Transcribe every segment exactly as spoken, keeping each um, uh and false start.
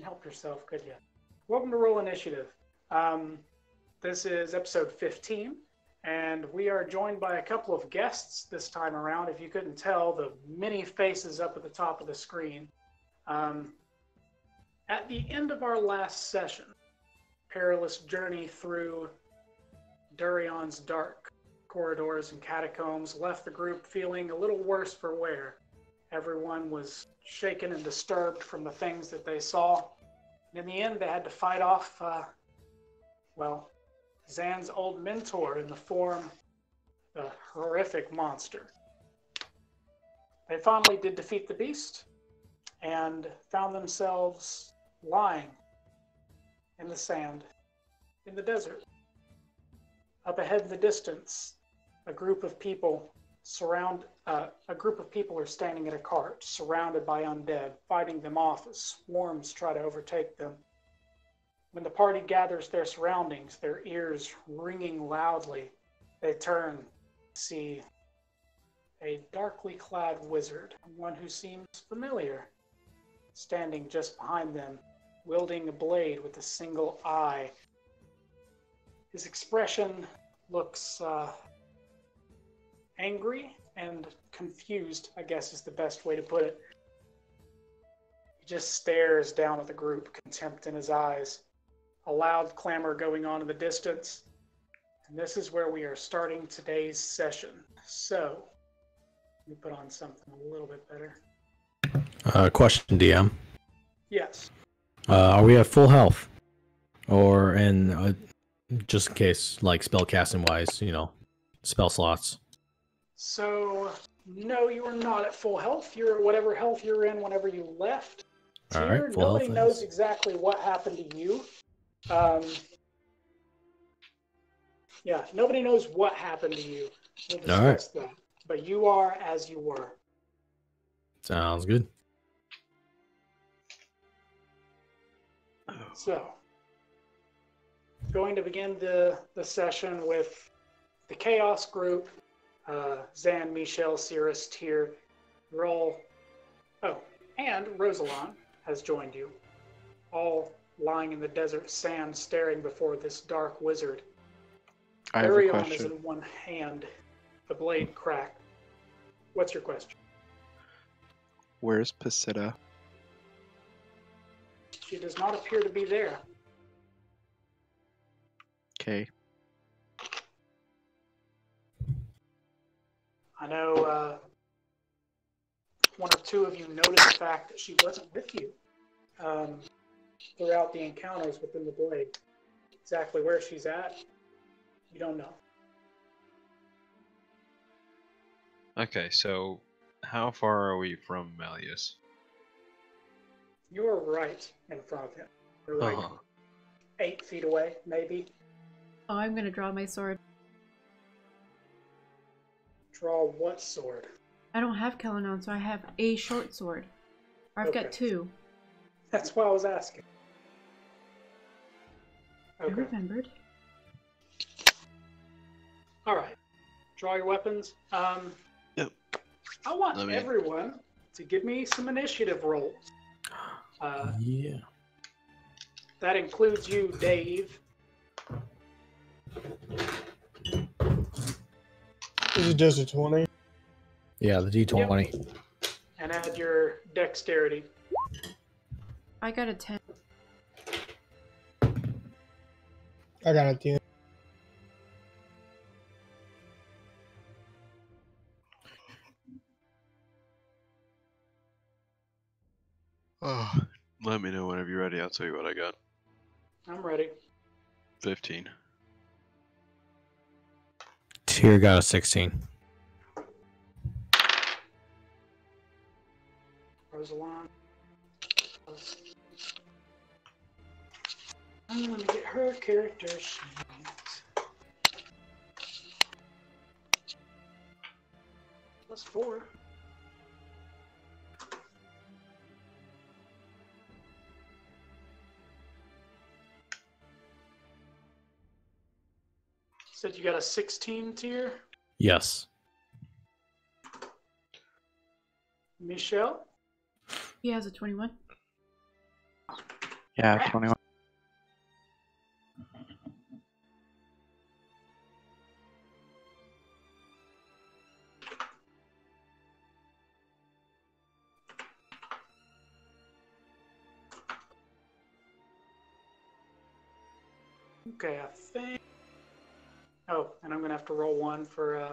couldn't help yourself, could you? Welcome to Roll Initiative. Um, this is episode fifteen, and we are joined by a couple of guests this time around. If you couldn't tell, the many faces up at the top of the screen. Um, at the end of our last session, Perilous Journey Through Durion's Dark Corridors and Catacombs left the group feeling a little worse for wear. Everyone was shaken and disturbed from the things that they saw. In the end, they had to fight off, uh, well, Zan's old mentor in the form of a horrific monster. They finally did defeat the beast and found themselves lying in the sand in the desert. Up ahead in the distance, a group of people surround uh, a group of people are standing at a cart, surrounded by undead, fighting them off as swarms try to overtake them. When the party gathers their surroundings, their ears ringing loudly, they turn, see a darkly clad wizard, one who seems familiar, standing just behind them, wielding a blade with a single eye. His expression looks uh, angry and confused, I guess is the best way to put it. He just stares down at the group, contempt in his eyes. A loud clamor going on in the distance. And this is where we are starting today's session. So, let me put on something a little bit better. Uh, question, D M. Yes. Uh, are we at full health? Or in... Uh... Just in case, like, spell casting wise, you know, spell slots. So, no, you are not at full health. You're at whatever health you're in whenever you left. All right, full health. Nobody knows exactly what happened to you. Um, yeah, nobody knows what happened to you. We'll discuss that. But you are as you were. Sounds good. So. Going to begin the, the session with the Chaos group, uh, Zan, Me'Shelle, Sirris, Tyr, Roll, oh, and Roslyn has joined you, all lying in the desert sand staring before this dark wizard. I have a question. Durion is in one hand, the blade cracked. What's your question? Where's Pasita? She does not appear to be there. Okay. I know uh, one or two of you noticed the fact that she wasn't with you um, throughout the encounters within the blade. Exactly where she's at, you don't know. Okay, so how far are we from Malleus? You're right in front of him. You're like uh-huh. eight feet away, maybe. Oh, I'm going to draw my sword. Draw what sword? I don't have Kel-Anon, so I have a short sword. Or I've okay. got two. That's why I was asking. Okay. I remembered. Alright. Draw your weapons. Um, yep. I want Let everyone me. to give me some initiative rolls. Uh, yeah. That includes you, Dave. Is it just a twenty? Yeah, the D twenty. Yep. And add your dexterity. I got a ten. I got a ten. Oh, let me know whenever you're ready. I'll tell you what I got. I'm ready. fifteen. Tyr got a sixteen. Rosalon. I'm going to get her character sheet. Plus four. Said you got a sixteen tier? Yes. Me'Shelle? He has a twenty-one. Yeah, twenty-one. Okay, I think... Oh, and I'm going to have to roll one for uh,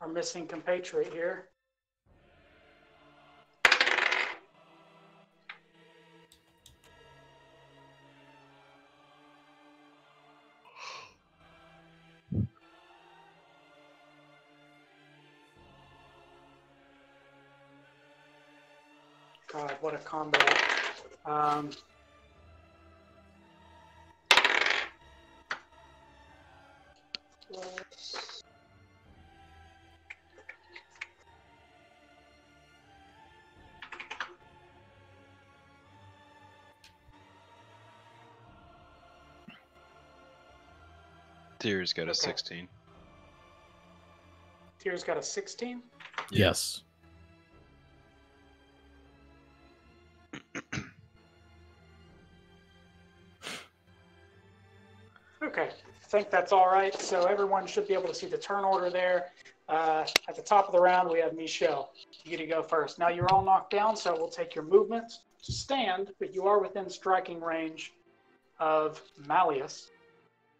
our missing compatriot here. God, what a combo. Um... Tears got a okay. sixteen. Tears got a sixteen? Yes. Okay, I think that's all right. So everyone should be able to see the turn order there. Uh, at the top of the round, we have Me'Shelle. You get to go first. Now you're all knocked down, so we'll take your movements to stand, but you are within striking range of Malleus.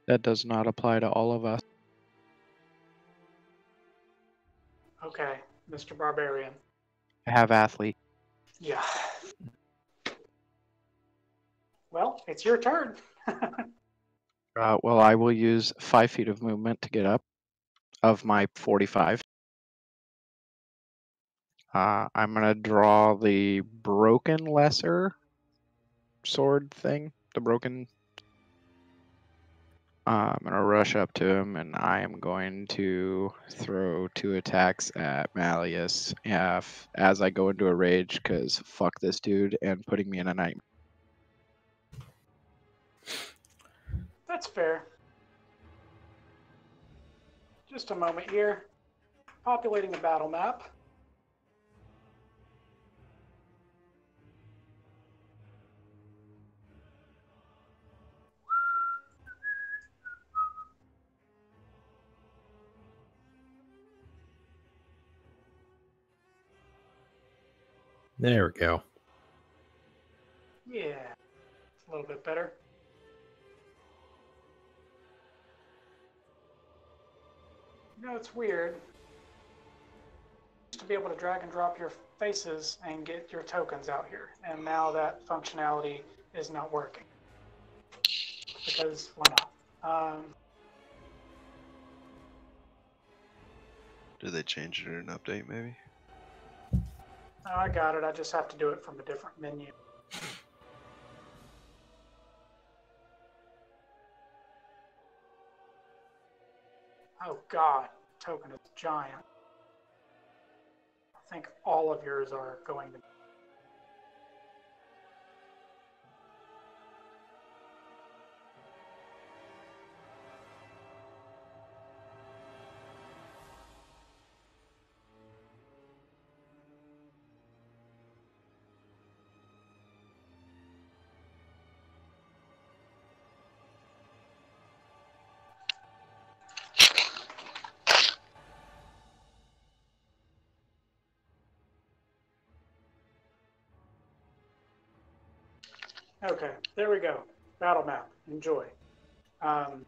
That does not apply to all of us. Okay, Mister Barbarian. I have athlete. Yeah. Well, it's your turn. uh, well, I will use five feet of movement to get up of my forty-five. Uh, I'm going to draw the broken lesser sword thing, the broken... Uh, I'm going to rush up to him, and I am going to throw two attacks at Malleus F as I go into a rage, because fuck this dude and putting me in a nightmare. That's fair. Just a moment here. Populating the battle map. There we go. Yeah, it's a little bit better. You know, it's weird to be able to drag and drop your faces and get your tokens out here, and now that functionality is not working. Because why not? Um, Did they change it in an update, maybe? Oh, I got it. I just have to do it from a different menu. Oh, God. Token is giant. I think all of yours are going to... Okay, there we go. Battle map. Enjoy. Um,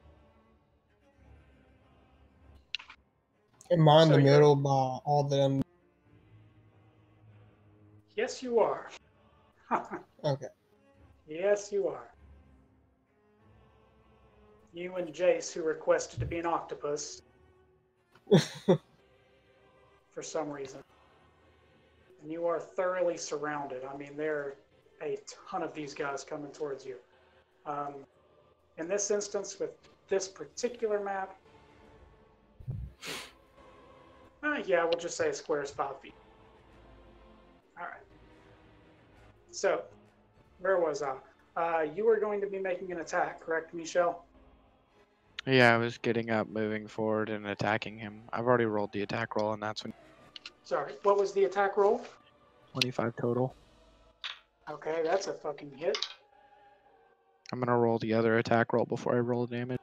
Am I in so the middle by all them? Yes, you are. Okay. Yes, you are. You and Jace, who requested to be an octopus. For some reason. And you are thoroughly surrounded. I mean, they're... a ton of these guys coming towards you. Um, in this instance, with this particular map, uh, yeah, we'll just say a square is five feet. All right. So, where was I? Uh, you were going to be making an attack, correct, Me'Shelle? Yeah, I was getting up, moving forward, and attacking him. I've already rolled the attack roll, and that's when... Sorry, what was the attack roll? twenty-five total. Okay, that's a fucking hit. I'm going to roll the other attack roll before I roll the damage.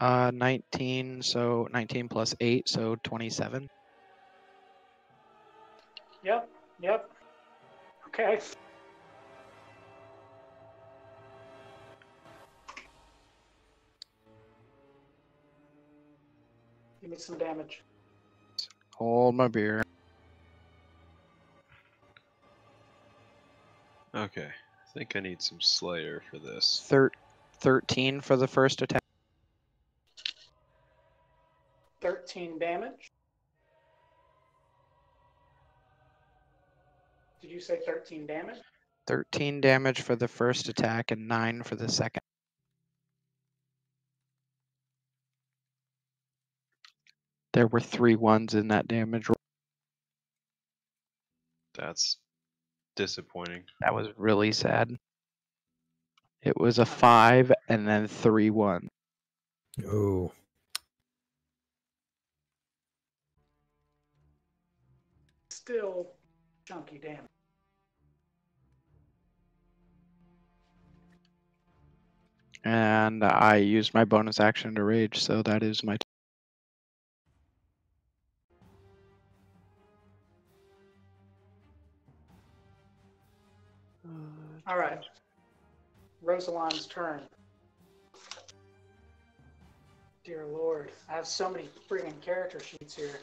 Uh, nineteen, so nineteen plus eight, so twenty-seven. Yep, yep. Okay. Give me some damage. Hold my beer. Okay, I think I need some Slayer for this. Thir- thirteen for the first attack. thirteen damage? Did you say thirteen damage? thirteen damage for the first attack and nine for the second. There were three ones in that damage roll. That's disappointing. That was really sad. It was a five and then three ones. Oh. Still chunky damage. And I used my bonus action to rage, so that is my. T- All right. Rosalind's turn. Dear Lord, I have so many friggin' character sheets here.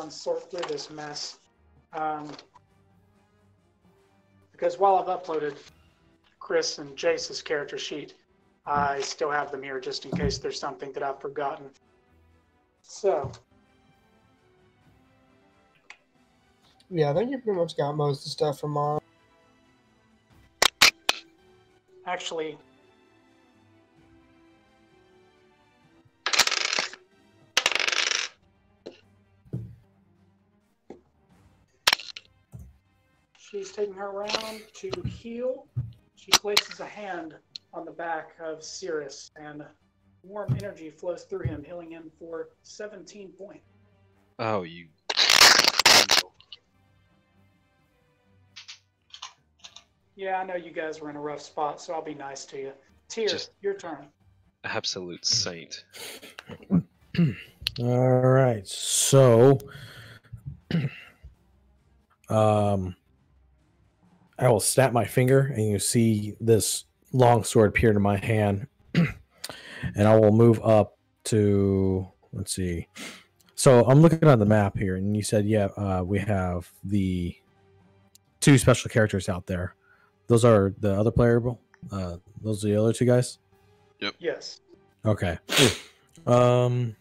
And sort through this mess, um, because while I've uploaded Chris and Jace's character sheet, I still have them here just in case there's something that I've forgotten. So, yeah, I think you pretty much got most of the stuff from mine. Actually, she's taking her round to heal. She places a hand on the back of Sirris, and warm energy flows through him, healing him for seventeen points. Oh, you. Yeah, I know you guys were in a rough spot, so I'll be nice to you. Tyr, just your turn. Absolute saint. All right, so. um. I will snap my finger, and you see this long sword appear into my hand. And I will move up to, let's see. So I'm looking on the map here, and you said, yeah, uh, we have the two special characters out there. Those are the other playable? Uh, those are the other two guys? Yep. Yes. Okay. Um,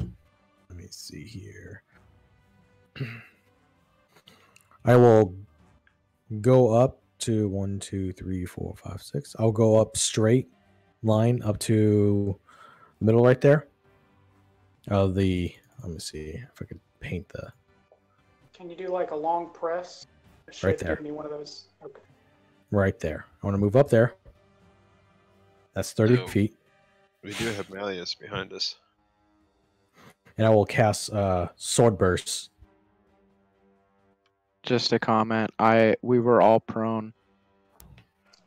let me see here. I will... go up to one, two, three, four, five, six. I'll go up straight line up to the middle right there. Of the, let me see if I could paint the. Can you do like a long press? Should right there. Give me one of those. Okay. Right there. I want to move up there. That's thirty no. feet. We do have Malleus behind us. And I will cast uh, Sword Burst. Just a comment. I we were all prone.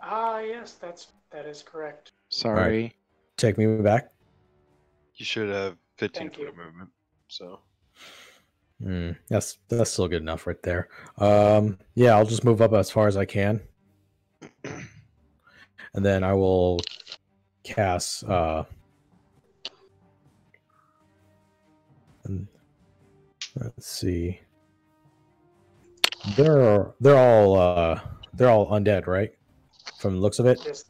Ah, yes, that's that is correct. Sorry. Right. Take me back. You should have fifteen Thank foot you. Of movement. So. Mm, that's that's still good enough right there. Um, yeah, I'll just move up as far as I can, and then I will cast. Uh, and let's see. They're they're all uh, they're all undead, right? From the looks of it. Yes,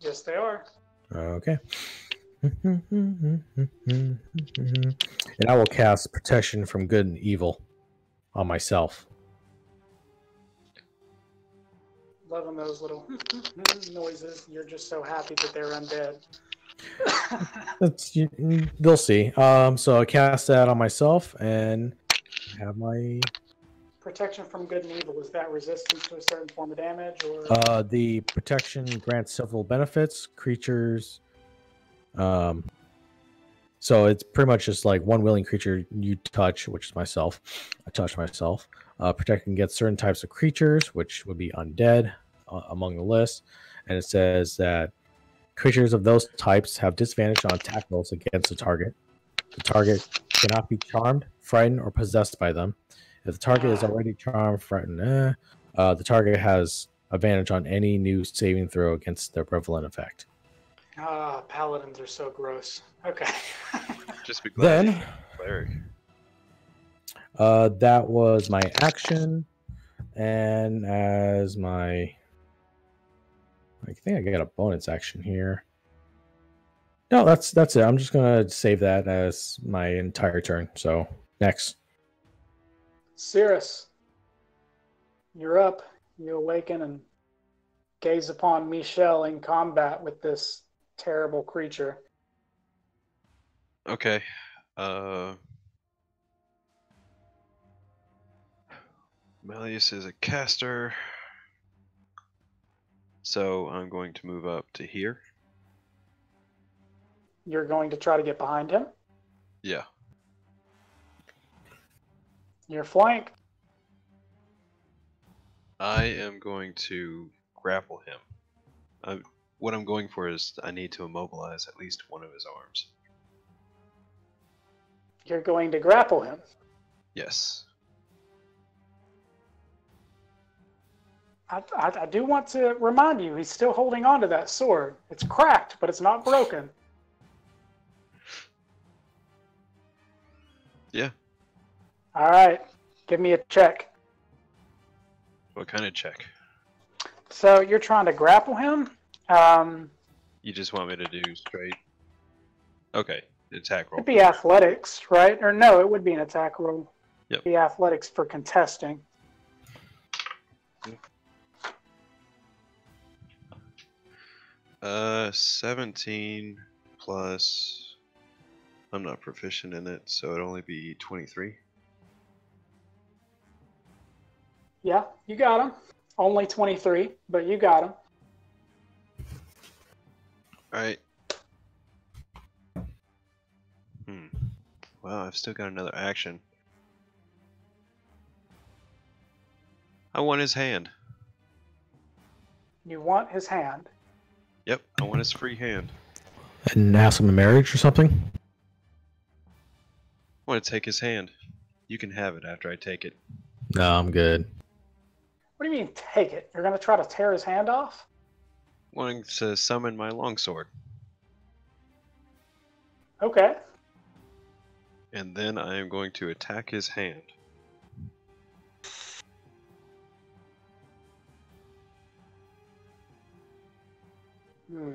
yes, they are. Okay. And I will cast Protection from Good and Evil on myself. Loving those little noises. You're just so happy that they're undead. That's, you, they'll see. Um, so I cast that on myself and have my. Protection from Good and Evil, is that resistance to a certain form of damage? Or uh, the protection grants several benefits. Creatures, um, So it's pretty much just like one willing creature you touch, which is myself. I touch myself. Uh, protecting against certain types of creatures, which would be undead uh, among the list. And it says that creatures of those types have disadvantage on attack rolls against the target. The target cannot be charmed, frightened, or possessed by them. If the target is already charmed, frightened, eh, uh, the target has advantage on any new saving throw against their prevalent effect. Ah, oh, paladins are so gross. Okay. Just be glad. Then, cleric. Uh, that was my action, and as my, I think I got a bonus action here. No, that's that's it. I'm just gonna save that as my entire turn. So next, Sirris, you're up. You awaken and gaze upon Me'Shelle in combat with this terrible creature. Okay. Uh. Malleus is a caster, so I'm going to move up to here. You're going to try to get behind him? Yeah. You're flanked. I am going to grapple him. I'm, what I'm going for is I need to immobilize at least one of his arms. You're going to grapple him? Yes. I, I, I do want to remind you, he's still holding on to that sword. It's cracked, but it's not broken. Yeah. All right. Give me a check. What kind of check? So you're trying to grapple him? Um, you just want me to do straight? Okay. Attack roll. It'd be athletics, right? Or no, it would be an attack roll. Yep. It'd be athletics for contesting. Uh, seventeen plus, I'm not proficient in it, so it'd only be twenty-three. Yeah, you got him. Only twenty-three, but you got him. Alright. Hmm. Wow, I've still got another action. I want his hand. You want his hand? Yep, I want his free hand. And ask him in marriage or something? I want to take his hand. You can have it after I take it. No, I'm good. What do you mean, take it? You're going to try to tear his hand off? I'm wanting to summon my longsword. Okay. And then I am going to attack his hand. Hmm.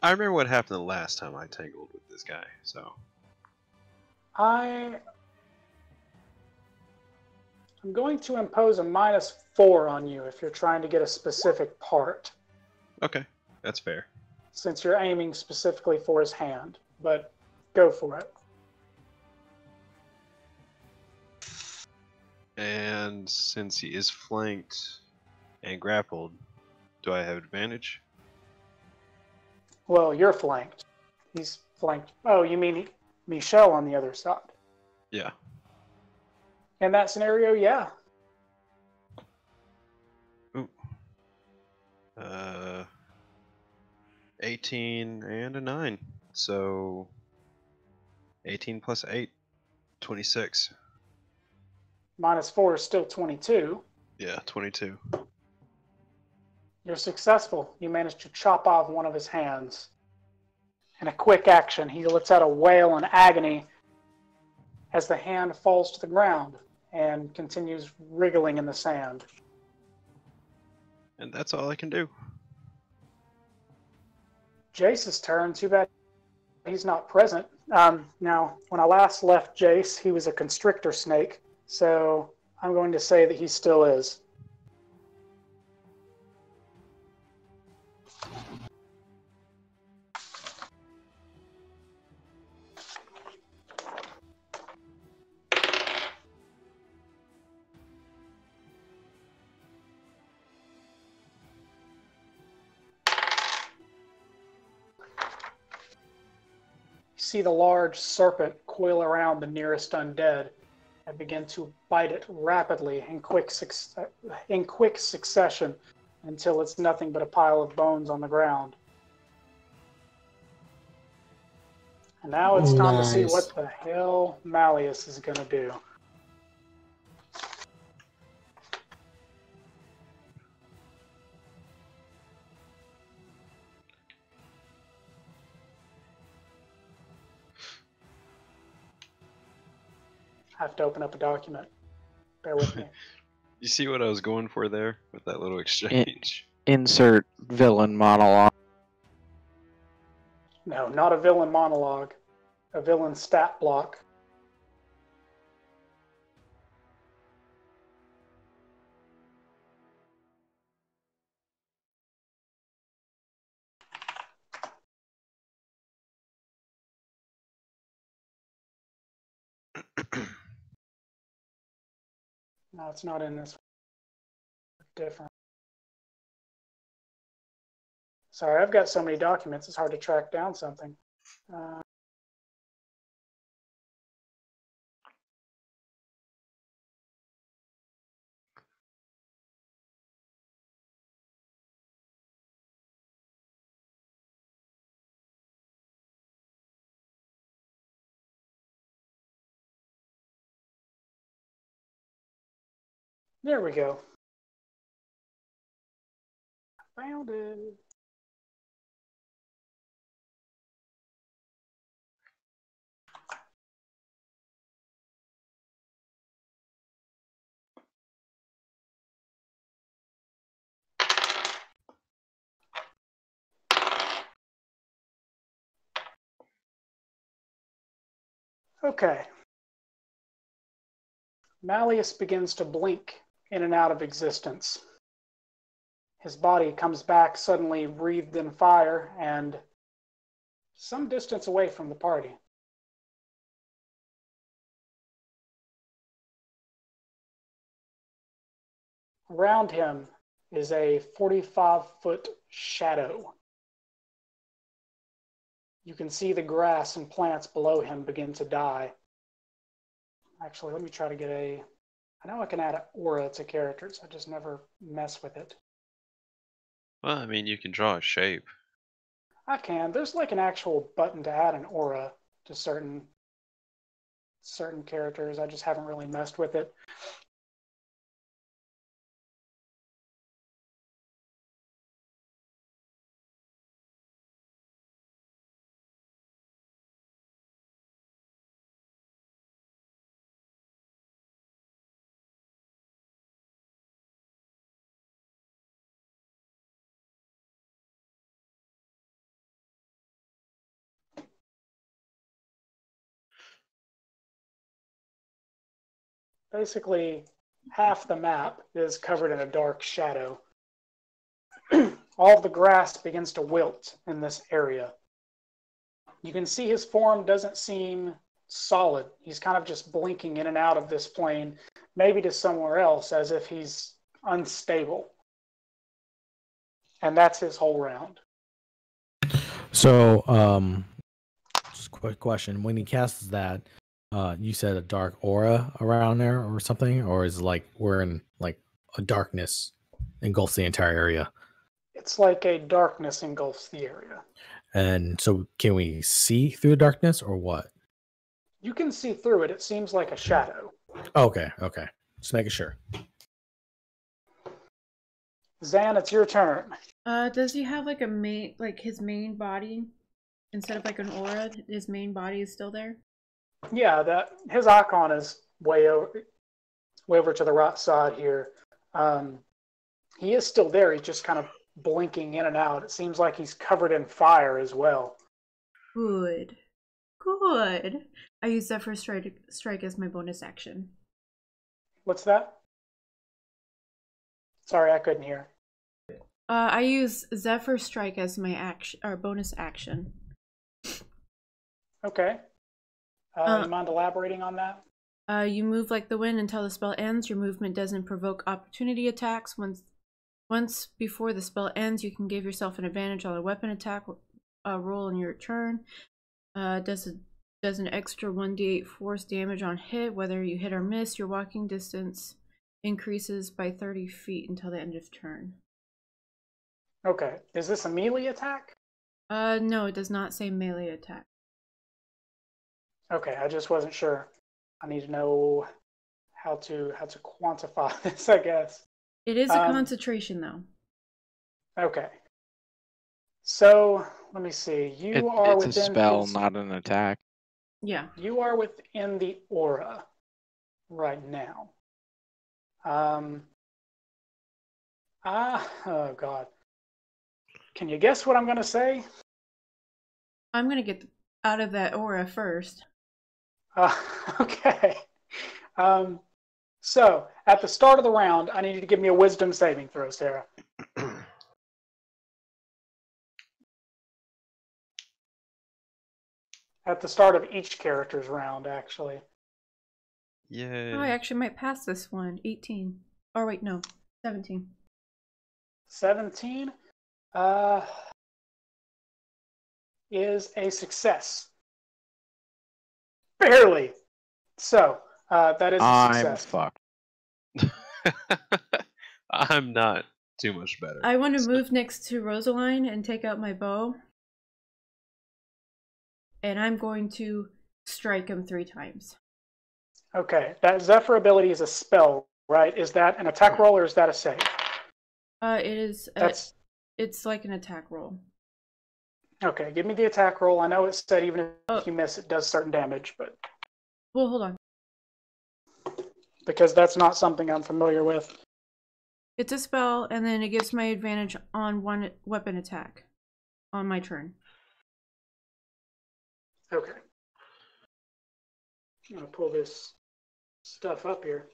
I remember what happened the last time I tangled with this guy, so... I... I'm going to impose a minus four on you if you're trying to get a specific part. Okay, that's fair. Since you're aiming specifically for his hand, but go for it. And since he is flanked and grappled, do I have advantage? Well, you're flanked. He's flanked. Oh, you mean Me'Shelle on the other side? Yeah. In that scenario, yeah. Ooh. Uh, eighteen and a nine. So, eighteen plus eight, twenty-six. Minus four is still twenty-two. Yeah, twenty-two. You're successful. You managed to chop off one of his hands. In a quick action, he lets out a wail in agony as the hand falls to the ground and continues wriggling in the sand. And that's all I can do. Jace's turn. Too bad he's not present. Um, now, when I last left Jace, he was a constrictor snake, so I'm going to say that he still is. see the large serpent coil around the nearest undead and begin to bite it rapidly in quick, su- in quick succession until it's nothing but a pile of bones on the ground. And now it's time nice. to see what the hell Malleus is going to do. I have to open up a document. Bear with me. You see what I was going for there with that little exchange? In- insert villain monologue. No, not a villain monologue. A villain stat block. No, it's not in this one. Different. Sorry, I've got so many documents, it's hard to track down something. Uh, there we go. Found it. Okay. Malleus begins to blink in and out of existence. His body comes back suddenly wreathed in fire and some distance away from the party. Around him is a forty-five foot shadow. You can see the grass and plants below him begin to die. Actually, let me try to get a... I know I can add an aura to characters. I just never mess with it. Well, I mean, you can draw a shape. I can. There's like an actual button to add an aura to certain certain characters. I just haven't really messed with it. Basically, half the map is covered in a dark shadow. All the grass begins to wilt in this area. You can see his form doesn't seem solid. He's kind of just blinking in and out of this plane, maybe to somewhere else, as if he's unstable. And that's his whole round. So, um, just a quick question. When he casts that, Uh, you said a dark aura around there or something, or is it like we're in like a darkness engulfs the entire area? It's like a darkness engulfs the area. And so can we see through the darkness or what? You can see through it. It seems like a shadow. Okay. Okay. Just making sure. Xan, it's your turn. Uh, does he have like a main, like his main body instead of like an aura? His main body is still there? Yeah, that his icon is way over, way over to the right side here. Um, he is still there. He's just kind of blinking in and out. It seems like he's covered in fire as well. Good, good. I use Zephyr Strike, strike as my bonus action. What's that? Sorry, I couldn't hear. Uh, I use Zephyr Strike as my action or bonus action. Okay. Uh, you mind elaborating on that? Uh, you move like the wind until the spell ends. Your movement doesn't provoke opportunity attacks. Once, once before the spell ends, you can give yourself an advantage on a weapon attack uh, roll in your turn. Uh, does a, does an extra one d eight force damage on hit. Whether you hit or miss, your walking distance increases by thirty feet until the end of turn. Okay. Is this a melee attack? Uh, no, it does not say melee attack. Okay, I just wasn't sure. I need to know how to how to quantify this, I guess. It is a um, concentration, though. Okay. So, let me see. You it, are it's within a spell, his... not an attack. Yeah. You are within the aura right now. Um. Ah, oh god. Can you guess what I'm going to say? I'm going to get out of that aura first. Uh, okay. Um, so, at the start of the round, I need you to give me a wisdom saving throw, Sarah. At the start of each character's round, actually. Yay. Oh, I actually might pass this one. eighteen. Oh, wait, no. seventeen. seventeen? Uh, is a success. Barely. So, uh, that is a success. I'm fucked. I'm not too much better. I want to so. move next to Rosaline and take out my bow. And I'm going to strike him three times. Okay. That Zephyr ability is a spell, right? Is that an attack roll or is that a save? Uh, it is... A That's... It's like an attack roll. Okay, give me the attack roll. I know it said even if oh. you miss, it does certain damage, but... Well, hold on. Because that's not something I'm familiar with. It's a spell, and then it gives my advantage on one weapon attack on my turn. Okay. I'm going to pull this stuff up here.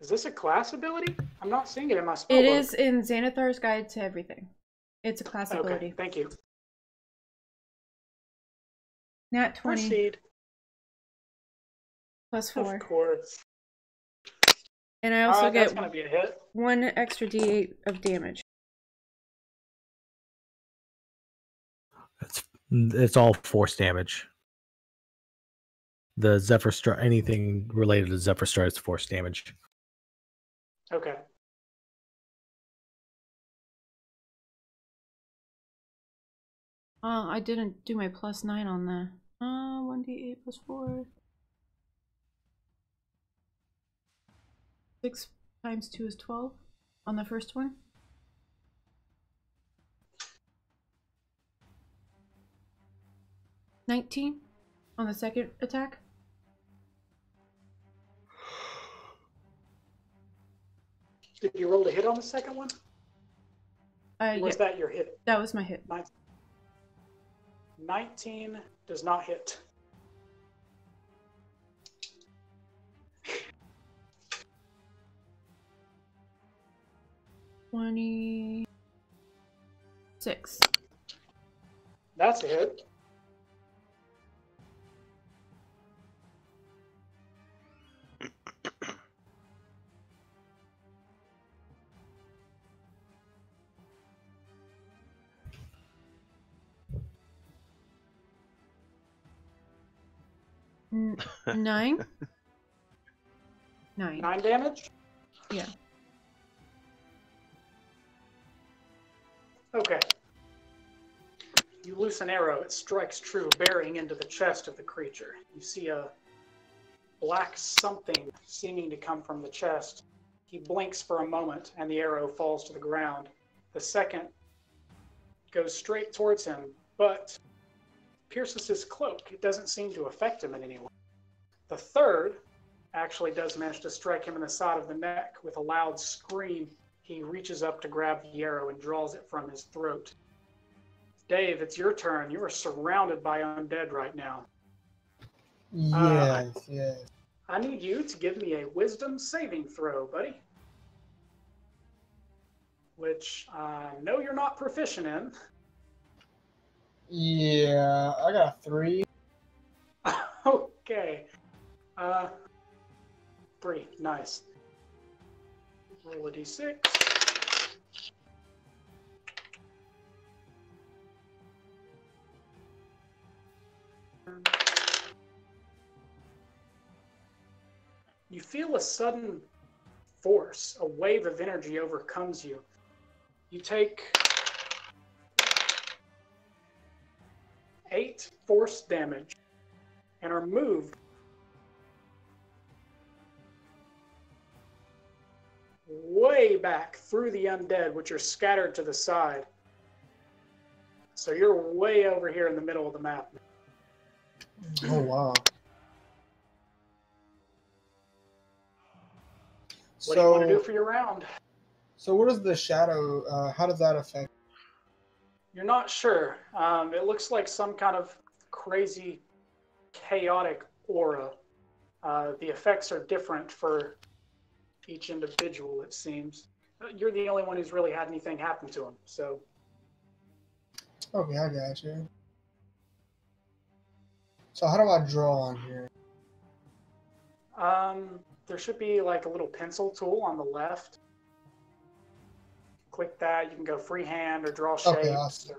Is this a class ability? I'm not seeing it in my spellbook. It is in Xanathar's Guide to Everything. It's a class okay, ability. Thank you. Nat twenty. Proceed. Plus four. Of course. And I also uh, get gonna be a hit. one extra d eight of damage. It's it's all force damage. The Zephyr Strike, anything related to Zephyr Strike is force damage. Okay. Uh, I didn't do my plus nine on the uh one d eight plus four. Six times two is twelve on the first one. Nineteen on the second attack. Did you roll a hit on the second one? Uh, was yeah. that your hit? That was my hit. nineteen, nineteen does not hit. twenty-six. That's a hit. Nine? Nine. Nine damage? Yeah. Okay. You loose an arrow. It strikes true, burying into the chest of the creature. You see a black something seeming to come from the chest. He blinks for a moment, and the arrow falls to the ground. The second goes straight towards him, but... pierces his cloak. It doesn't seem to affect him in any way. The third actually does manage to strike him in the side of the neck. With a loud scream, he reaches up to grab the arrow and draws it from his throat. Dave, it's your turn. You are surrounded by undead right now. Yes, uh, yes. I need you to give me a wisdom saving throw, buddy. Which I know you're not proficient in. Yeah, I got three. Okay. Uh, three. Nice. Roll a d six. You feel a sudden force, a wave of energy overcomes you. You take eight force damage and are moved way back through the undead, which are scattered to the side. So you're way over here in the middle of the map. Oh, wow. What so, do you want to do for your round? So what does the shadow, uh, how does that affect? You're not sure. Um, it looks like some kind of crazy, chaotic aura. Uh, the effects are different for each individual, it seems. You're the only one who's really had anything happen to him, so... Okay, I got you. So how do I draw on here? Um, there should be like a little pencil tool on the left. Click that. You can go freehand or draw shapes. Okay, awesome.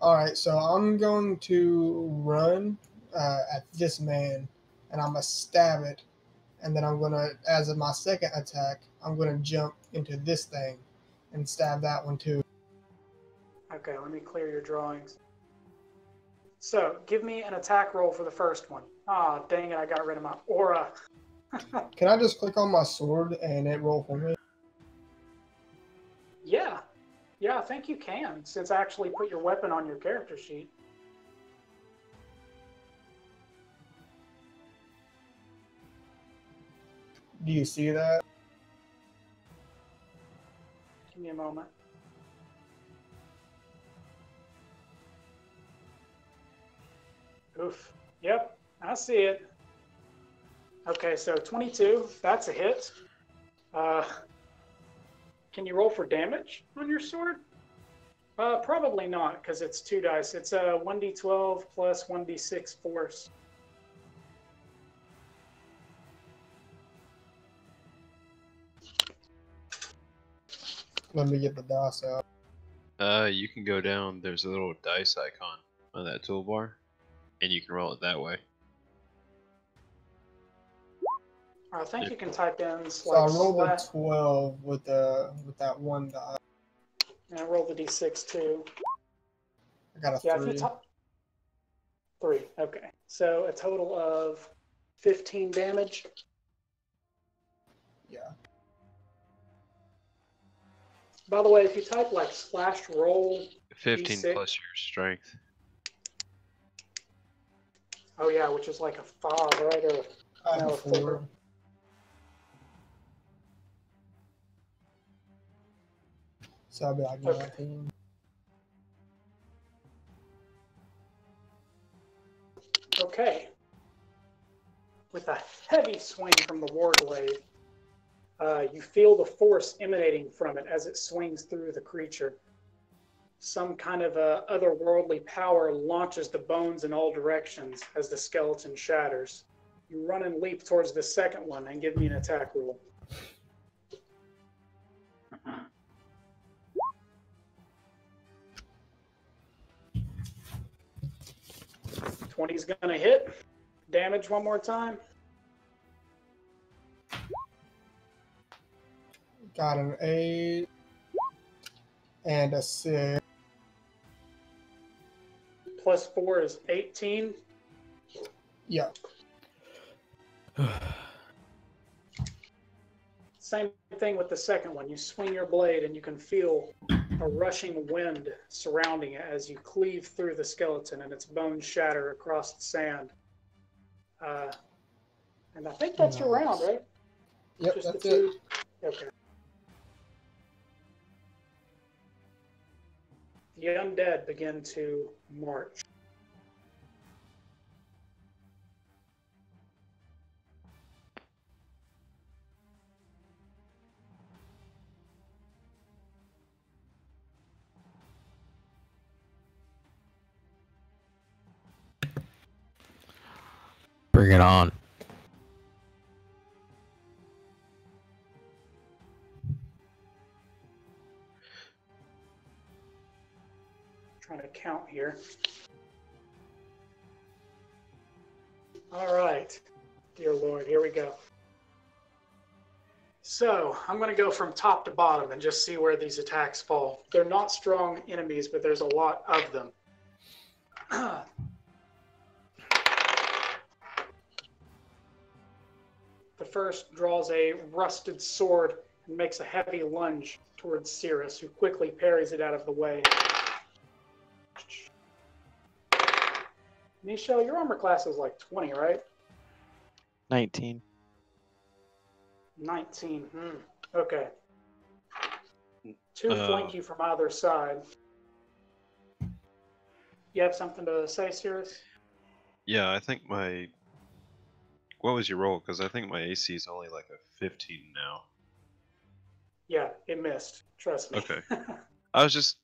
All right, so I'm going to run uh, at this man, and I'm gonna stab it, and then I'm gonna, as of my second attack, I'm gonna jump into this thing and stab that one too. Okay, let me clear your drawings. So, give me an attack roll for the first one. Ah, oh, dang it, I got rid of my aura. Can I just click on my sword and it roll for me? Yeah. Yeah, I think you can, since I actually put your weapon on your character sheet. Do you see that? Give me a moment. Oof. Yep, I see it. Okay, so twenty-two, that's a hit. Uh, can you roll for damage on your sword? Uh, probably not, because it's two dice. It's a one d twelve plus one d six force. Let me get the dice out. Uh, you can go down. There's a little dice icon on that toolbar. And you can roll it that way. I think you can type in. So I rolled a twelve with the with that one die. And I rolled the d six too. I got a yeah, three. If you three. Okay, so a total of fifteen damage. Yeah. By the way, if you type like slash roll fifteen d six, plus your strength. Oh yeah, which is like a five, right? Or uh, no, a four. four. So I'll be like okay. nineteen. Okay. With a heavy swing from the warglaive, uh, you feel the force emanating from it as it swings through the creature. Some kind of a otherworldly power launches the bones in all directions as the skeleton shatters. You run and leap towards the second one and give me an attack roll. twenty's gonna hit. Damage one more time. Got an eight and a six. Plus four is eighteen. Yeah. Same thing with the second one. You swing your blade and you can feel a rushing wind surrounding it as you cleave through the skeleton and its bones shatter across the sand. Uh, and I think that's nice. Your round, right? Yep, Just that's the two? It. Okay. The undead begin to march. Bring it on. Trying to count here. All right, dear Lord, here we go. So I'm going to go from top to bottom and just see where these attacks fall. They're not strong enemies, but there's a lot of them. The first draws a rusted sword and makes a heavy lunge towards Sirris, who quickly parries it out of the way. Me'Shelle, your armor class is like twenty, right? nineteen. nineteen, hmm. Okay. Two uh, flank you from either side. You have something to say, Sirris? Yeah, I think my... What was your roll? Because I think my A C is only like a fifteen now. Yeah, it missed. Trust me. Okay. I was just,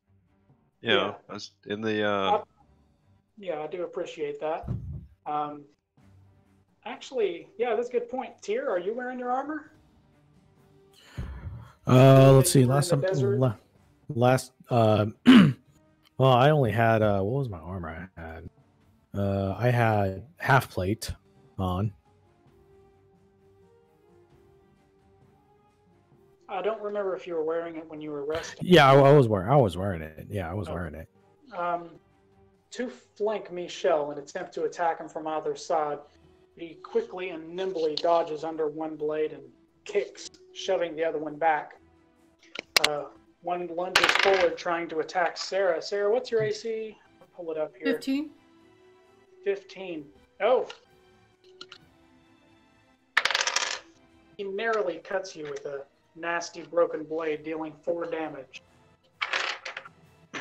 you know, yeah. I was in the... Uh... I, yeah, I do appreciate that. Um, actually, yeah, that's a good point. Tyr, are you wearing your armor? Uh, let's see. Last time... La last... Uh, well, I only had... Uh, what was my armor I had? Uh, I had half plate on. I don't remember if you were wearing it when you were resting. Yeah, I, I was wearing. I was wearing it. Yeah, I was oh. wearing it. Um, to flank Me'Shelle and attempt to attack him from either side, he quickly and nimbly dodges under one blade and kicks, shoving the other one back. Uh, one lunges forward, trying to attack Sarah. Sarah, what's your A C? I'll pull it up here. Fifteen. Fifteen. Oh. He narrowly cuts you with a nasty broken blade, dealing four damage.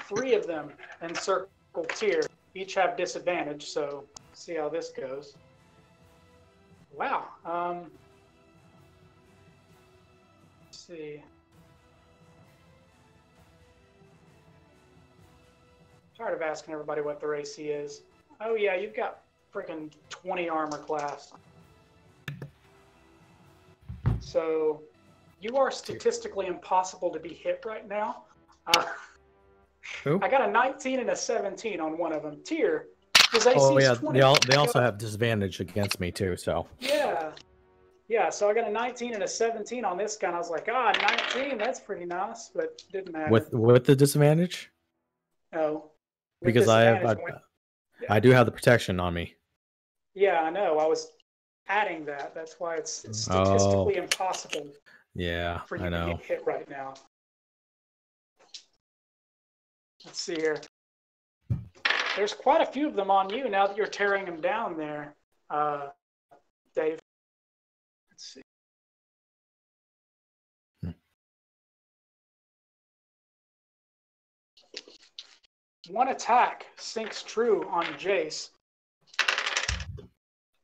Three of them encircle Tyr. Each have disadvantage, so see how this goes. Wow. Um, let's see. Tired of asking everybody what their A C is. Oh yeah, you've got freaking twenty armor class. So... You are statistically impossible to be hit right now. Uh, I got a nineteen and a seventeen on one of them. Tyr, his A C oh, yeah. is twenty. They, all, they also have disadvantage against me, too, so. Yeah. Yeah, so I got a nineteen and a seventeen on this gun. I was like, ah, oh, nineteen, that's pretty nice, but didn't matter. With, with the disadvantage? No. With because I have, I, I do have the protection on me. Yeah, I know. I was adding that. That's why it's, it's statistically oh. impossible. Yeah, for you I know. To get hit right now. Let's see here. There's quite a few of them on you now that you're tearing them down there, uh, Dave. Let's see. Hmm. One attack sinks true on Jace,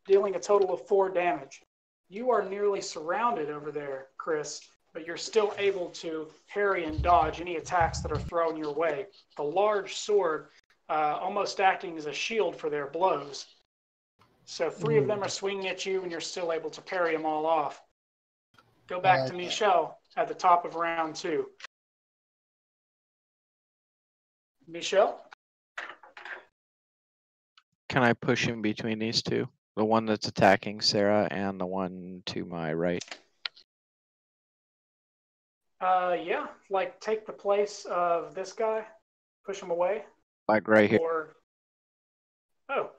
dealing a total of four damage. You are nearly surrounded over there, Chris, but you're still able to parry and dodge any attacks that are thrown your way. The large sword uh, almost acting as a shield for their blows. So three mm. of them are swinging at you, and you're still able to parry them all off. Go back right. to Me'Shelle at the top of round two. Me'Shelle? Can I push in between these two? The one that's attacking Sarah and the one to my right. Uh, yeah, like take the place of this guy, push him away. Like right here. Or... Oh,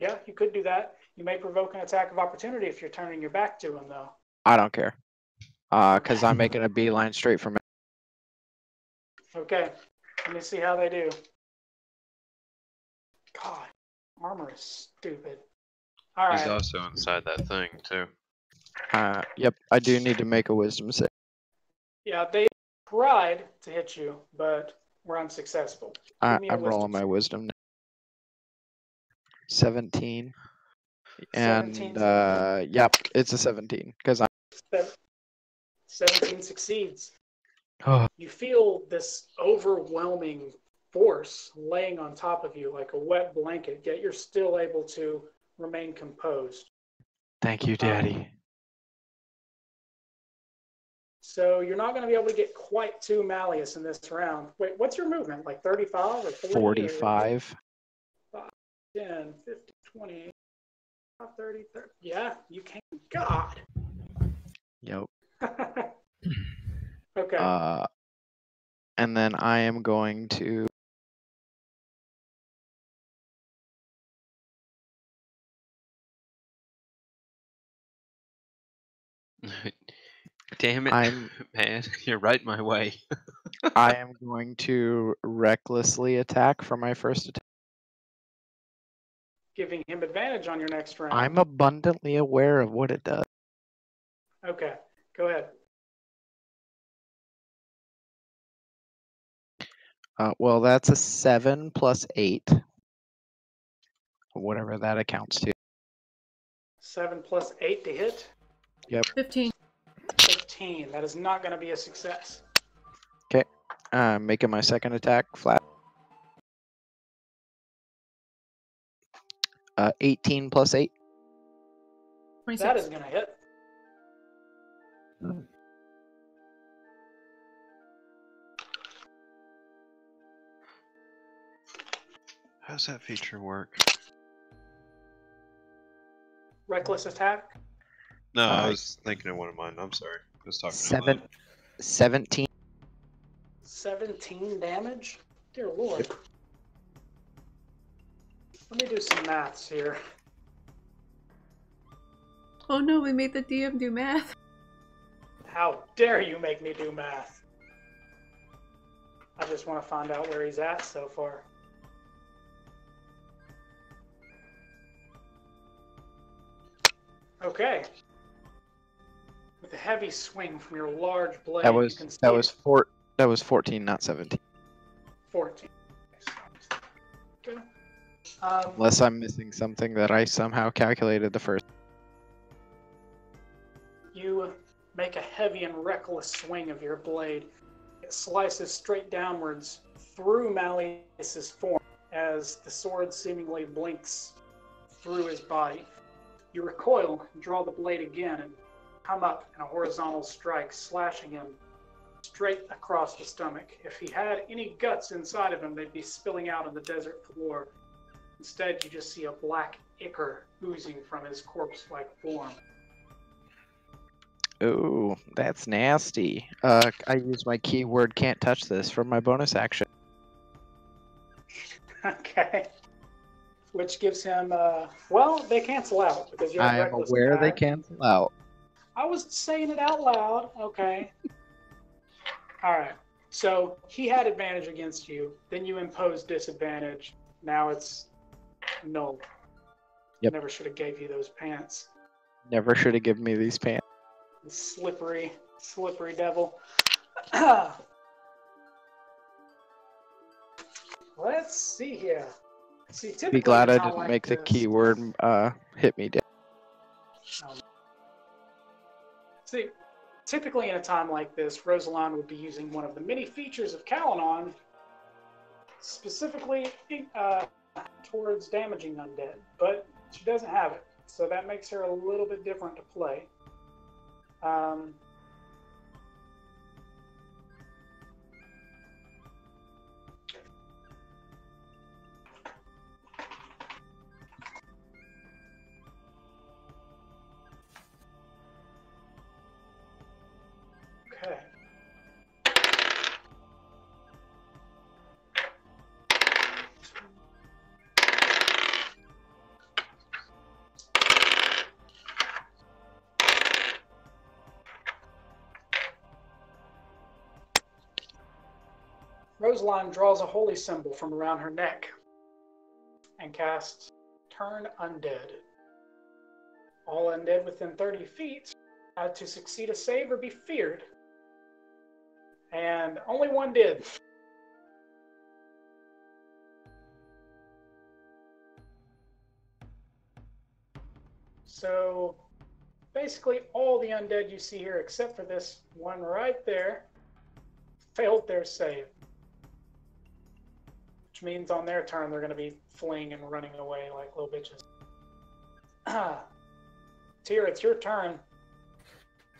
yeah, you could do that. You may provoke an attack of opportunity if you're turning your back to him, though. I don't care, because uh, I'm making a beeline straight for him. Okay, let me see how they do. God, armor is stupid. All right. He's also inside that thing, too. Uh, yep, I do need to make a wisdom save. Yeah, they tried to hit you, but were unsuccessful. I, I'm rolling save. my wisdom now. seventeen. And, seventeen. Uh, yep, it's a seventeen. Because I seventeen succeeds. Oh. You feel this overwhelming force laying on top of you like a wet blanket, yet you're still able to remain composed. Thank you, Daddy. Um, so you're not going to be able to get quite to Malleus in this round. Wait, what's your movement? Like thirty-five or forty? forty-five. Or ten, fifty, twenty. thirty, thirty. Yeah, you can. God. Yep. Okay. Uh, and then I am going to. Damn it, I'm, man. You're right my way. I am going to recklessly attack for my first attack. Giving him advantage on your next round. I'm abundantly aware of what it does. Okay, go ahead. Uh, well, that's a seven plus eight. Whatever that accounts to. Seven plus eight to hit? Yep. Fifteen. Fifteen. That is not going to be a success. Okay. Uh, making my second attack flat. Uh, eighteen plus eight. twenty-six. That is going to hit. Hmm. How's that feature work? Reckless attack? No, uh, I was thinking of one of mine. I'm sorry. I was talking seven, about that. seventeen. seventeen damage? Dear Lord. Yep. Let me do some maths here. Oh no, we made the D M do math. How dare you make me do math? I just want to find out where he's at so far. Okay. With a heavy swing from your large blade, that was you can see that was four. That was fourteen, not seventeen. Fourteen. Okay. Um, Unless I'm missing something that I somehow calculated the first. You make a heavy and reckless swing of your blade. It slices straight downwards through Malleus's form as the sword seemingly blinks through his body. You recoil, draw the blade again, and come up in a horizontal strike, slashing him straight across the stomach. If he had any guts inside of him, they'd be spilling out on the desert floor. Instead, you just see a black ichor oozing from his corpse-like form. Ooh, that's nasty. Uh, I use my keyword "can't touch this" for my bonus action. Okay. Which gives him, uh, well, they cancel out because you're I am aware guy. They cancel out. I was saying it out loud. Okay. All right. So he had advantage against you. Then you imposed disadvantage. Now it's null. Yep. Never should have gave you those pants. Never should have given me these pants. Slippery, slippery devil. Let's see here. See, be glad I didn't like make this. The keyword uh, hit me down. Um, see, typically in a time like this, Rosalyn would be using one of the many features of Kel-Anon, specifically uh, towards damaging undead, but she doesn't have it, so that makes her a little bit different to play. Um, Okay. Roslyn draws a holy symbol from around her neck and casts Turn Undead. All undead within thirty feet had to succeed a save or be feared. And only one did. So basically all the undead you see here, except for this one right there, failed their save. Which means on their turn they're going to be fleeing and running away like little bitches. Tyr, it's your turn.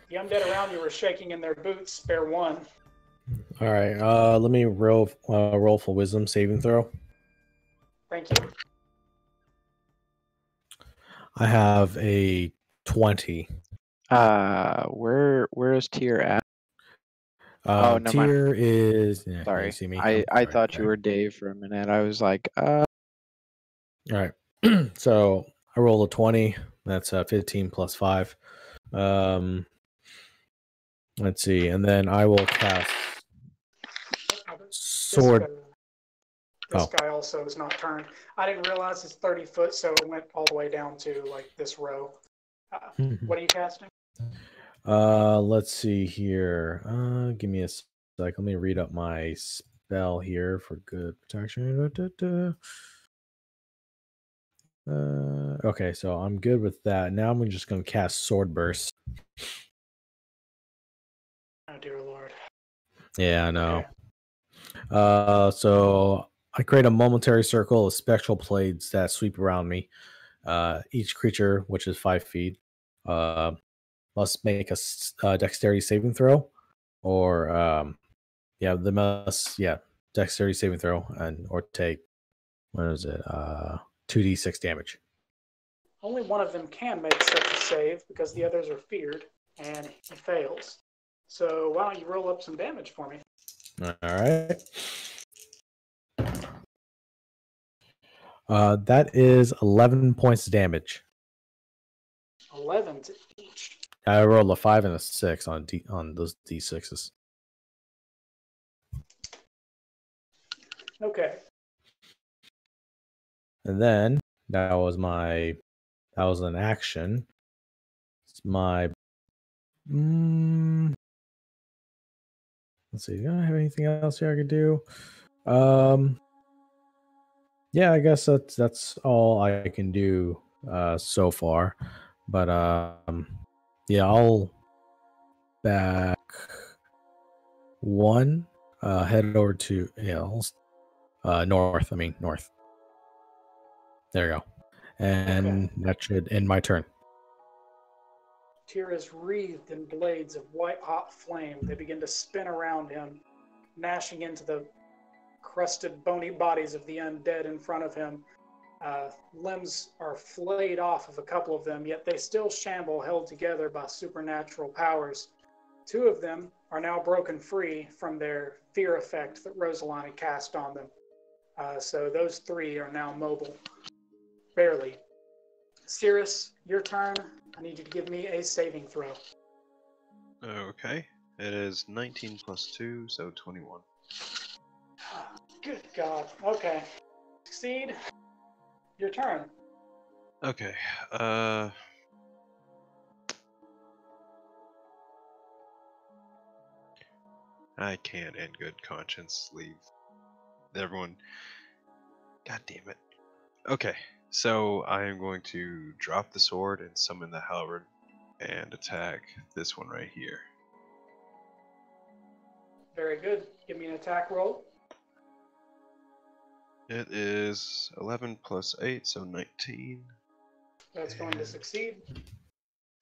The undead around you were shaking in their boots, spare one. All right, uh, let me roll, uh, roll for wisdom saving throw. Thank you. I have a twenty. Uh, where where is Tyr at? Uh, oh, no, Tyr mind. is. Yeah, sorry, see me? I, I right, thought right. you were Dave for a minute. I was like, uh. All right. So I rolled a twenty. That's uh, fifteen plus five. Um, let's see, and then I will cast sword. This guy also is not turned. I didn't realize it's thirty foot, so it went all the way down to like this row. Uh, mm-hmm. What are you casting? Uh, let's see here. Uh, give me a sec. Let me read up my spell here for good protection. Da, da, da. Uh, okay, so I'm good with that. Now I'm just going to cast Sword Burst. Oh dear Lord. Yeah, I know. Okay. Uh, so I create a momentary circle of spectral blades that sweep around me. Uh, each creature, which is five feet, uh, must make a uh, dexterity saving throw, or um, yeah, the must yeah dexterity saving throw and or take what is it uh two d six damage. Only one of them can make such a save because the others are feared, and he fails. So why don't you roll up some damage for me? All right. Uh, that is eleven points of damage. eleven to each. I rolled a five and a six on D, on those d sixes. Okay. And then that was my that was an action. It's my mm, let's see. Do I have anything else here I could do? Um. Yeah, I guess that's that's all I can do uh, so far. But um, yeah, I'll back one, uh, head over to yeah, uh, north. I mean north. There you go, and okay. That should end my turn. Tyr is wreathed in blades of white-hot flame. They begin to spin around him, gnashing into the crusted bony bodies of the undead in front of him. Uh, limbs are flayed off of a couple of them, yet they still shamble, held together by supernatural powers. Two of them are now broken free from their fear effect that Rosaline had cast on them. Uh, so those three are now mobile. Barely. Sirris, your turn. I need you to give me a saving throw. Okay. It is nineteen plus two, so twenty-one. Good God. Okay. Succeed. Your turn. Okay. Uh... I can't in good conscience leave everyone. God damn it. Okay. So I am going to drop the sword and summon the halberd and attack this one right here. Very good. Give me an attack roll. It is eleven plus eight, so nineteen. That's and going to succeed.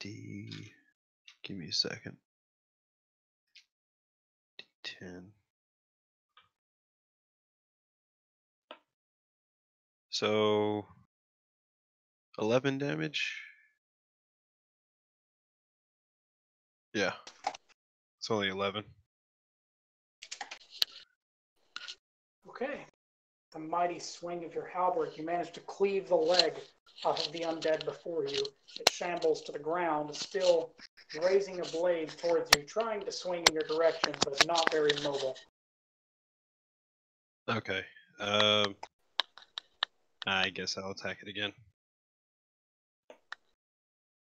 D. Give me a second. D ten. So... eleven damage. Yeah. It's only eleven. Okay. The mighty swing of your halberd, you manage to cleave the leg off of the undead before you. It shambles to the ground, still raising a blade towards you, trying to swing in your direction, but it's not very mobile. Okay. Um, I guess I'll attack it again.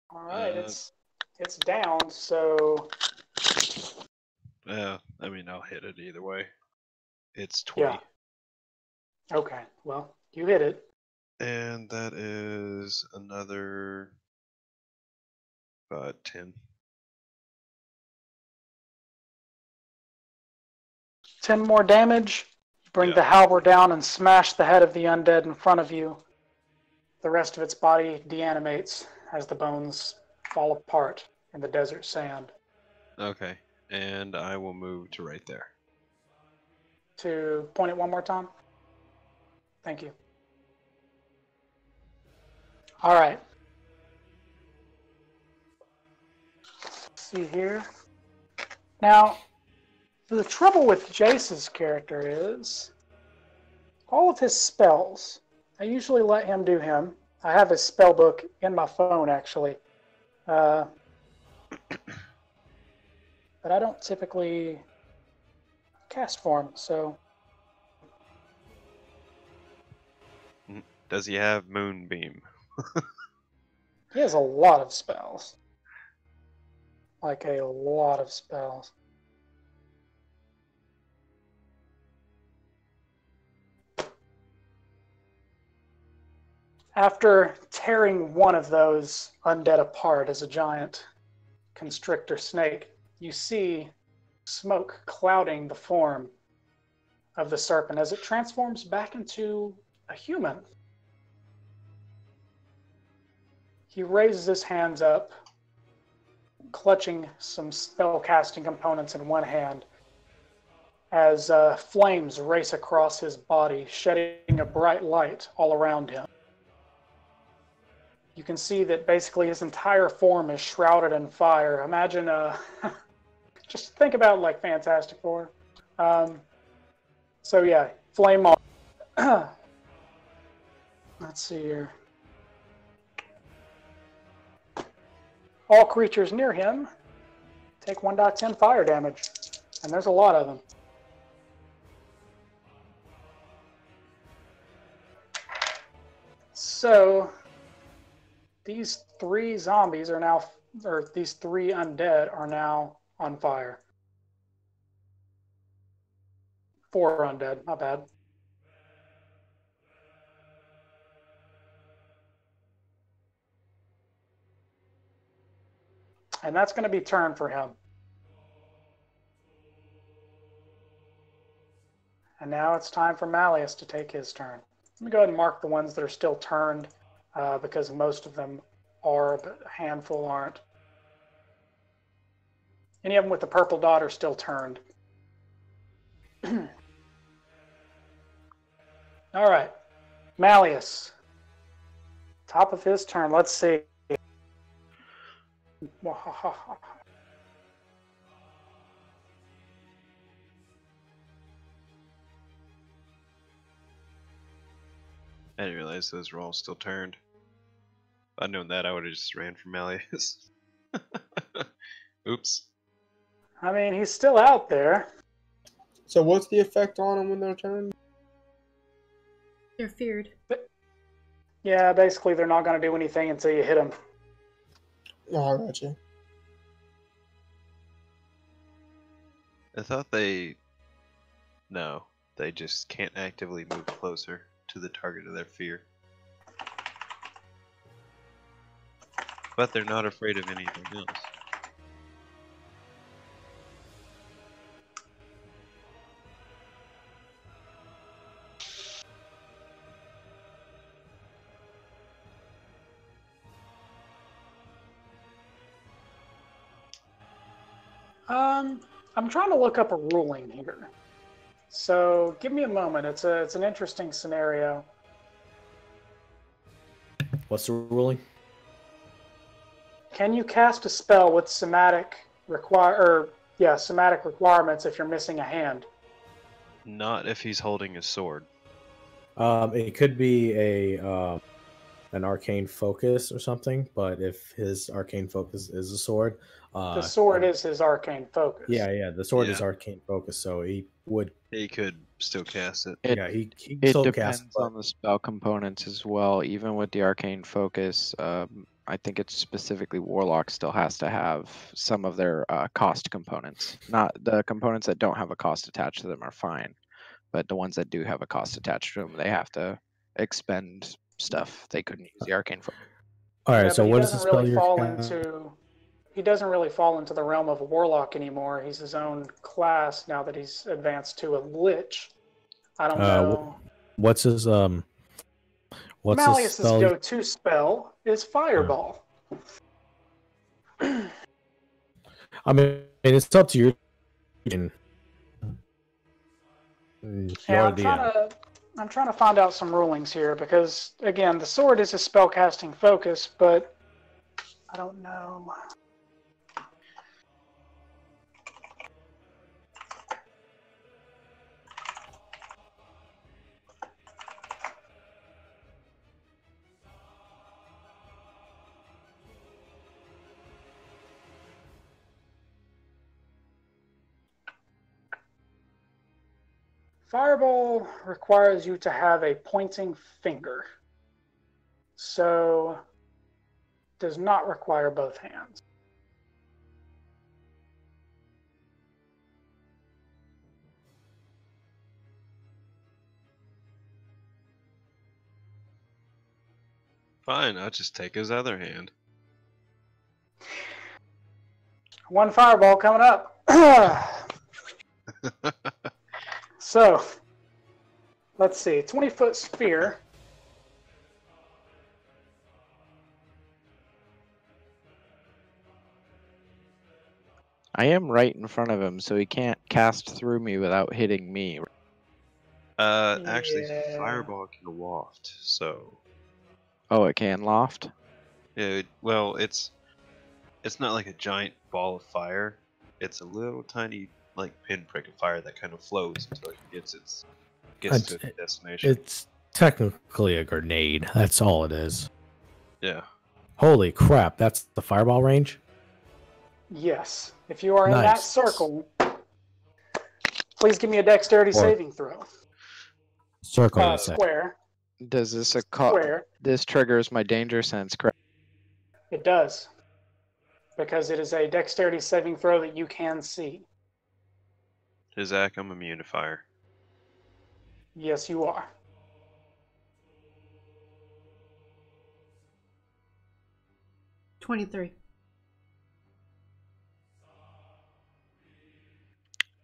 All right, uh, it's it's down, so. Yeah, I mean, I'll hit it either way. It's twenty. Yeah. Okay, well, you hit it. And that is another uh, ten. ten more damage. Bring yeah. the halberd down and smash the head of the undead in front of you. The rest of its body deanimates as the bones fall apart in the desert sand. Okay, and I will move to right there. To point it one more time? Thank you. All right. see here. Now, the trouble with Jace's character is all of his spells, I usually let him do him. I have his spell book in my phone, actually. Uh, but I don't typically cast for him, so... Does he have Moonbeam? He has a lot of spells. Like a lot of spells. After tearing one of those undead apart as a giant constrictor snake, you see smoke clouding the form of the serpent as it transforms back into a human. He raises his hands up, clutching some spell-casting components in one hand as uh, flames race across his body, shedding a bright light all around him. You can see that basically his entire form is shrouded in fire. Imagine, uh, just think about like Fantastic Four. Um, so yeah, flame on. Let's see here. All creatures near him take one d ten fire damage, and there's a lot of them. So these three zombies are now, or these three undead are now on fire. Four undead, my bad. And that's going to be turn for him. And now it's time for Malleus to take his turn. Let me go ahead and mark the ones that are still turned, uh, because most of them are, but a handful aren't. Any of them with the purple dot are still turned. All right. Malleus. Top of his turn. Let's see. I didn't realize those were all still turned. If I'd known that, I would have just ran for Malleus. Oops. I mean, he's still out there. So what's the effect on them when they're turned? They're feared. But, yeah, basically they're not going to do anything until you hit them. Oh, I got you. I thought they... No, they just can't actively move closer to the target of their fear. But they're not afraid of anything else. Um, I'm trying to look up a ruling here, so give me a moment. It's a it's an interesting scenario. What's the ruling? Can you cast a spell with somatic require or yeah somatic requirements if you're missing a hand? Not if he's holding a sword. Um, it could be a um, an arcane focus or something, but if his arcane focus is a sword. Uh, the sword uh, is his arcane focus. Yeah, yeah. The sword yeah. is arcane focus, so he would. He could still cast it. it yeah, he, he it still depends cast, on but... the spell components as well. Even with the arcane focus, um, I think it's specifically Warlock still has to have some of their uh, cost components. Not the components that don't have a cost attached to them are fine, but the ones that do have a cost attached to them, they have to expend stuff. They couldn't use the arcane focus. All right. Yeah, so what does the spell really fall gonna... into? He doesn't really fall into the realm of a warlock anymore. He's his own class now that he's advanced to a lich. I don't uh, know. What's his um? What's Malleus's his spell? Go-to spell is Fireball. Yeah. I mean, it's up to you. And I'm trying to, I'm trying to find out some rulings here because again, the sword is a spellcasting focus, but I don't know. Fireball requires you to have a pointing finger, so does not require both hands. Fine, I'll just take his other hand. One fireball coming up. So, let's see. twenty-foot sphere. I am right in front of him, so he can't cast through me without hitting me. Uh, actually, yeah. Fireball can waft, so... Oh, it can loft? Yeah, well, it's... It's not like a giant ball of fire. It's a little tiny, like, pinprick of fire that kind of flows until it gets its gets to its destination. It's technically a grenade. That's all it is. Yeah. Holy crap! That's the fireball range. Yes. If you are nice. in that circle, please give me a dexterity Four. saving throw. Circle. Uh, square. Does this a call? Square. This triggers my danger sense, correct? It does. Because it is a dexterity saving throw that you can see. Zach, I'm immune to fire. Yes, you are. twenty-three.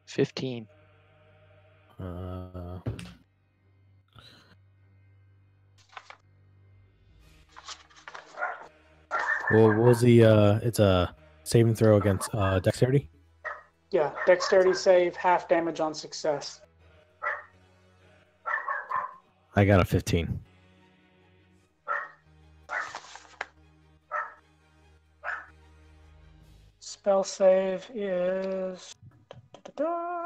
fifteen. Uh... Well, what was the, uh, it's a save and throw against uh, dexterity? Yeah, dexterity save, half damage on success. I got a fifteen. Spell save is... Da-da-da-da.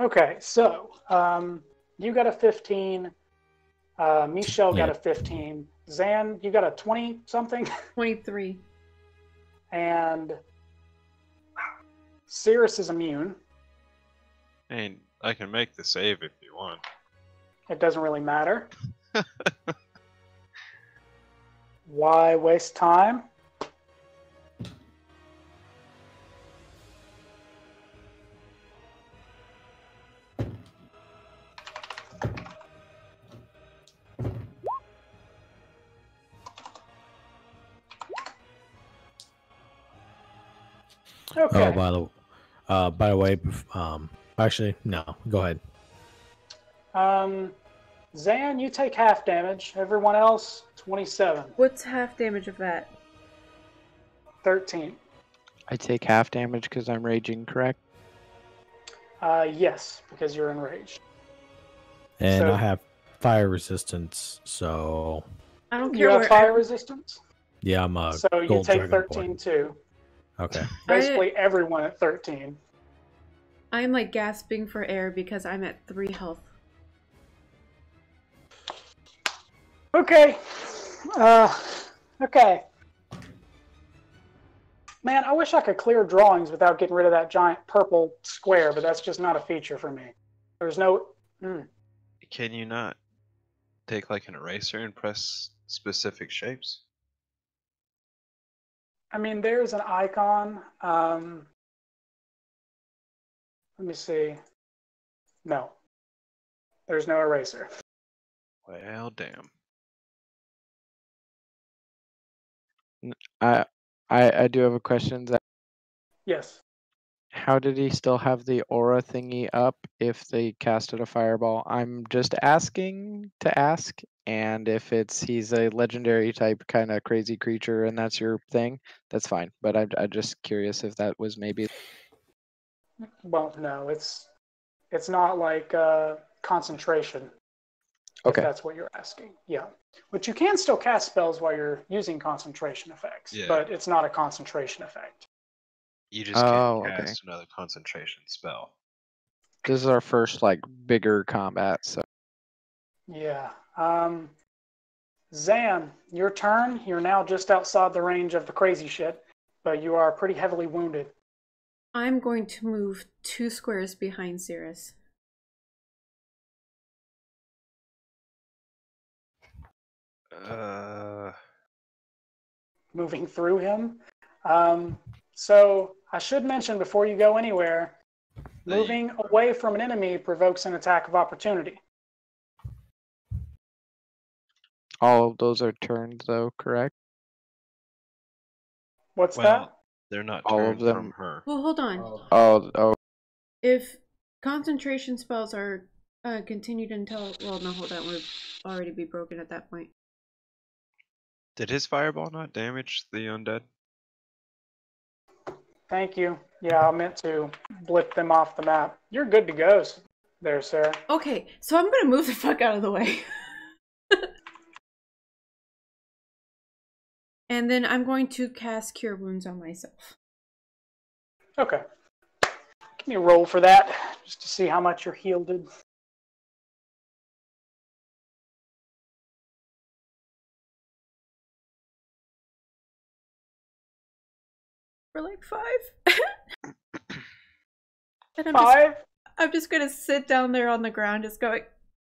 Okay, so um, you got a fifteen, uh, Me'Shelle yeah. got a fifteen, Zan, you got a twenty something? twenty-three. And Sirris is immune. And I can make the save if you want. It doesn't really matter. Why waste time? Okay. Oh, by the, uh, by the way, um, actually, no. Go ahead. Um, Xan, you take half damage. Everyone else, twenty-seven. What's half damage of that? thirteen. I take half damage because I'm raging, correct? Uh, yes, because you're enraged. And so, I have fire resistance, so... I don't care. You have fire resistance? Yeah, I'm a So you take thirteen, too. Okay. Basically I, everyone at thirteen. I'm like gasping for air because I'm at three health. Okay. Uh, okay. Man, I wish I could clear drawings without getting rid of that giant purple square, but that's just not a feature for me. There's no... Mm. Can you not take like an eraser and press specific shapes? I mean, there's an icon. Um, let me see. No. There's no eraser. Well, damn. I, I, I do have a question. That yes. How did he still have the aura thingy up if they casted a fireball? I'm just asking to ask. And if it's he's a legendary type kind of crazy creature and that's your thing, that's fine. But I'm, I'm just curious if that was maybe... Well, no, it's it's not like uh, concentration. Okay. If that's what you're asking. Yeah. But you can still cast spells while you're using concentration effects, yeah. But it's not a concentration effect. You just can't oh, cast okay. another concentration spell. This is our first like bigger combat, so... Yeah. Um, Zan, your turn. You're now just outside the range of the crazy shit. but you are pretty heavily wounded. I'm going to move two squares behind Sirris. Uh... Moving through him. Um, so I should mention before you go anywhere, moving away from an enemy provokes an attack of opportunity. All of those are turned, though, correct? What's well, that? They're not all turned of them. From her. Well, hold on. Oh, oh. oh. If concentration spells are uh, continued until... Well, no, hold on. We'd already be broken at that point. Did his fireball not damage the undead? Thank you. Yeah, I meant to blip them off the map. You're good to go there, sir. Okay, so I'm going to move the fuck out of the way. And then I'm going to cast Cure Wounds on myself. Okay. Give me a roll for that, just to see how much you're healed. For like five. And I'm five? Just, I'm just going to sit down there on the ground just going,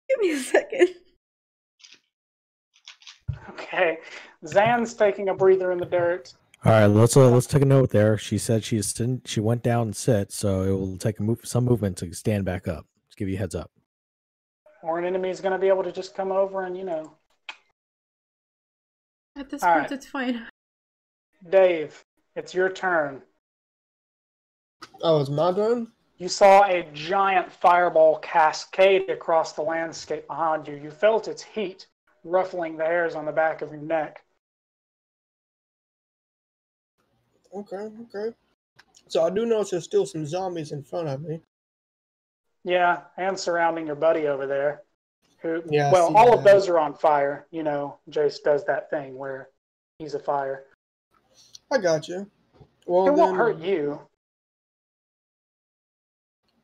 give me a second. Okay, Zan's taking a breather in the dirt. All right, let's uh, let's take a note there. She said she is she went down and sit, so it will take a move, some movement to stand back up. Just give you a heads up. Or an enemy is going to be able to just come over and you know. At this point, it's fine. Dave, it's your turn. Oh, it's my turn? You saw a giant fireball cascade across the landscape behind you. You felt its heat ruffling the hairs on the back of your neck. Okay, okay. So I do notice there's still some zombies in front of me. Yeah, and surrounding your buddy over there. Who? Yeah, well, all that. Of those are on fire. You know, Jace does that thing where he's a fire. I got you. Well, it then, won't hurt you.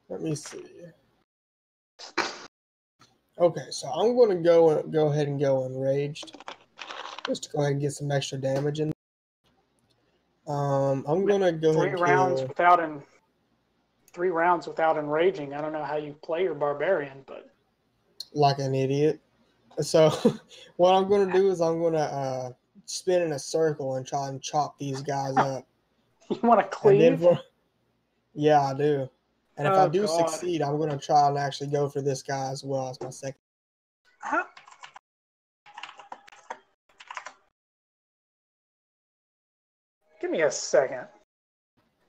Let me see. Okay, so I'm going to go go ahead and go enraged, just to go ahead and get some extra damage in. Um, I'm going to go three ahead rounds kill. without en three rounds without enraging. I don't know how you play your barbarian, but like an idiot. So what I'm going to do is I'm going to uh, spin in a circle and try and chop these guys up. You want to cleave? For... Yeah, I do. And if oh, I do God. succeed, I'm going to try and actually go for this guy as well as my second. How? Give me a second.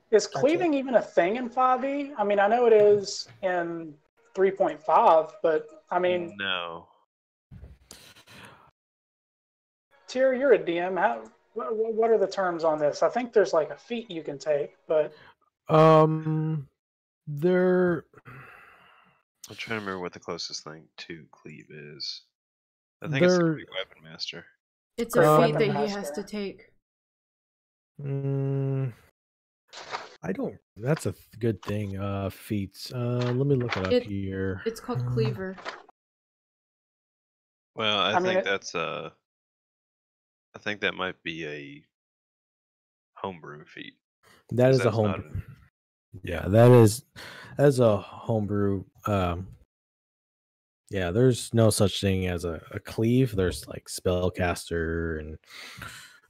Is cleaving gotcha. even a thing in five E? I mean, I know it is in three point five, but I mean... No. Tyr, you're a D M. How, what, what are the terms on this? I think there's like a feat you can take, but... Um... They're. I'm trying to remember what the closest thing to cleave is. I think it's the Great Weapon Master. It's a feat that he has to take. Mm, I don't. That's a good thing. Uh, feats. Uh, let me look it up it, here. It's called Cleaver. Well, I, I think mean, it, that's uh. I think that might be a homebrew feat. That is a homebrew. Yeah, that is as a homebrew. Um, yeah, there's no such thing as a, a cleave. There's like spellcaster and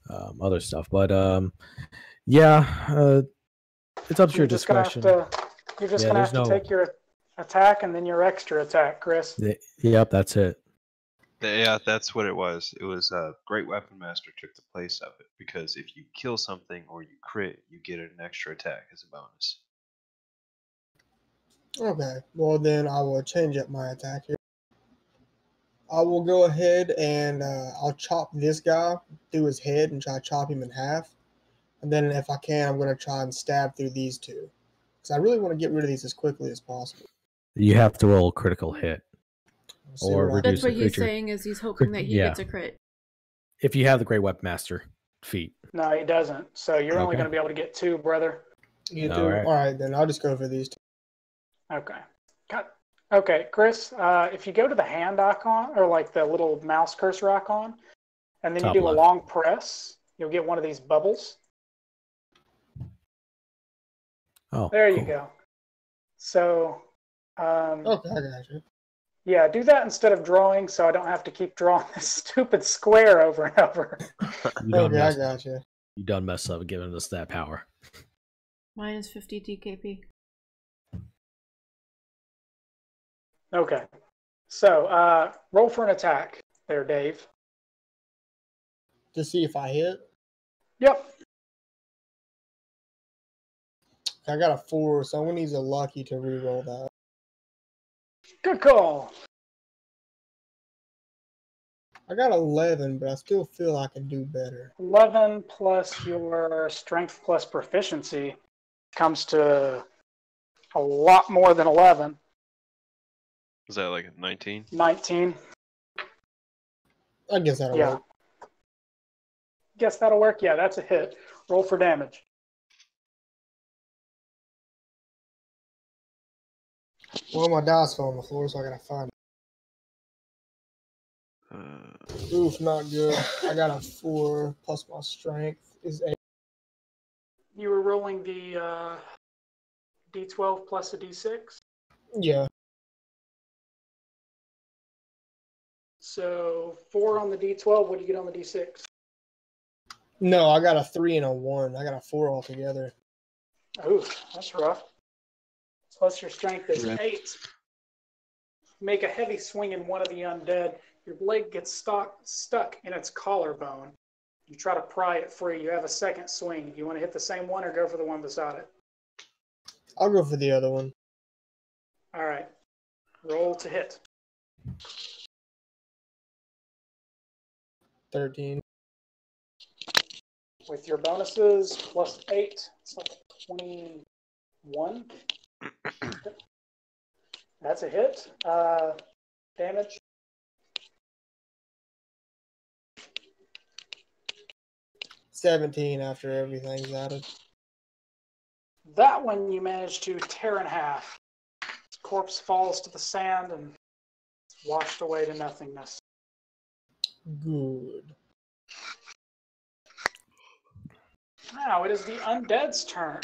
um, other stuff, but um, yeah, uh, it's up to your discretion. To, you're just yeah, gonna have no... to take your attack and then your extra attack, Chris. The, yep, that's it. Yeah, that's what it was. It was a uh, Great Weapon Master took the place of it because if you kill something or you crit, you get an extra attack as a bonus. Okay, well then I will change up my attack here. I will go ahead and uh, I'll chop this guy through his head and try to chop him in half. And then if I can, I'm going to try and stab through these two. Because I really want to get rid of these as quickly as possible. You have to roll a critical hit. We'll or what That's what he's saying is he's hoping that he yeah. gets a crit. If you have the Great Weapon Master feat. No, he doesn't. So you're okay. only going to be able to get two, brother. You All do. Right. All right, then I'll just go for these two. Okay. Got Okay, Chris, uh, if you go to the hand icon, or like the little mouse cursor icon, and then Top you do left. a long press, you'll get one of these bubbles. Oh, there cool. you go. So, um, oh, God, yeah, do that instead of drawing, so I don't have to keep drawing this stupid square over and over. you, oh, yeah, mess, gotcha. you done messed up giving us that power. Minus fifty D K P. Okay. So, uh, roll for an attack there, Dave. To see if I hit? Yep. I got a four, so I'm going to use a lucky to reroll that. Good call. I got eleven, but I still feel I can do better. eleven plus your strength plus proficiency comes to a lot more than eleven. Is that like nineteen? nineteen. I guess that'll yeah. work. Guess that'll work? Yeah, that's a hit. Roll for damage. Well, my dice fell on the floor, so I gotta find it. Uh, Oof, not good. I got a four, plus my strength is eight. You were rolling the uh, D twelve plus a D six? Yeah. So, four on the D twelve, what do you get on the D six? No, I got a three and a one. I got a four altogether. Ooh, that's rough. Plus your strength is eight. Make a heavy swing in one of the undead. Your blade gets stuck, stuck in its collarbone. You try to pry it free. You have a second swing. Do you want to hit the same one or go for the one beside it? I'll go for the other one. All right. Roll to hit. thirteen. With your bonuses, plus eight, it's like twenty-one. That's a hit. Uh, damage. seventeen after everything's added. That one you managed to tear in half. His corpse falls to the sand and is washed away to nothingness. Good. Now it is the undead's turn.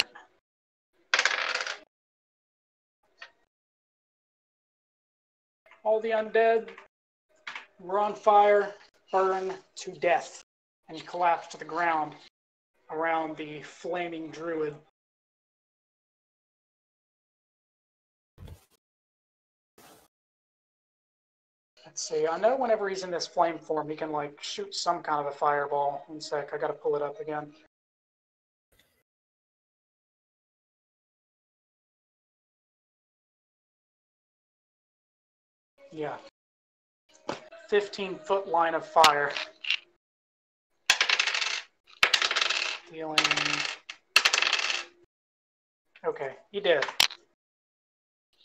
All the undead were on fire, burn to death, and collapse to the ground around the flaming druid. Let's see, I know whenever he's in this flame form, he can, like, shoot some kind of a fireball. One sec, I gotta pull it up again. Yeah. fifteen-foot line of fire. Dealing... Okay, he did.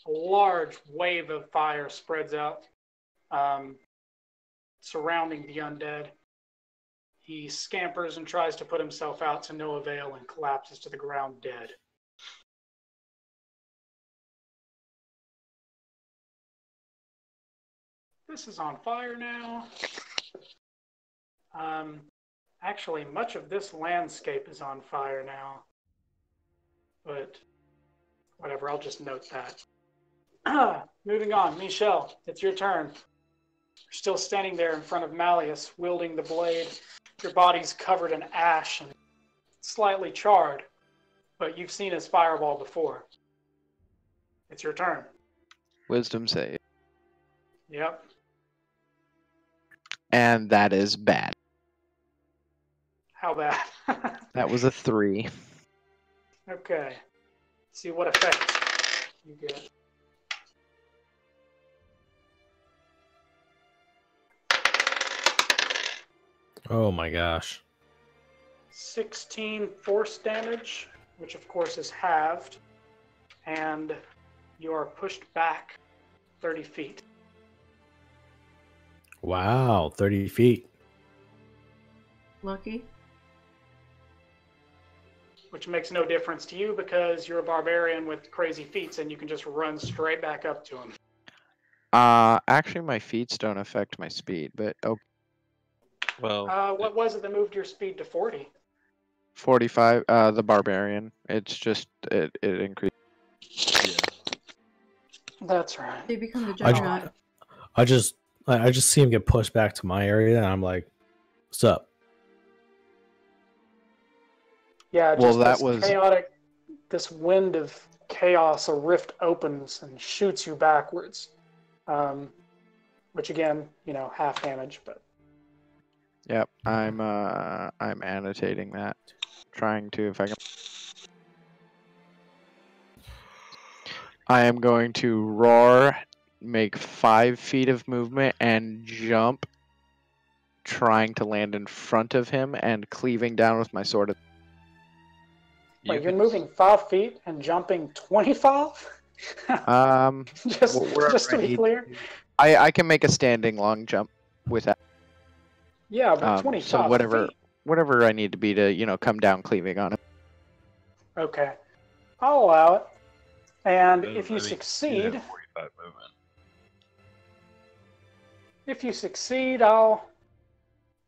A large wave of fire spreads out, um, surrounding the undead. He scampers and tries to put himself out to no avail and collapses to the ground dead. This is on fire now. Um, actually, much of this landscape is on fire now. But whatever, I'll just note that. Moving on, Me'Shelle, it's your turn. You're still standing there in front of Malleus, wielding the blade. Your body's covered in ash and slightly charred, but you've seen his fireball before. It's your turn. Wisdom save. Yep. And that is bad. How bad? That was a three. Okay. Let's see what effect you get. Oh my gosh. sixteen force damage, which of course is halved, and you are pushed back thirty feet. Wow, thirty feet. Lucky. Which makes no difference to you because you're a barbarian with crazy feats and you can just run straight back up to him. Uh, actually, my feats don't affect my speed, but... Oh. Well, uh, what was it that moved your speed to forty? forty-five, uh, the Barbarian. It's just, it, it increases. Yeah. That's right. They become the juggernaut. I, I just, I just see him get pushed back to my area, and I'm like, what's up? Yeah, just well, that this was... chaotic, this wind of chaos, a rift opens and shoots you backwards. Um, which again, you know, half damage, but... Yep, I'm uh, I'm annotating that, trying to if I can. I am going to roar, make five feet of movement, and jump, trying to land in front of him and cleaving down with my sword. Wait, you you're can... moving five feet and jumping twenty-five? um, just well, just to be clear, I I can make a standing long jump with that. Yeah, but twenty-five feet. Um, so whatever, whatever I need to be to, you know, come down cleaving on it. Okay, I'll allow it. And oh, if you I mean, succeed, you if you succeed, I'll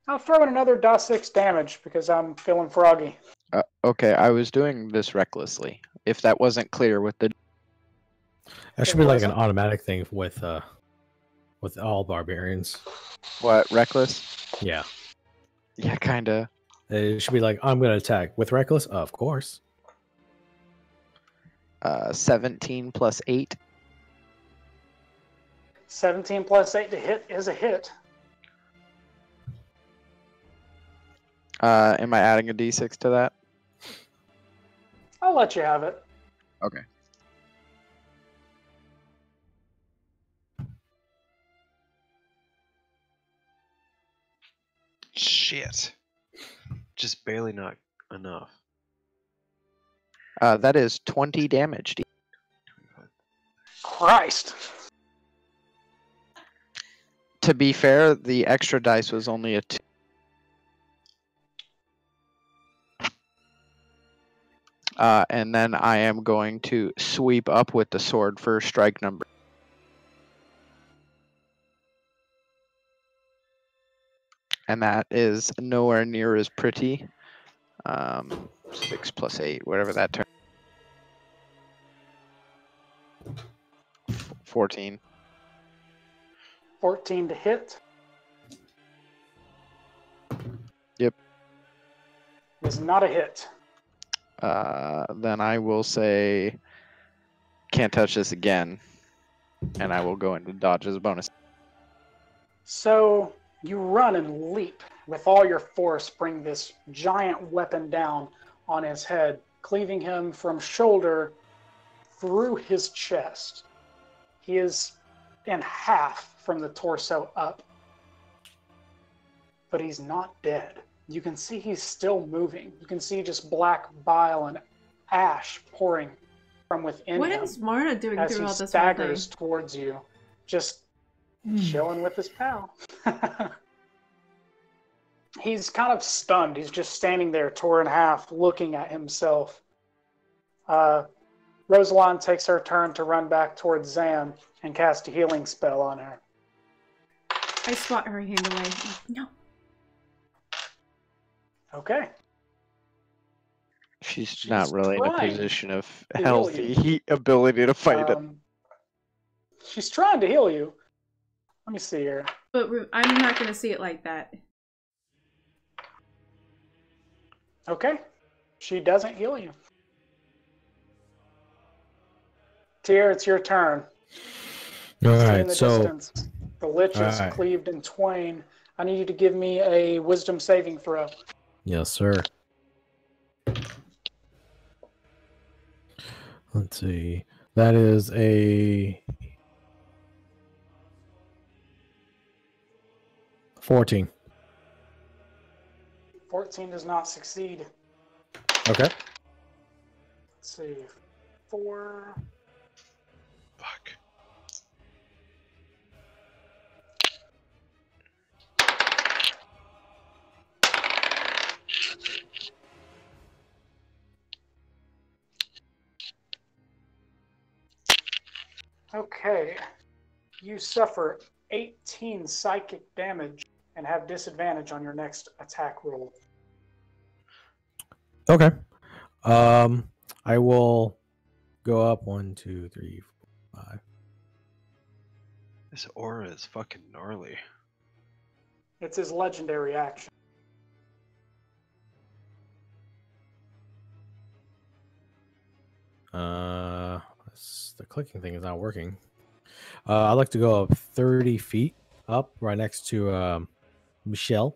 I'll throw in another d six damage because I'm feeling froggy. Uh, okay, I was doing this recklessly. If that wasn't clear with the, that should it be wasn't. like an automatic thing with uh, with all barbarians. What, reckless? Yeah. Yeah, kinda. It should be like, I'm gonna attack with reckless, of course. Uh, seventeen plus eight. Seventeen plus eight to hit is a hit. Uh, am I adding a d six to that? I'll let you have it. Okay. Shit. Just barely not enough. Uh, that is twenty damage. Christ! To be fair, the extra dice was only a two. Uh, and then I am going to sweep up with the sword for strike number. And that is nowhere near as pretty. Um, six plus eight, whatever that turn. Fourteen. Fourteen to hit. Yep. It's not a hit. Uh, then I will say, can't touch this again, and I will go into dodge as a bonus. So. You run and leap with all your force, bring this giant weapon down on his head, cleaving him from shoulder through his chest. He is in half from the torso up. But he's not dead. You can see he's still moving. You can see just black bile and ash pouring from within what him. What is Marta doing as through all this? He staggers towards you, just chilling with his pal. He's kind of stunned. He's just standing there, torn in half, looking at himself. Uh, Rosalyn takes her turn to run back towards Zan and cast a healing spell on her. I swat her hand away. No. Okay. She's, She's not really in a position of healthy he ability to fight um, it. She's trying to heal you. Let me see here. But I'm not going to see it like that. Okay. She doesn't heal you. Tyr, it's your turn. All right, the so... Distance. The lich is right. Cleaved in twain. I need you to give me a wisdom saving throw. Yes, sir. Let's see. That is a... fourteen. fourteen does not succeed. Okay. Let's see. Four. Fuck. Okay. You suffer eighteen psychic damage. And have disadvantage on your next attack roll. Okay. Um, I will go up one, two, three, four, five. This aura is fucking gnarly. It's his legendary action. Uh, the clicking thing is not working. Uh, I'd like to go up thirty feet up, right next to um, Me'Shelle.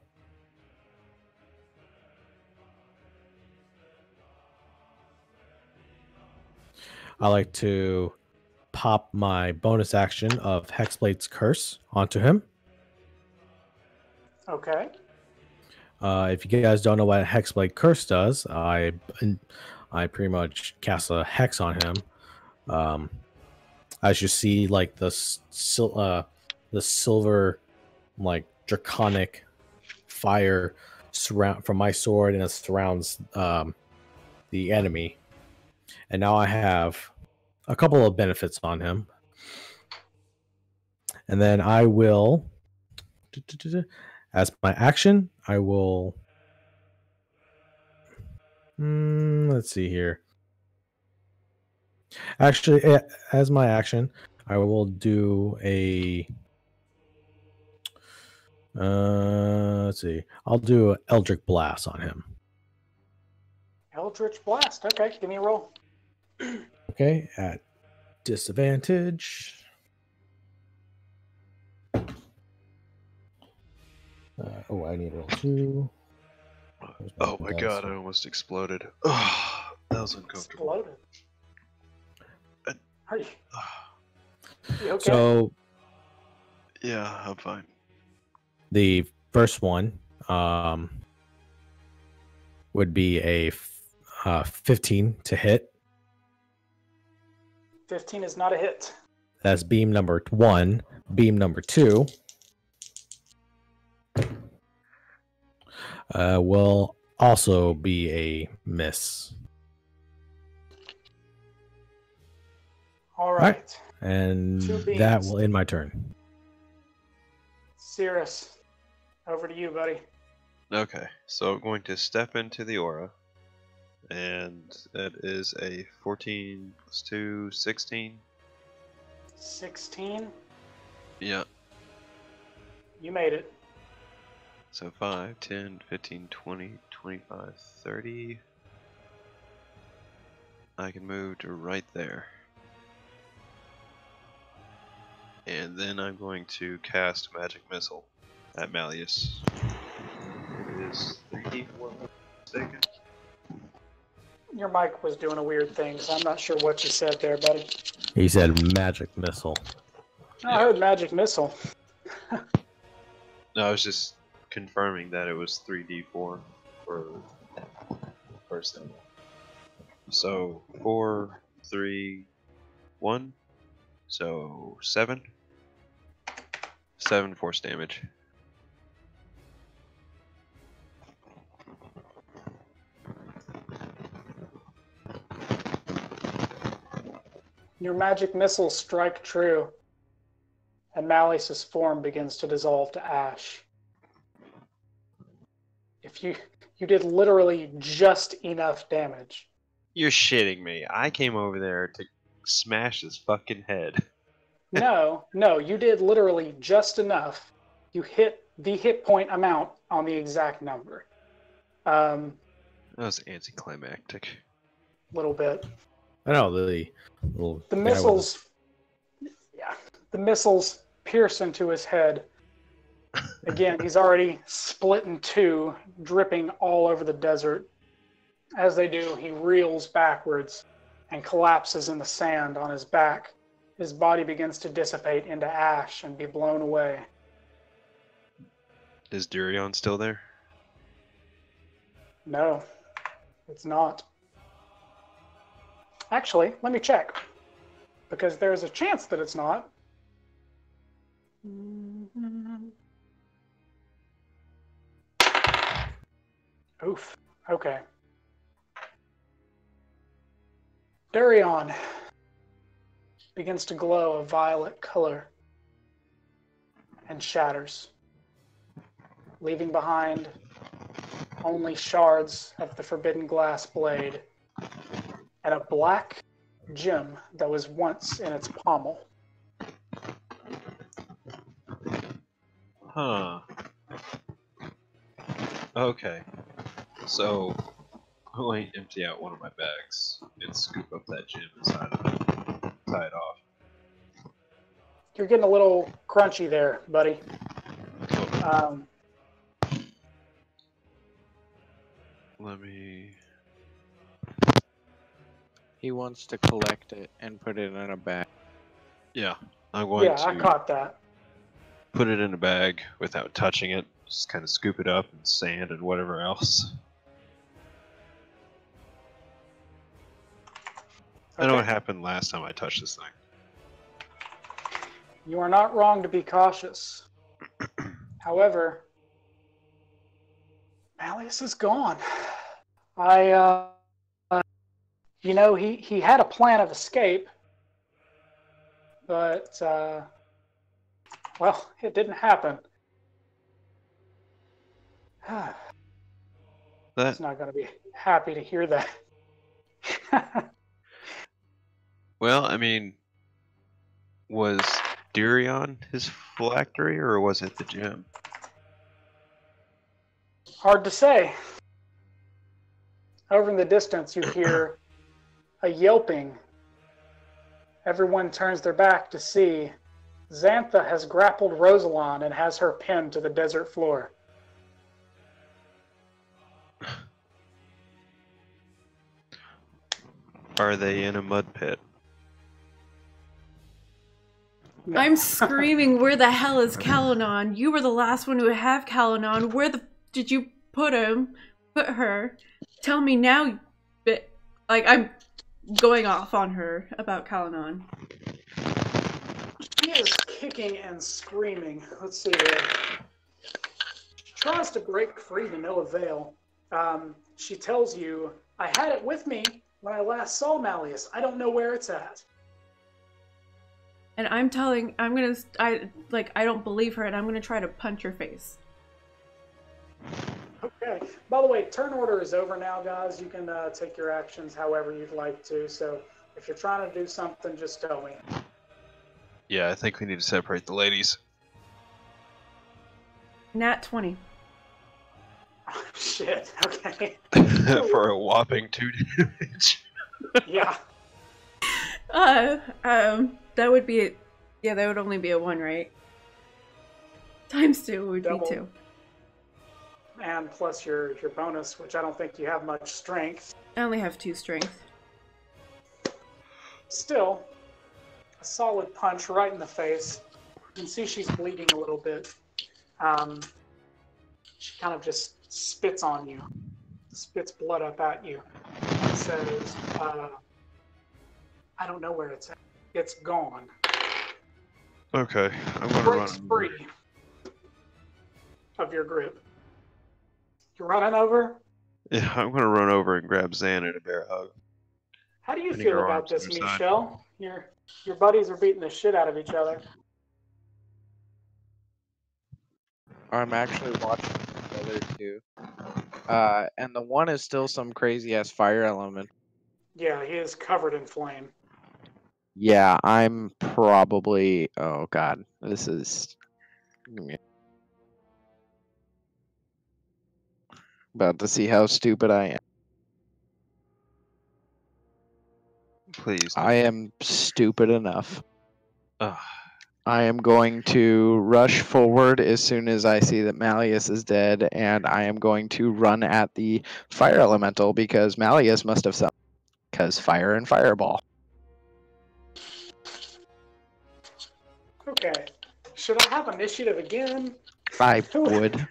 I like to pop my bonus action of Hexblade's Curse onto him. Okay. Uh, if you guys don't know what Hexblade Curse does, I I pretty much cast a hex on him. Um, as you see, like the sil uh, the silver, like draconic fire surround from my sword, and it surrounds um, the enemy. And now I have a couple of benefits on him, and then I will, as my action, I will. Mm, let's see here. Actually, as my action, I will do a. Uh, let's see. I'll do an Eldritch Blast on him. Eldritch Blast. Okay, give me a roll. Okay, at disadvantage. Uh, oh, I need roll two. Oh my god, I almost exploded. Oh, that was uncomfortable. Exploded. Uh, Are you? You okay? So, yeah, I'm fine. The first one um, would be a uh, fifteen to hit. fifteen is not a hit. That's beam number one. Beam number two uh, will also be a miss. All right. All right. And that will end my turn. Sirris, over to you, buddy. Okay, so I'm going to step into the aura. And that is a fourteen plus two, sixteen. sixteen? Yeah. You made it. So five, ten, fifteen, twenty, twenty-five, thirty. I can move to right there. And then I'm going to cast Magic Missile at Malleus. It is three D four mistaken. Your mic was doing a weird thing, so I'm not sure what you said there, buddy. He said Magic Missile. No, I heard Magic Missile. No, I was just confirming that it was three D four for first level. So, four, three, one. So, seven. seven force damage. Your magic missiles strike true, and Malleus' form begins to dissolve to ash. If you you did literally just enough damage. You're shitting me. I came over there to smash his fucking head. No, no, you did literally just enough. You hit the hit point amount on the exact number. Um, that was anticlimactic. A little bit. I know the little the missiles, yeah, the missiles pierce into his head. Again, he's already split in two, dripping all over the desert. As they do, he reels backwards and collapses in the sand on his back. His body begins to dissipate into ash and be blown away. Is Durion still there? No, it's not. Actually, let me check, because there's a chance that it's not. Oof. Okay. Durion begins to glow a violet color and shatters, leaving behind only shards of the forbidden glass blade and a black gem that was once in its pommel. Huh. Okay. So, I'll empty out one of my bags and scoop up that gem inside of it. Tie it off. You're getting a little crunchy there, buddy. Um, Let me... He wants to collect it and put it in a bag. Yeah, I'm going yeah, to... Yeah, I caught that. Put it in a bag without touching it. Just kind of scoop it up and sand and whatever else. Okay. I know what happened last time I touched this thing. You are not wrong to be cautious. However, Malleus is gone. I, uh... You know, he, he had a plan of escape, but, uh, well, it didn't happen. That... He's not going to be happy to hear that. Well, I mean, was Durion his phylactery, or was it the gem? Hard to say. Over in the distance, you hear... a yelping. Everyone turns their back to see Xan'Tha has grappled Roslyn and has her pinned to the desert floor. Are they in a mud pit? No. I'm screaming, where the hell is Kel-Anon? You were the last one to have Kel-Anon. Where the f did you put him? Put her? Tell me now, bit. Like, I'm going off on her about Kel-Anon. She is kicking and screaming. Let's see here. She tries to break free to no avail. Um, she tells you, I had it with me when I last saw Malleus. I don't know where it's at. And I'm telling, I'm gonna, I, like, I don't believe her, and I'm gonna try to punch her face. Okay. By the way, turn order is over now, guys. You can uh, take your actions however you'd like to. So if you're trying to do something, just tell me. Yeah, I think we need to separate the ladies. Nat twenty. Oh, shit. Okay. For a whopping two damage. Yeah. Uh, um, that would be, a, yeah, that would only be a one, right? Times two would Double. be two. And plus your, your bonus, which I don't think you have much strength. I only have two strength. Still, a solid punch right in the face. You can see she's bleeding a little bit. Um, she kind of just spits on you. Spits blood up at you. And says, uh, I don't know where it's at. It's gone. Okay, I'm gonna run. Breaks free of your grip. You're running over? Yeah, I'm going to run over and grab Zan and a bear hug. How do you feel about this, Me'Shelle? Your, your buddies are beating the shit out of each other. I'm actually watching the other two. Uh, and the one is still some crazy-ass fire element. Yeah, he is covered in flame. Yeah, I'm probably... Oh, God. This is... About to see how stupid I am. Please. No. I am stupid enough. Ugh. I am going to rush forward as soon as I see that Malleus is dead, and I am going to run at the fire elemental because Malleus must have something. Because fire and fireball. Okay. Should I have initiative again? I would.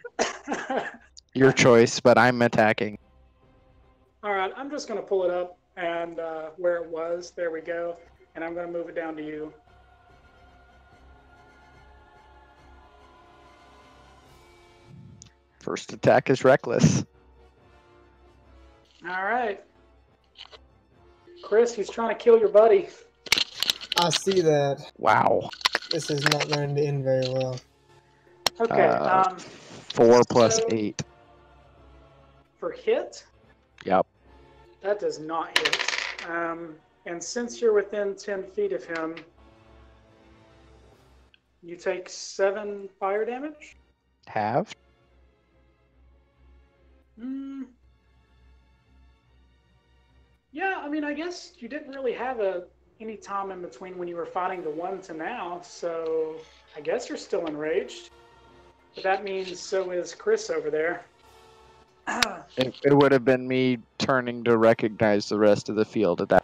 Your choice, but I'm attacking. All right, I'm just going to pull it up and uh, where it was. There we go. And I'm going to move it down to you. First attack is reckless. All right. Chris, he's trying to kill your buddy. I see that. Wow. This is not going to end very well. Okay. Uh, um, four plus so, eight. for hit. Yep. That does not hit. Um, and since you're within ten feet of him, you take seven fire damage. Halved? Hmm. Yeah, I mean, I guess you didn't really have a any time in between when you were fighting the one to now, so I guess you're still enraged. But that means so is Chris over there. It, it would have been me turning to recognize the rest of the field at that.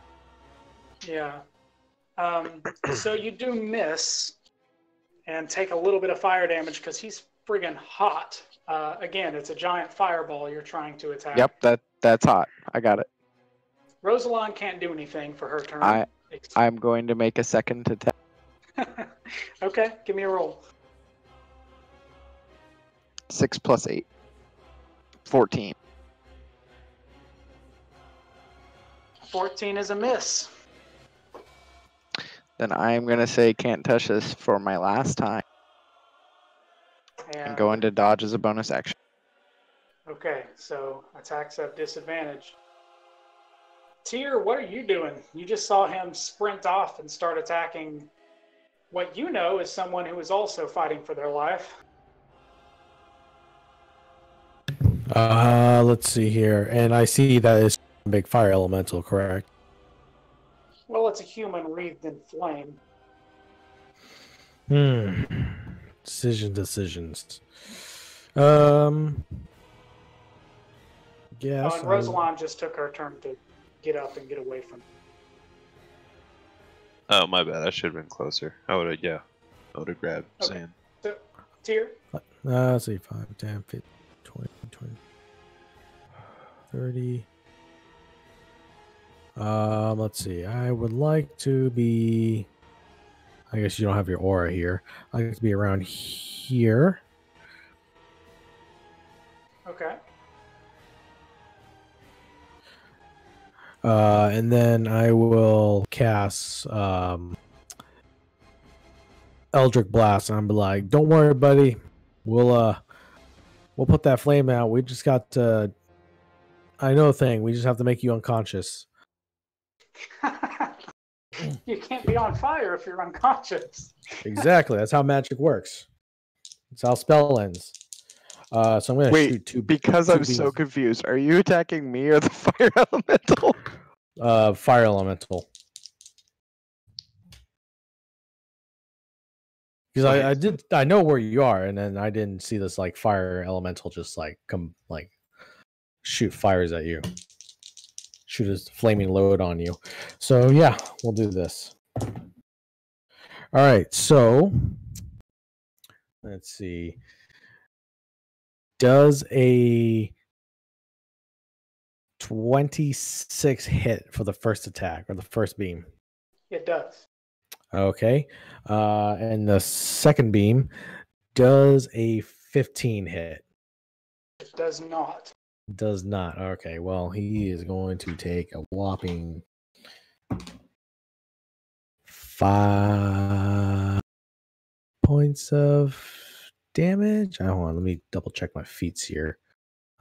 Yeah. Um, so you do miss and take a little bit of fire damage because he's friggin' hot. Uh, again, it's a giant fireball you're trying to attack. Yep, that that's hot. I got it. Rosalon can't do anything for her turn. I, I'm going to make a second attack. Okay, give me a roll. Six plus eight. Fourteen. Fourteen is a miss. Then I'm going to say can't touch this for my last time. And, and go into dodge as a bonus action. Okay, so attacks have disadvantage. Tyr, what are you doing? You just saw him sprint off and start attacking what you know is someone who is also fighting for their life. Uh, let's see here. And I see that is a big fire elemental, correct? Well, it's a human wreathed in flame. Hmm. Decision decisions. Um. Yeah. Oh, and Rosalon just took her turn to get up and get away from. Oh, my bad. I should have been closer. I would have, yeah. I would have grabbed okay. Zan. So, Tyr? Uh, let's see. five, ten, fifteen, twenty, twenty, thirty. Um, let's see. I would like to be... I guess you don't have your aura here. I'd like to be around here. Okay. Uh, and then I will cast um, Eldritch Blast, and I'm like, "Don't worry, buddy. We'll uh, we'll put that flame out. We just got to... I know a thing. We just have to make you unconscious." You can't be on fire if you're unconscious. Exactly. That's how magic works. That's how spell ends. Uh, so I'm gonna Wait, shoot two. Because two I'm beams. So confused. Are you attacking me or the fire elemental? Uh, fire elemental. Because I, I did, I know where you are, and then I didn't see this like fire elemental just like come like shoot fires at you, shoot a flaming load on you. So yeah, we'll do this. All right, so let's see. Does a twenty-six hit for the first attack or the first beam? It does. Okay. Uh, and the second beam, does a fifteen hit? It does not. Does not. Okay. Well, he is going to take a whopping five points of damage. I hold on. Let me double check my feats here.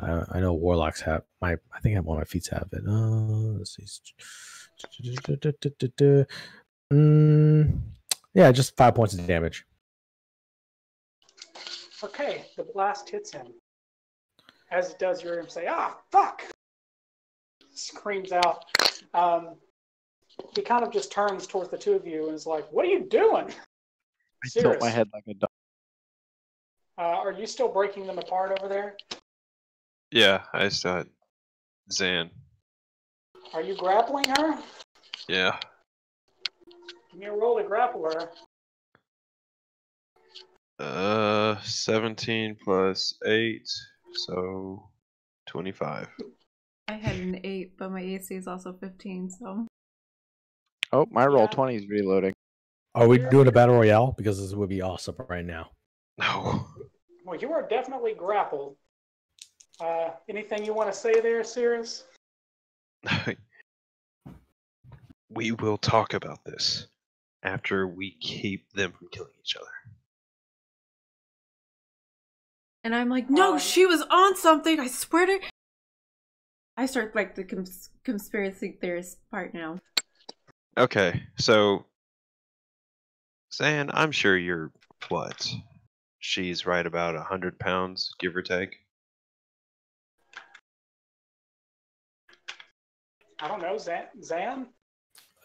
I, I know warlocks have my. I think all my feats have it. Uh, let's see. Mm, yeah, just five points of damage. Okay, the blast hits him. As it does, you hear him say, "Ah, fuck!" Screams out. Um, he kind of just turns towards the two of you and is like, "What are you doing?" I Sirris. Tilt my head like a dog. Uh, are you still breaking them apart over there? Yeah, I saw it. Zan. Are you grappling her? Yeah. Give me a roll to grapple her. Uh, seventeen plus eight, so twenty-five. I had an eight, but my A C is also fifteen, so... Oh, my roll yeah. twenty is reloading. Are we doing a battle royale? Because this would be awesome right now. No. Well, you are definitely grappled. Uh, anything you want to say there, Sirris? We will talk about this after we keep them from killing each other. And I'm like, no, um, she was on something. I swear to... I start like the cons conspiracy theorist part now. Okay, so Zan, I'm sure you're what? She's right about a hundred pounds, give or take. I don't know, Zan. Zan.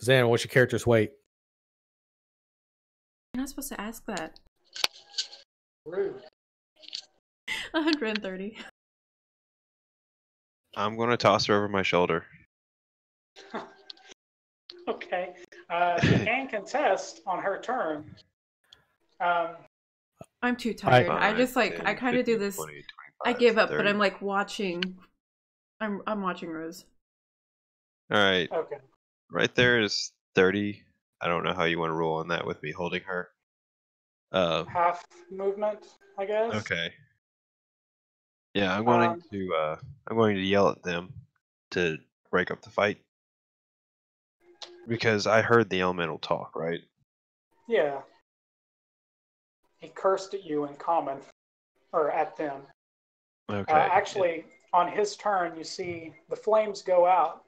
Zan, what's your character's weight? You're not supposed to ask that. Rude. one hundred thirty. I'm gonna toss her over my shoulder. Okay. Uh, she can contest on her turn. Um, I'm too tired. I, I just like ten, I kind of do this. twenty, I give up, thirty. But I'm like watching. I'm I'm watching Rose. All right. Okay. Right there is thirty. I don't know how you want to roll on that with me holding her. Uh, Half movement, I guess. Okay. Yeah, I'm going um, to uh, I'm going to yell at them to break up the fight because I heard the elemental talk, right? Yeah. He cursed at you in common, or at them. Okay. Uh, actually, yeah. On his turn, you see the flames go out.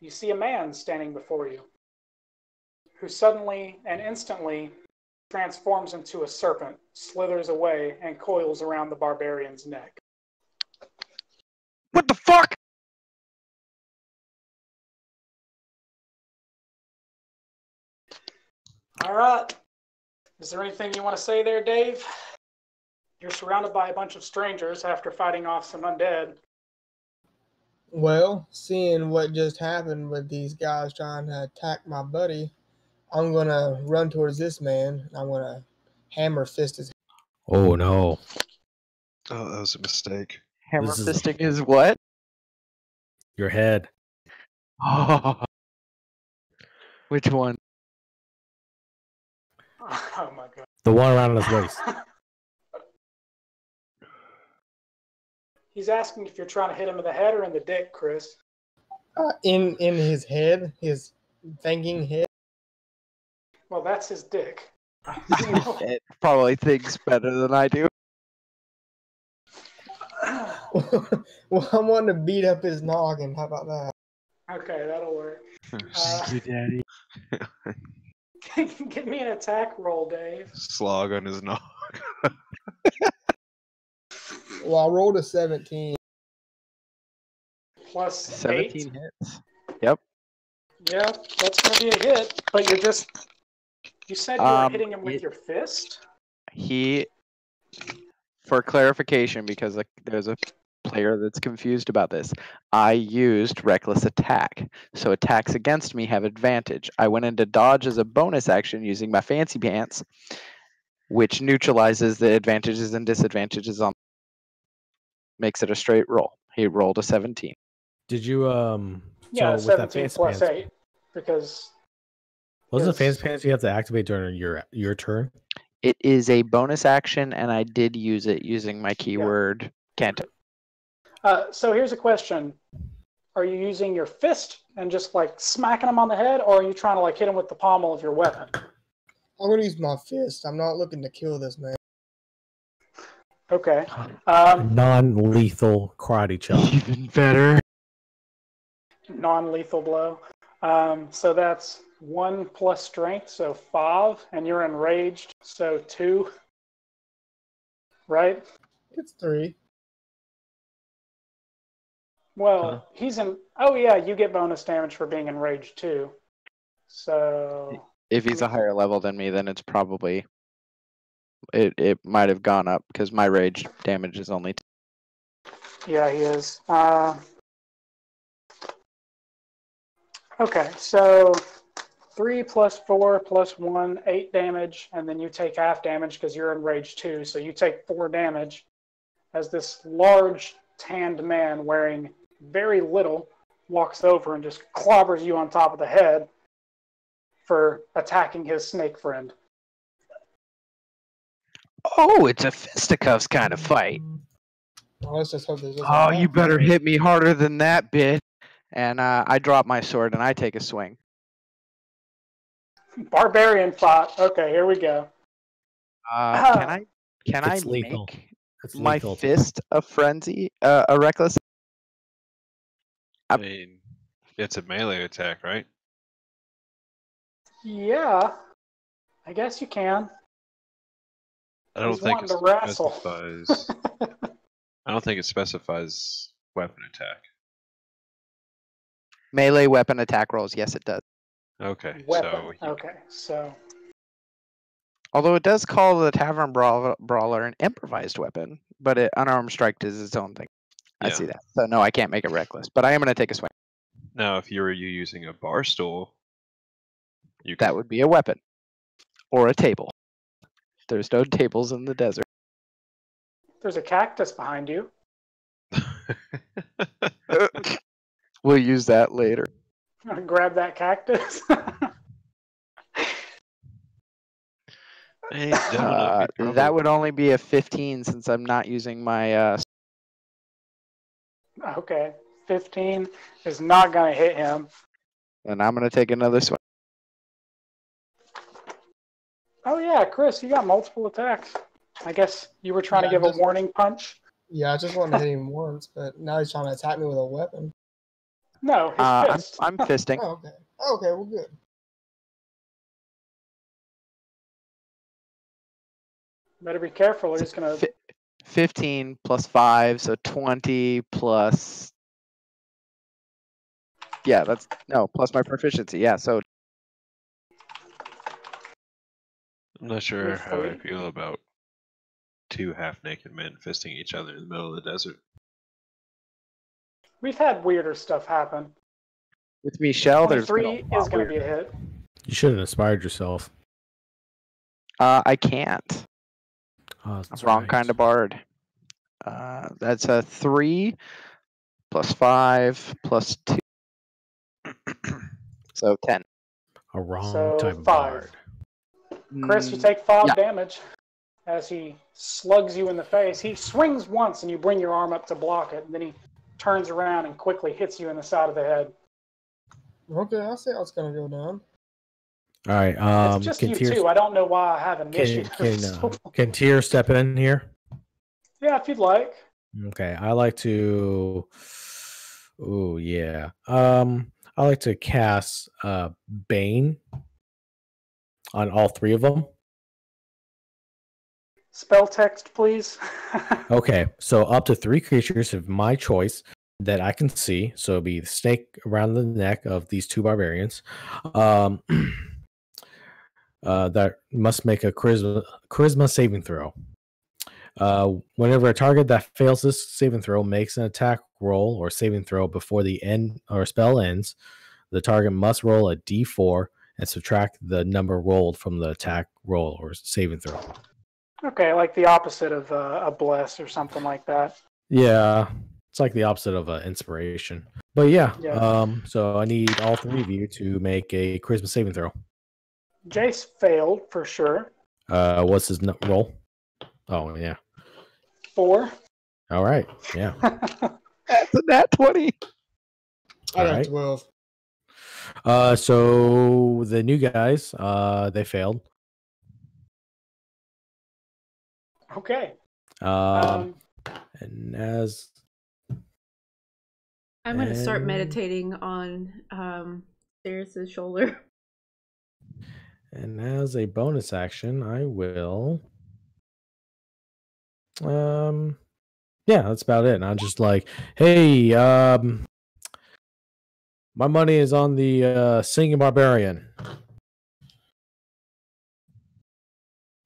You see a man standing before you, who suddenly and instantly transforms into a serpent, slithers away, and coils around the barbarian's neck. What the fuck? All right. Is there anything you want to say there, Dave? You're surrounded by a bunch of strangers after fighting off some undead. Well, seeing what just happened with these guys trying to attack my buddy, I'm going to run towards this man. And I'm going to hammer fist his... Oh, no. Oh, that was a mistake. Hammer this fisting is, a... is what? Your head. Oh. Which one? Oh my god. The one around his waist. He's asking if you're trying to hit him in the head or in the dick, Chris. Uh, in in his head, his thinking head. Well, that's his dick. It probably thinks better than I do. Well, I'm wanting to beat up his noggin. How about that? Okay, that'll work. Thank you, Daddy. Give me an attack roll, Dave. Slog on his knock. Well, I rolled a seventeen. Plus seventeen eight. Hits. Yep. Yeah, that's going to be a hit, but you're just... You said you were um, hitting him with it, your fist? He... For clarification, because there's a player that's confused about this, I used Reckless Attack, so attacks against me have advantage. I went into dodge as a bonus action using my fancy pants, which neutralizes the advantages and disadvantages on. Makes it a straight roll. He rolled a seventeen. Did you um? Yeah, so seventeen with that plus pants, eight because. Wasn't fancy pants you have to activate during your your turn? It is a bonus action, and I did use it using my keyword yeah. Canto. Uh, so here's a question. Are you using your fist and just like smacking him on the head, or are you trying to like hit him with the pommel of your weapon? I'm going to use my fist. I'm not looking to kill this man. Okay. Um, non-lethal karate chop. Even better. Non-lethal blow. Um, so that's one plus strength, so five, and you're enraged, so two. Right? It's three. Well, huh? He's in. Oh yeah, you get bonus damage for being enraged too. So if he's a higher level than me, then it's probably it. It might have gone up because my rage damage is only. Two. Yeah, he is. Uh... Okay, so three plus four plus one, eight damage, and then you take half damage because you're enraged too. So you take four damage as this large tanned man wearing. Very little walks over and just clobbers you on top of the head for attacking his snake friend. Oh, it's a fisticuffs kind of fight. Well, let's just hope oh, happen. You better hit me harder than that, bitch. And uh, I drop my sword and I take a swing. Barbarian fight. Okay, here we go. Uh, uh, can I? Can I lethal. Make it's my lethal. Fist a frenzy? Uh, a reckless. I mean, it's a melee attack, right? Yeah, I guess you can. I don't He's think it specifies. I don't think it specifies weapon attack. Melee weapon attack rolls, yes, it does. Okay. Weapon. So okay. So. Although it does call the Tavern Brawl, Brawler an improvised weapon, but it, unarmed strike is its own thing. I yeah. see that. So no, I can't make it reckless, but I am going to take a swing. Now, if you were you using a bar stool, you could... that would be a weapon or a table. There's no tables in the desert. There's a cactus behind you. We'll use that later. I'm gonna grab that cactus. Hey, uh, that would only be a fifteen since I'm not using my... Uh... Okay, fifteen is not going to hit him. And I'm going to take another swing. Oh yeah, Chris, you got multiple attacks. I guess you were trying yeah, to give just... a warning punch. Yeah, I just wanted to hit him once, but now he's trying to attack me with a weapon. No, his uh, fist. I'm, I'm fisting. Oh, okay. Oh, okay, well, good. Better be careful, or he's going to... fifteen plus five, so twenty plus... Yeah, that's... No, plus my proficiency, yeah, so... I'm not sure how I feel about two half-naked men fisting each other in the middle of the desert. We've had weirder stuff happen. With Me'Shelle, there's three is going to be a hit. You should have inspired yourself. Uh, I can't. Oh, that's wrong right. kind of bard. Uh, that's a three plus five plus two. So ten. A wrong so type of bard. Chris, you take five yeah. damage as he slugs you in the face. He swings once and you bring your arm up to block it, and then he turns around and quickly hits you in the side of the head. Okay, I see how it's going to go down. All right. Um, it's just you tier... two. I don't know why I have initiative. Can, can, uh, can Tyr step in here? Yeah, if you'd like. Okay, I like to. Oh yeah. Um, I like to cast uh Bane on all three of them. Spell text, please. Okay, so up to three creatures of my choice that I can see. So it'd be the snake around the neck of these two barbarians. Um. Uh, that must make a charisma charisma saving throw. Uh, whenever a target that fails this saving throw makes an attack roll or saving throw before the end or spell ends, the target must roll a d four and subtract the number rolled from the attack roll or saving throw. Okay, like the opposite of uh, a bless or something like that. Yeah, it's like the opposite of an inspiration. But yeah, yeah. Um, so I need all three of you to make a charisma saving throw. Jace failed for sure. Uh, what's his roll? Oh yeah, four. All right, yeah. That's a nat twenty. All right, twelve. Uh, so the new guys, uh, they failed. Okay. Um, um and as I'm gonna and... start meditating on um Sirris's shoulder. And as a bonus action, I will. Um, yeah, that's about it. And I'm just like, hey, um, my money is on the uh, singing barbarian.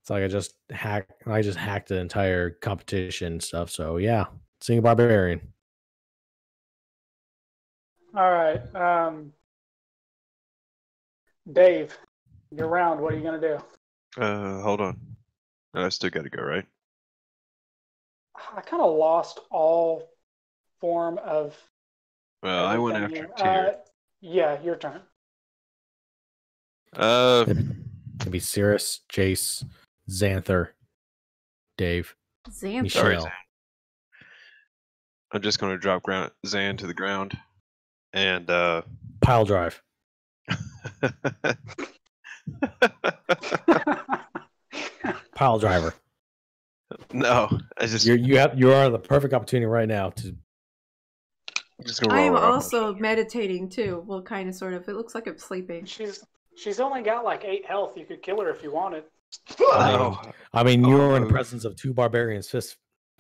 It's like I just hack. I just hacked the entire competition stuff. So yeah, singing barbarian. All right, um, Dave. You're round. What are you going to do? Uh, hold on. I still got to go, right? I kind of lost all form of... Well, I went after Tyr. Uh, yeah, your turn. Uh, It'd be Sirris, Jace, Xan'Tha, Dave, Xan'Tha. Sorry, Zan. I'm just going to drop ground, Zan to the ground and... Uh... Pile drive. Pile driver. No, I just You're, you have you are the perfect opportunity right now to Just gonna roll I am also meditating too. Well, kind of, sort of. It looks like I'm sleeping. She's she's only got like eight health. You could kill her if you wanted. Oh. I mean, you're oh. in the presence of two barbarians fist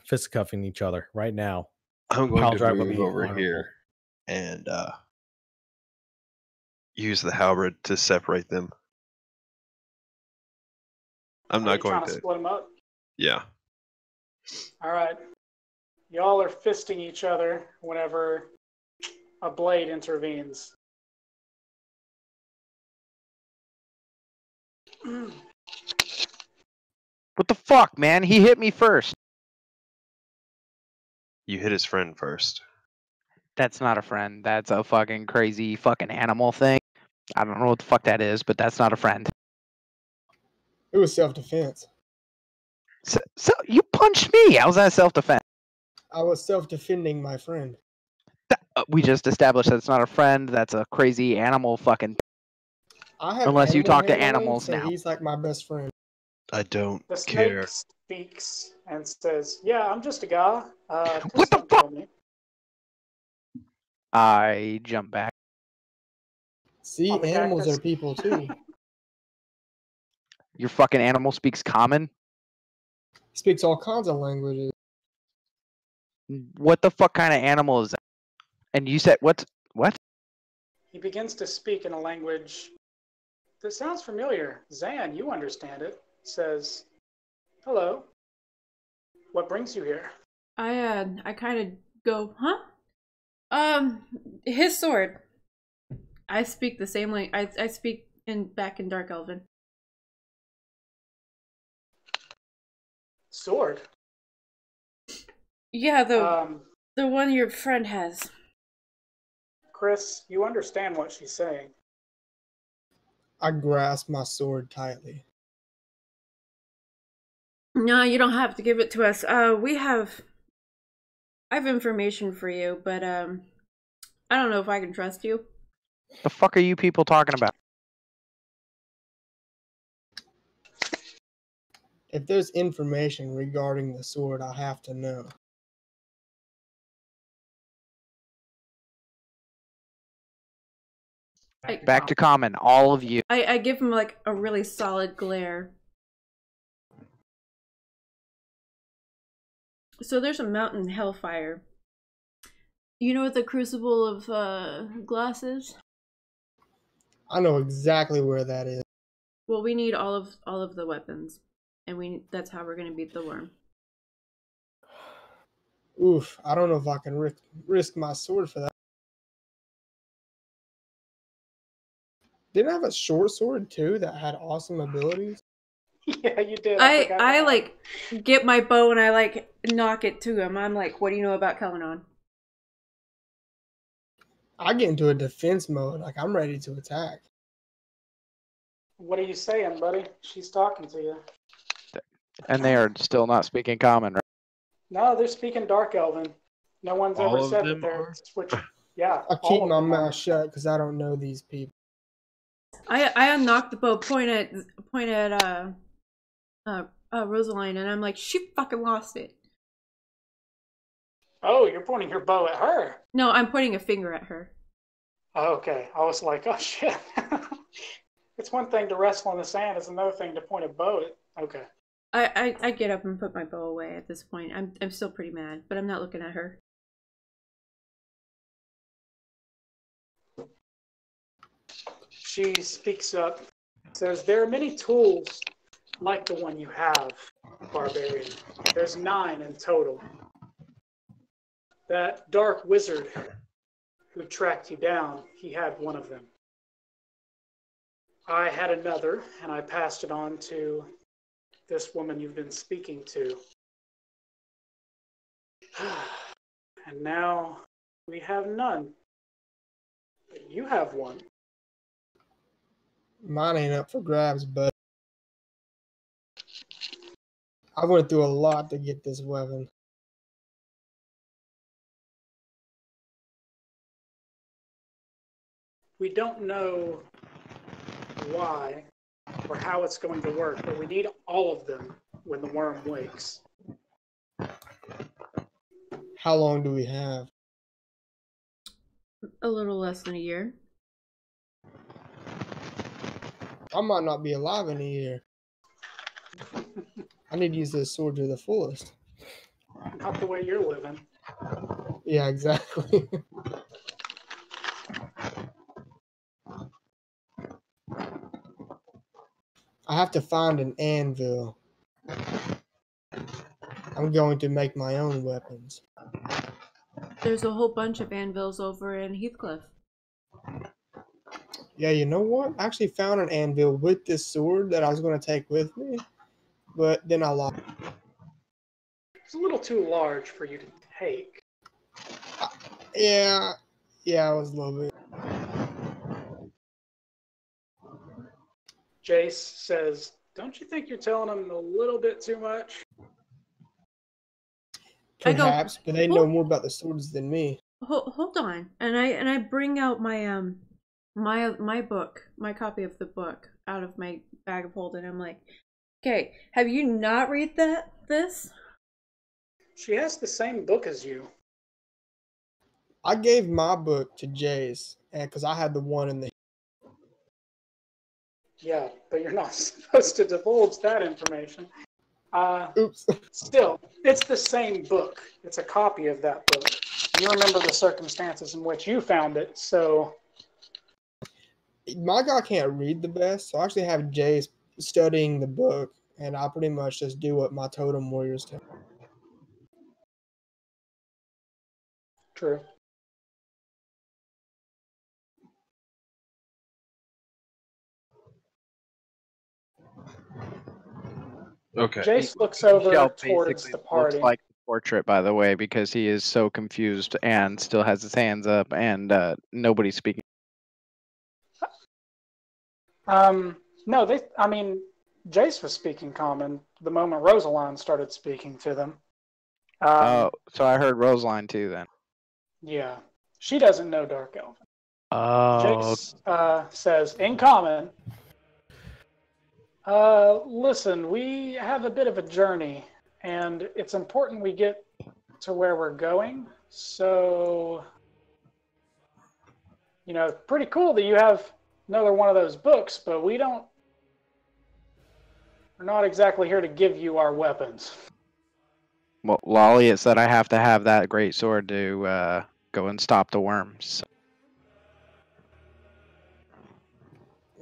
fistcuffing each other right now. I'm going I'll to drive move over arm. here and uh, use the halberd to separate them. I'm Are not going to, to split them up. Yeah. All right. Y'all are fisting each other whenever a blade intervenes. What the fuck, man? He hit me first. You hit his friend first. That's not a friend. That's a fucking crazy fucking animal thing. I don't know what the fuck that is, but that's not a friend. It was self-defense. So, so you punched me. How's that self-defense? I was self-defending my friend. We just established that's not a friend. That's a crazy animal fucking thing. I have Unless you talk to animals now. He's like my best friend. I don't the snake care. Speaks and says, "Yeah, I'm just a guy." Uh, what the fuck? I jump back. See, oh, animals are people too. Your fucking animal speaks common. He speaks all kinds of languages. What the fuck kind of animal is that? And you said what? What? He begins to speak in a language that sounds familiar. Zan, you understand it. Says, "Hello. What brings you here?" I uh, I kind of go, huh? Um, his sword. I speak the same language. I I speak in back in Dark Elven. Sword. Yeah, the um, the one your friend has. Chris, you understand what she's saying. I grasp my sword tightly. No, you don't have to give it to us. Uh, we have... I have information for you, but um, I don't know if I can trust you. The fuck are you people talking about? If there's information regarding the sword, I have to know. Back to common, all of you. I, I give him like a really solid glare. So there's a mountain hellfire. You know what the Crucible of uh, Glass is? I know exactly where that is. Well, we need all of all of the weapons, and we that's how we're going to beat the worm. Oof! I don't know if I can risk risk my sword for that. Didn't I have a short sword too that had awesome abilities? Yeah, you did. I, I, I like, get my bow and I, like, knock it to him. I'm like, what do you know about Kel-Anon? I get into a defense mode. Like, I'm ready to attack. What are you saying, buddy? She's talking to you. And they are still not speaking common, right? No, they're speaking Dark Elven. No one's all ever said that they're switching. Yeah. I keep my mouth shut because I don't know these people. I, I unlocked the bow, point at, point at, uh... Uh, uh, Rosaline, and I'm like, she fucking lost it. Oh, you're pointing your bow at her? No, I'm pointing a finger at her. Oh, okay. I was like, oh shit. It's one thing to wrestle in the sand, it's another thing to point a bow at. Okay. I, I, I get up and put my bow away at this point. I'm, I'm still pretty mad, but I'm not looking at her. She speaks up, says, there are many tools like the one you have, Barbarian. There's nine in total. That dark wizard who tracked you down, he had one of them. I had another, and I passed it on to this woman you've been speaking to. And now we have none. But you have one. Mine ain't up for grabs, but I went through a lot to get this weapon. We don't know why or how it's going to work, but we need all of them when the worm wakes. How long do we have? a little less than a year. I might not be alive in a year. I need to use this sword to the fullest. Not the way you're living. Yeah, exactly. I have to find an anvil. I'm going to make my own weapons. There's a whole bunch of anvils over in Heathcliff. Yeah, you know what? I actually found an anvil with this sword that I was going to take with me, but then I lost it. It's a little too large for you to take. Uh, yeah. Yeah, I was a little bit. Jace says, don't you think you're telling them a little bit too much? Perhaps, but they know more about the swords than me. Hold, hold on, and I and I bring out my um my my book, my copy of the book, out of my bag of holding. I'm like, okay, have you not read that this? She has the same book as you. I gave my book to Jace, and because I had the one in the. Yeah, but you're not supposed to divulge that information. Uh, Oops. Still, it's the same book. It's a copy of that book. You remember the circumstances in which you found it, so... My guy can't read the best, so I actually have Jay studying the book, and I pretty much just do what my totem warriors do. True. Okay. Jace looks over towards the party. Looks like the portrait, by the way, because he is so confused and still has his hands up, and uh, nobody's speaking. Um, no, they. I mean, Jace was speaking common the moment Rosaline started speaking to them. Um, oh, so I heard Rosaline too then. Yeah, she doesn't know Dark Elven. Oh. Jace uh, says in common. Uh, listen, we have a bit of a journey, and it's important we get to where we're going, so, you know, pretty cool that you have another one of those books, but we don't, we're not exactly here to give you our weapons. Well, Lolliott said I have to have that great sword to, uh, go and stop the worms.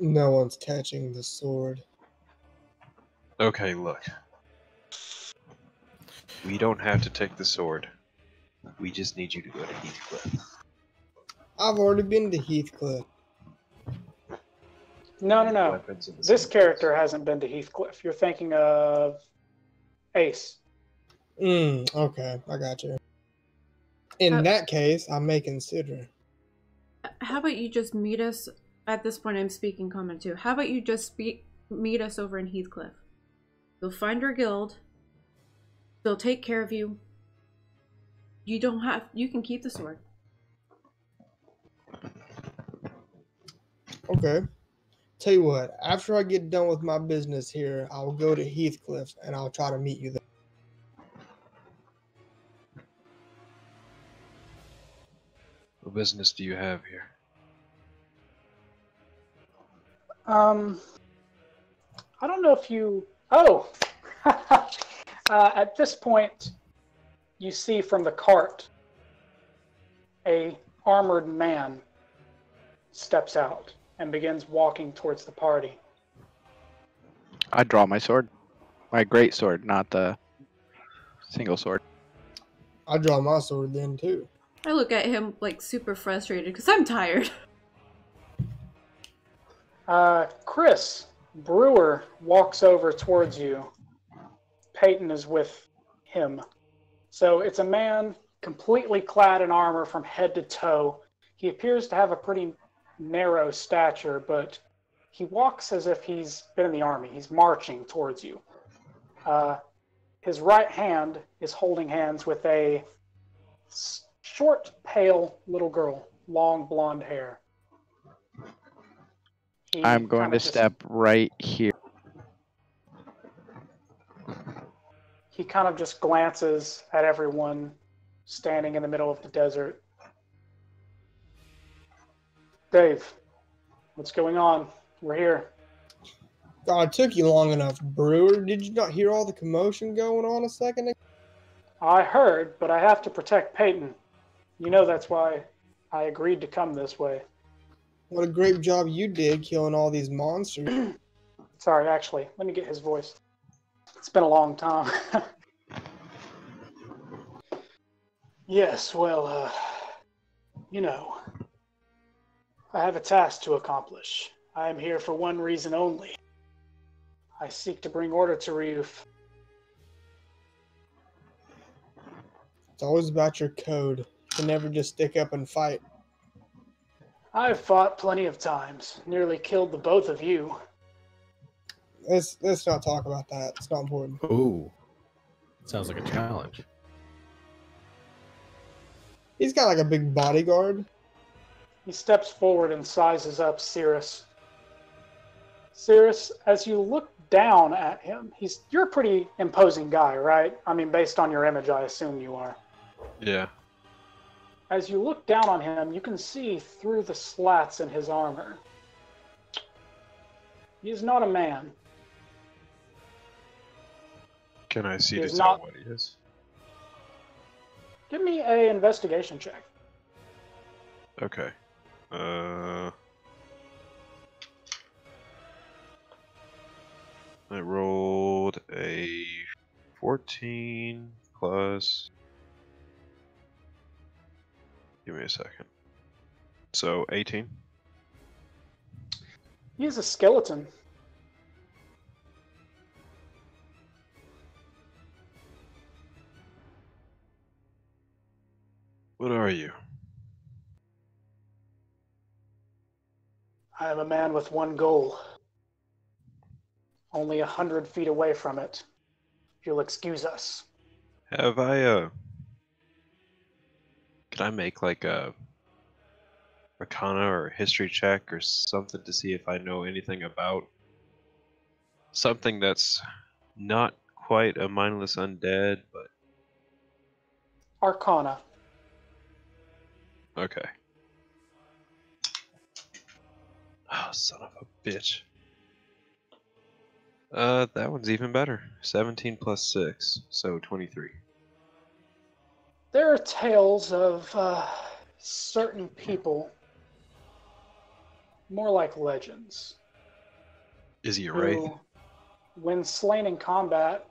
No one's catching the sword. Okay, look. We don't have to take the sword. We just need you to go to Heathcliff. I've already been to Heathcliff. No, no, no. This character hasn't been to Heathcliff. You're thinking of Ace. Mm, okay, I got you. In uh, that case, I may consider. How about you just meet us? At this point, I'm speaking common too. How about you just speak, meet us over in Heathcliff? They'll find our guild. They'll take care of you. You don't have. You can keep the sword. Okay. Tell you what. After I get done with my business here, I'll go to Heathcliff and I'll try to meet you there. What business do you have here? Um. I don't know if you. Oh, uh, at this point, you see from the cart, a armored man steps out and begins walking towards the party. I draw my sword, my great sword, not the single sword. I draw my sword then too. I look at him like super frustrated because I'm tired. Uh, Chris. Brewer walks over towards you. Peyton is with him. So it's a man completely clad in armor from head to toe. He appears to have a pretty narrow stature, but he walks as if he's been in the army. He's marching towards you. Uh, his right hand is holding hands with a short, pale little girl, long blonde hair. He I'm going to step just, right here. He kind of just glances at everyone standing in the middle of the desert. Dave, what's going on? We're here. Oh, it took you long enough, Brewer. Did you not hear all the commotion going on a second ago? I heard, but I have to protect Peyton. You know that's why I agreed to come this way. What a great job you did killing all these monsters. Sorry, actually, let me get his voice. It's been a long time. Yes, well, uh, you know, I have a task to accomplish. I am here for one reason only. I seek to bring order to Ryuph. It's always about your code. You can never just stick up and fight. I've fought plenty of times. Nearly killed the both of you. Let's, let's not talk about that. It's not important. Ooh. Sounds like a challenge. He's got like a big bodyguard. He steps forward and sizes up Sirris. Sirris, as you look down at him, he's you're a pretty imposing guy, right? I mean, based on your image, I assume you are. Yeah. As you look down on him, you can see through the slats in his armor. He is not a man. Can I see to tell what he is? Give me a investigation check. Okay. Uh, I rolled a fourteen plus... Give me a second. So, eighteen. He is a skeleton. What are you? I am a man with one goal. Only a hundred feet away from it. You'll excuse us. Have I, uh... Could I make, like, a... Arcana or a history check or something to see if I know anything about something that's not quite a mindless undead, but Arcana. Okay. Oh, son of a bitch. Uh, that one's even better. seventeen plus six, so twenty-three. There are tales of uh, certain people. More like legends. Is he a wraith? When slain in combat,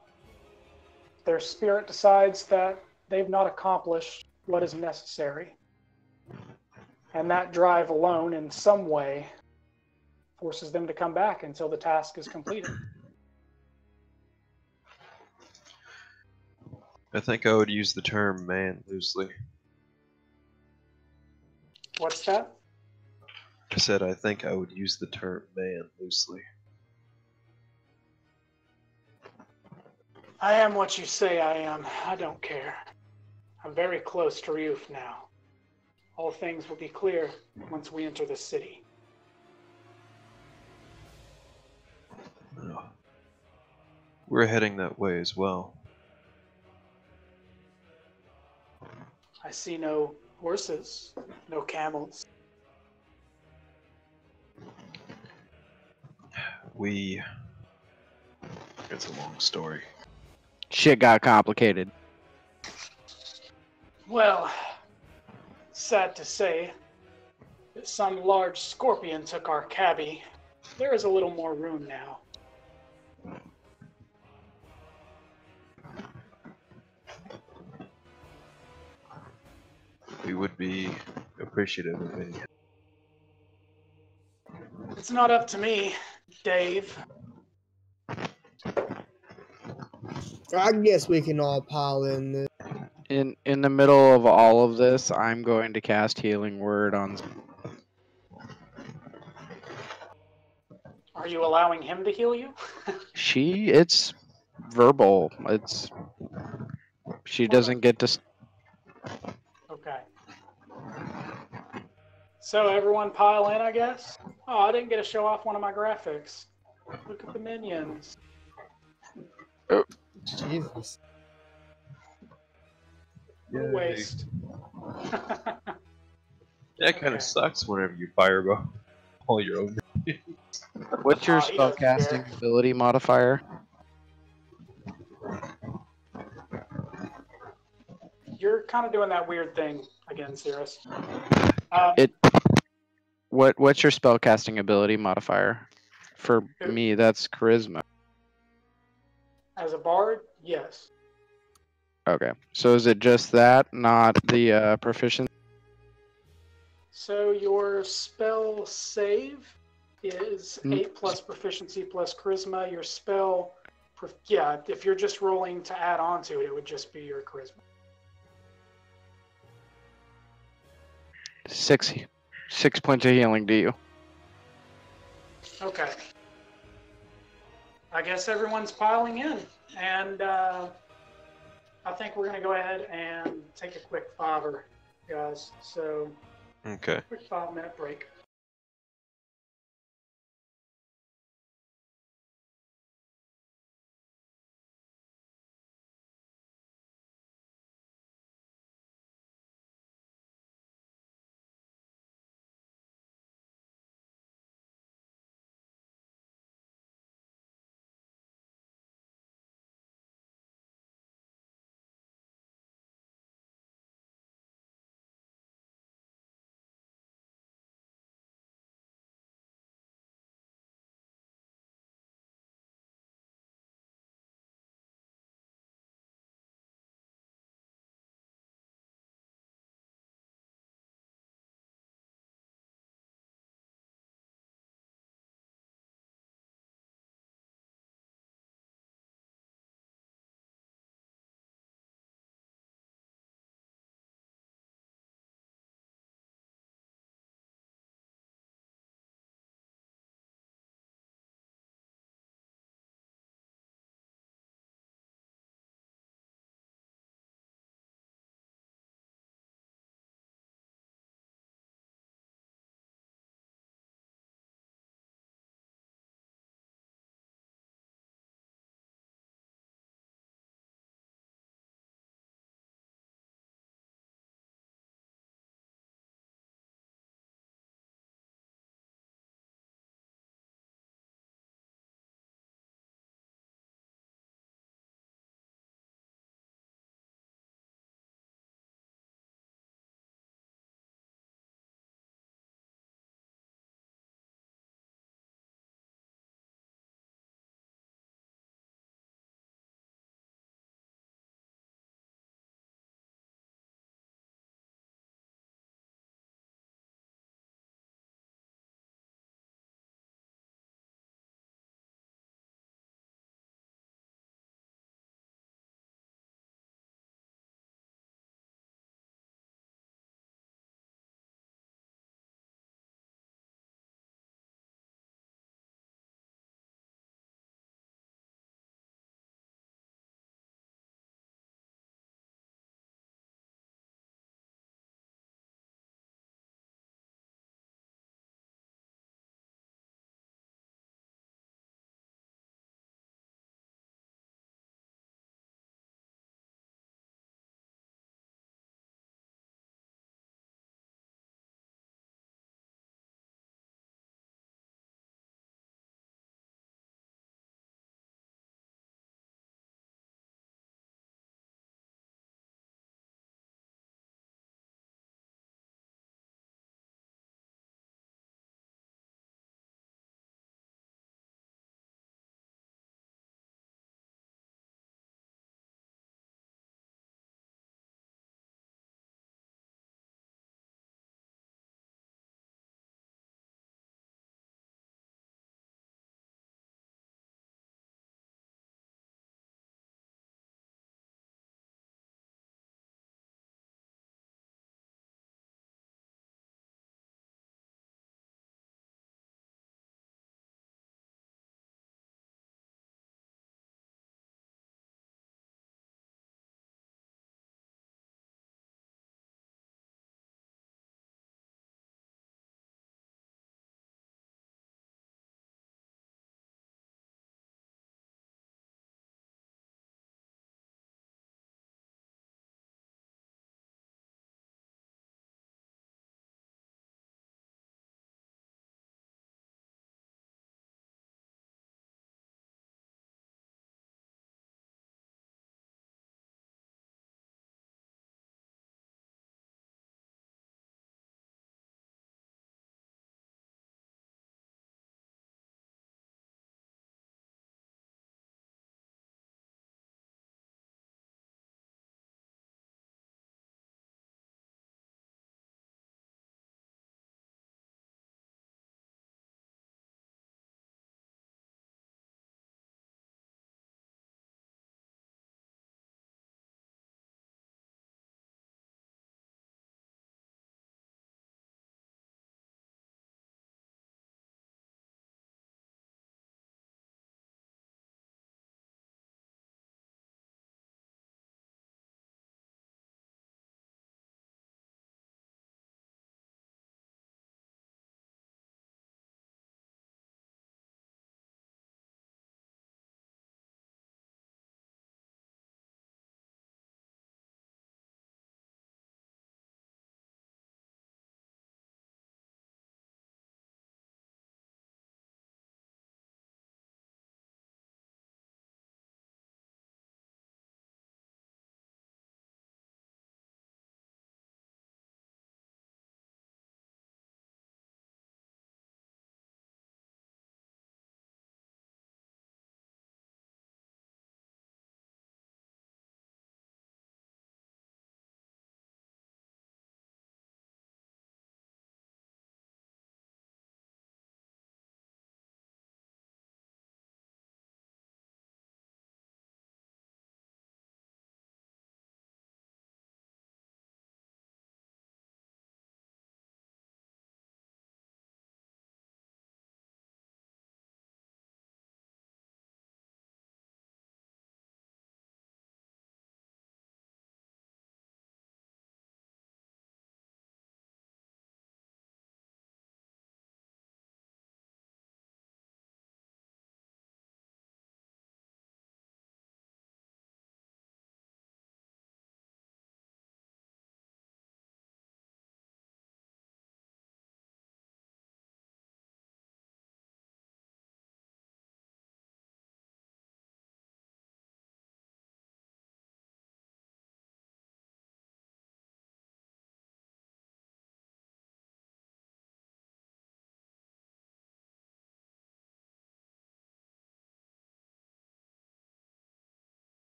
their spirit decides that they've not accomplished what is necessary. And that drive alone, in some way, forces them to come back until the task is completed. I think I would use the term man loosely. What's that? I said I think I would use the term man loosely. I am what you say I am. I don't care. I'm very close to Ryuph now. All things will be clear once we enter the city. Oh. We're heading that way as well. I see no horses, no camels. We... It's a long story. Shit got complicated. Well, sad to say that some large scorpion took our cabbie. There is a little more room now. We would be appreciative of it. It's not up to me, Dave. I guess we can all pile in this. In in the middle of all of this, I'm going to cast Healing Word on. Are you allowing him to heal you? she it's verbal. It's she doesn't get to. Okay. So everyone pile in, I guess? Oh, I didn't get to show off one of my graphics. Look at the minions. Oh. Jesus. Yay. Waste. That kind of sucks whenever you fireball all your own. What's your spellcasting ability modifier? You're kind of doing that weird thing again, Sirris. Um, it. What What's your spellcasting ability modifier? For me, that's charisma. As a bard, yes. Okay, so is it just that, not the uh, proficiency? So your spell save is eight plus proficiency plus charisma. Your spell, yeah, if you're just rolling to add on to it, it would just be your charisma. Six, six points of healing to you. Okay. I guess everyone's piling in, and uh, I think we're going to go ahead and take a quick fiver, guys. So... Okay. Quick five minute break.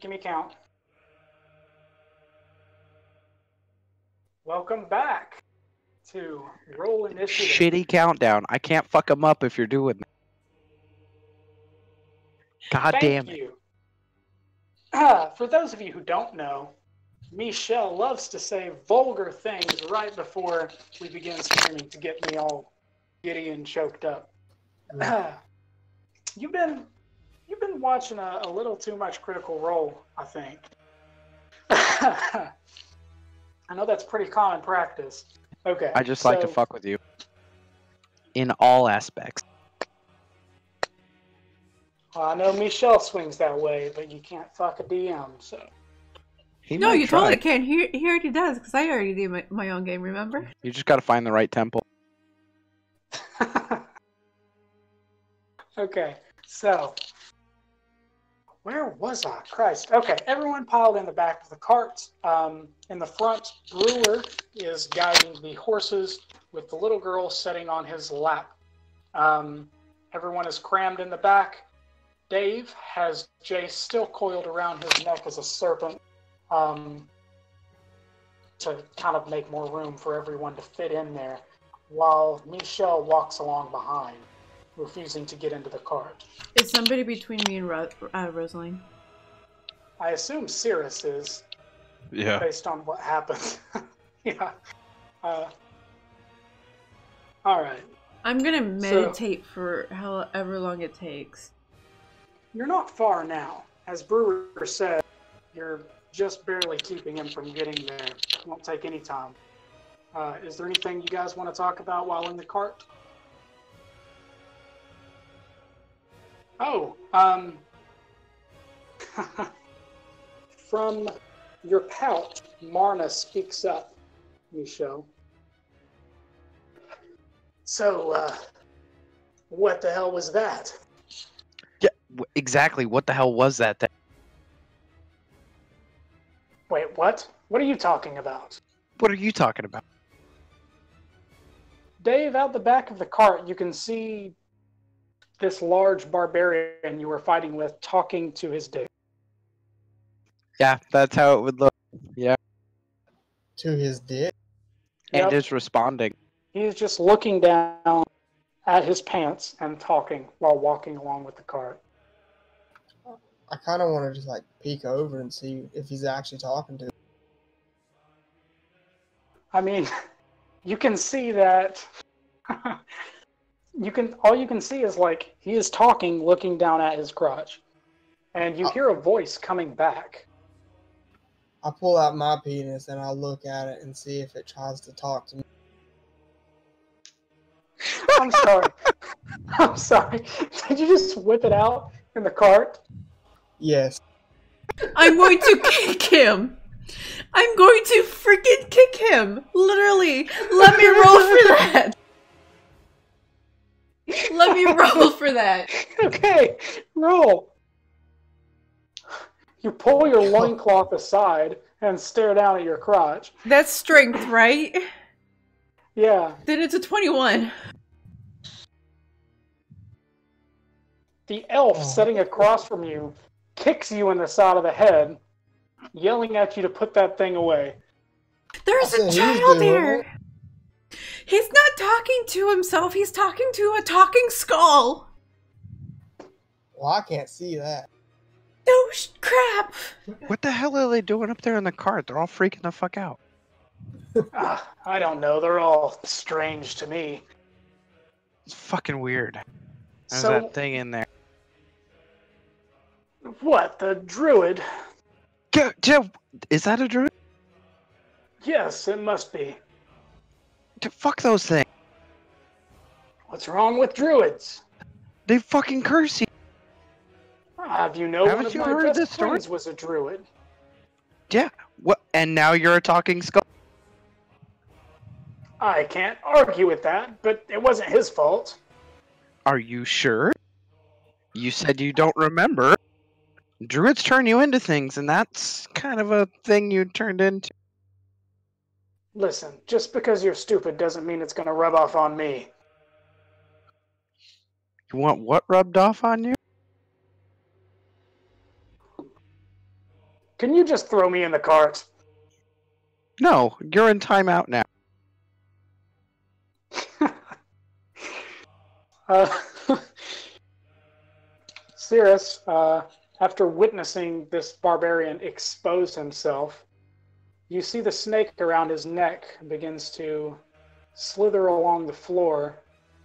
Give me a count. Welcome back to Roll Initiative. Shitty countdown. I can't fuck them up if you're doing that. God Thank damn it. You. Uh, for those of you who don't know, Me'Shelle loves to say vulgar things right before we begin streaming to get me all giddy and choked up. Uh, you've been you've been watching a, a little too much Critical Role, I think. I know that's pretty common practice. Okay. I just so, like to fuck with you in all aspects. Well, I know Me'Shelle swings that way, but you can't fuck a D M, so. He no, you try. Totally can. He, he already does, because I already do my, my own game, remember? You just got to find the right temple. Okay, so. Where was I? Christ. Okay, everyone piled in the back of the cart. Um, in the front, Brewer is guiding the horses with the little girl sitting on his lap. Um, everyone is crammed in the back. Dave has Jace still coiled around his neck as a serpent um, to kind of make more room for everyone to fit in there, while Me'Shelle walks along behind, refusing to get into the cart. Is somebody between me and Ro uh, Rosaline? I assume Sirris is. Yeah. Based on what happened. Yeah. Uh, all right. I'm going to meditate so, for however long it takes. You're not far now. As Brewer said, you're just barely keeping him from getting there. It won't take any time. Uh, is there anything you guys want to talk about while in the cart? Oh, um, from your pouch, Marna speaks up, Me'Shelle. So, uh, what the hell was that? Yeah, exactly. What the hell was that? Th Wait, what? What are you talking about? What are you talking about? Dave, out the back of the cart, you can see this large barbarian you were fighting with talking to his dick. Yeah, that's how it would look. Yeah. To his dick? Yep. And just responding. He's just looking down at his pants and talking while walking along with the cart. I kind of want to just like peek over and see if he's actually talking to him. I mean, you can see that... You can all you can see is like he is talking, looking down at his crotch, and you I, hear a voice coming back. I pull out my penis and I look at it and see if it tries to talk to me. I'm sorry. I'm sorry. Did you just whip it out in the cart? Yes. I'm going to kick him. I'm going to freaking kick him. Literally. Let me roll for that. Let me roll for that. Okay, roll. You pull your loincloth aside and stare down at your crotch. That's strength, right? Yeah. Then it's a twenty-one. The elf sitting across from you kicks you in the side of the head, yelling at you to put that thing away. There's a child there! He's not talking to himself. He's talking to a talking skull. Well, I can't see that. No sh crap. What the hell are they doing up there in the cart? They're all freaking the fuck out. uh, I don't know. They're all strange to me. It's fucking weird. There's so, that thing in there. What? The druid? G G Is that a druid? Yes, it must be. Fuck those things. What's wrong with druids? They fucking curse you. Have you know Haven't one you of my heard best this story? Was a druid? Yeah. What? And now you're a talking skull? I can't argue with that, but it wasn't his fault. Are you sure? You said you don't remember. Druids turn you into things, and that's kind of a thing you turned into. Listen, just because you're stupid doesn't mean it's going to rub off on me. You want what rubbed off on you? Can you just throw me in the cart? No, you're in timeout now. uh, Sirris, uh, after witnessing this barbarian expose himself, you see the snake around his neck begins to slither along the floor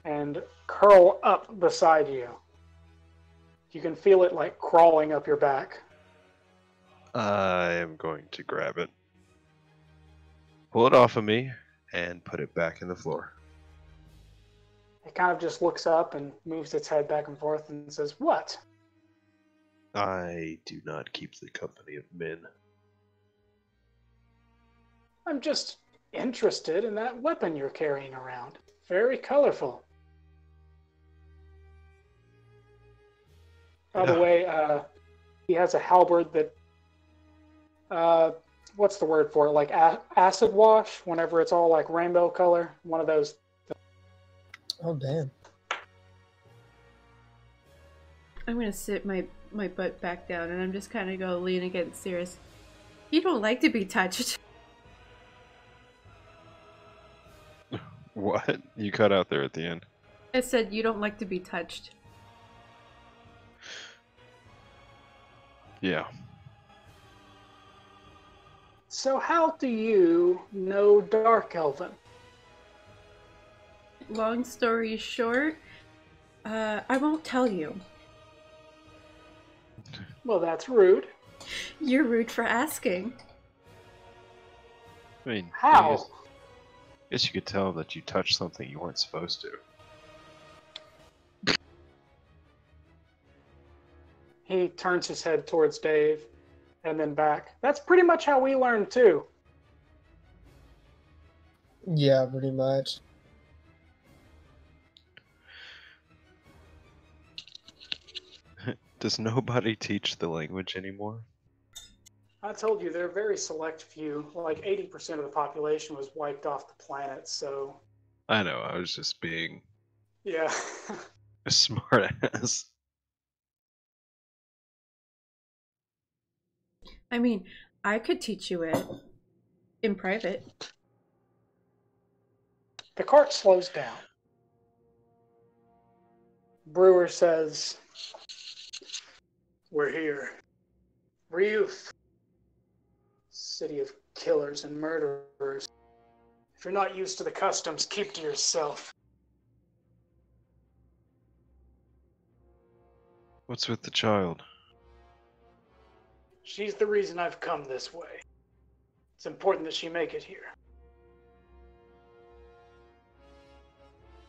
and curl up beside you. You can feel it like crawling up your back. I am going to grab it, pull it off of me, and put it back in the floor. It kind of just looks up and moves its head back and forth and says, "What?" I do not keep the company of men. I'm just interested in that weapon you're carrying around. Very colorful. By no. the way, uh, he has a halberd that, uh, what's the word for it? Like a- acid wash, whenever it's all like rainbow color. One of those. Th- oh, damn. I'm going to sit my, my butt back down and I'm just kind of going to lean against Sirris. You don't like to be touched. What? You cut out there at the end. I said you don't like to be touched. Yeah. So how do you know Dark Elven? Long story short, uh, I won't tell you. Well, that's rude. You're rude for asking. I mean, how? I guess, I guess you could tell that you touched something you weren't supposed to. He turns his head towards Dave. And then back. That's pretty much how we learned, too. Yeah, pretty much. Does nobody teach the language anymore? I told you, they're a very select few. Like, eighty percent of the population was wiped off the planet, so... I know, I was just being... Yeah. a smartass. I mean, I could teach you it in private. The cart slows down. Brewer says, "We're here. Ryuph, city of killers and murderers. If you're not used to the customs, keep to yourself." What's with the child? She's the reason I've come this way. It's important that she make it here.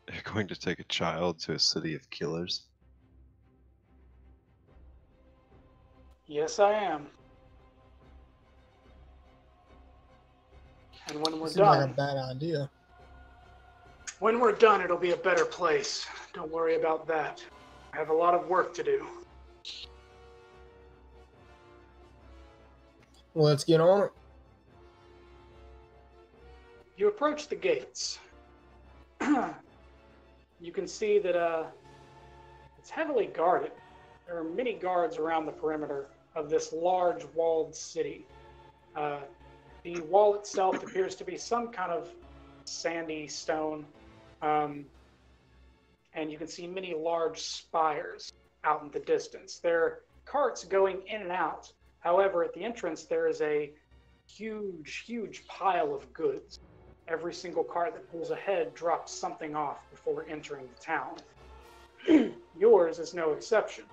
They're going to take a child to a city of killers? Yes, I am. And when we're Seems done... like a bad idea. When we're done, it'll be a better place. Don't worry about that. I have a lot of work to do. Let's get on it. You approach the gates. You can see that uh, it's heavily guarded. There are many guards around the perimeter of this large walled city. Uh, the wall itself appears to be some kind of sandy stone. Um, and you can see many large spires out in the distance. There are carts going in and out. However, at the entrance, there is a huge, huge pile of goods. Every single cart that pulls ahead drops something off before entering the town. Yours is no exception.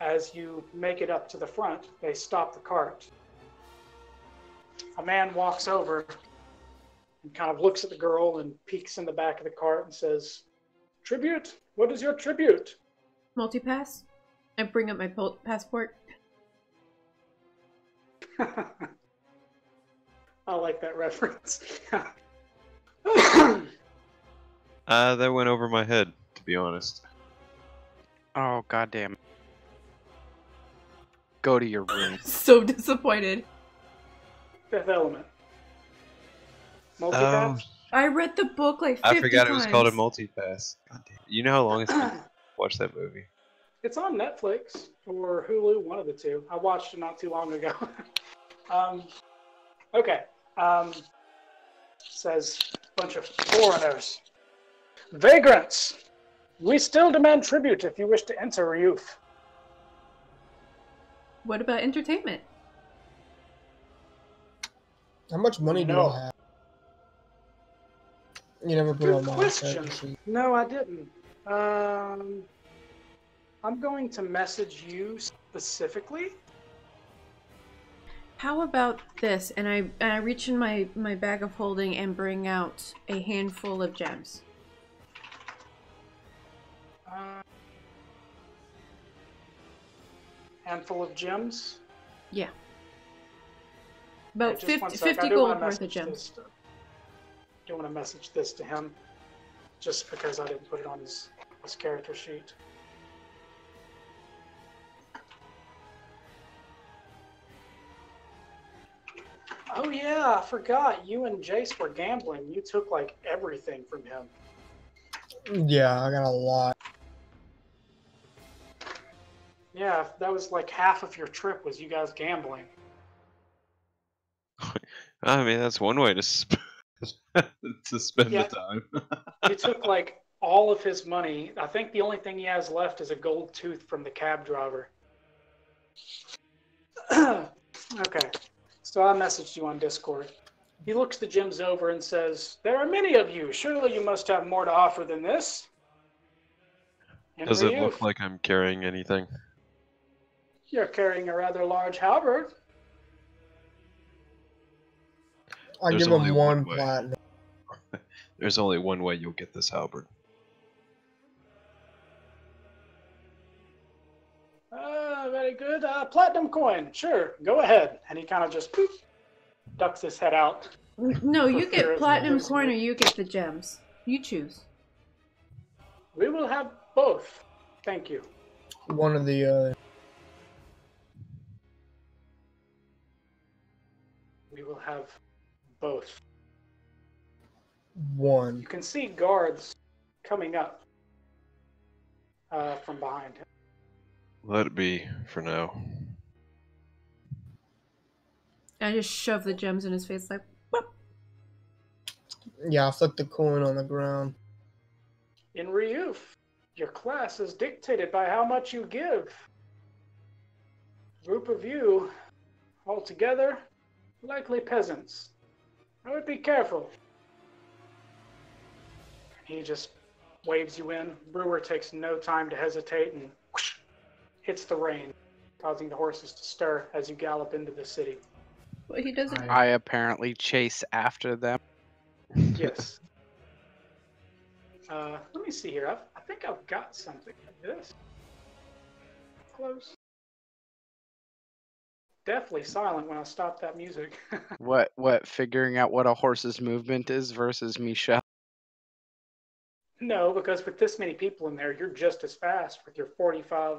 As you make it up to the front, they stop the cart. A man walks over and kind of looks at the girl and peeks in the back of the cart and says, "Tribute? What is your tribute?" Multipass. I bring up my pol- passport. I like that reference. uh, that went over my head, to be honest. Oh, goddamn. Go to your room. So disappointed. Fifth Element. Multipass? Oh, I read the book like fifty times. I forgot times. It was called a multipass. You know how long it's been to watch that movie? It's on Netflix or Hulu, one of the two. I watched it not too long ago. um, okay. Um, says a bunch of foreigners. Vagrants, we still demand tribute if you wish to enter Ryuph. What about entertainment? How much money do no. I have? You never put on that. No, I didn't. Um, I'm going to message you specifically. How about this? And I and I reach in my my bag of holding and bring out a handful of gems. Uh, handful of gems? Yeah. About hey, fifty, fifty gold worth of gems. To, I do want to message this to him, just because I didn't put it on his, his character sheet. Oh yeah, I forgot. You and Jace were gambling. You took, like, everything from him. Yeah, I got a lot. Yeah, that was like half of your trip was you guys gambling. I mean, that's one way to, sp to spend yeah, the time. You took, like, all of his money. I think the only thing he has left is a gold tooth from the cab driver. Okay. So I messaged you on Discord. He looks the gems over and says, "There are many of you. Surely you must have more to offer than this." And does it you, look like I'm carrying anything? You're carrying a rather large halberd. I give him one platinum. There's only one way you'll get this halberd. Uh, very good. Uh, platinum coin. Sure. Go ahead. And he kind of just poof, ducks his head out. No, you get platinum coin or you get the gems. You choose. We will have both. Thank you. One of the, uh... We will have both. One. You can see guards coming up uh, from behind him. Let it be for now. I just shove the gems in his face like, whoop. Yeah, I flip the coin on the ground. In Ryuph, your class is dictated by how much you give. Group of you, altogether, likely peasants. I would be careful. He just waves you in. Brewer takes no time to hesitate and whoosh, hits the rein, causing the horses to stir as you gallop into the city. Well, he doesn't. I apparently chase after them. Yes. uh, let me see here. I've, I think I've got something like this. Close. Definitely silent when I stopped that music. What? What? Figuring out what a horse's movement is versus Me'Shelle. No, because with this many people in there, you're just as fast with your forty-five.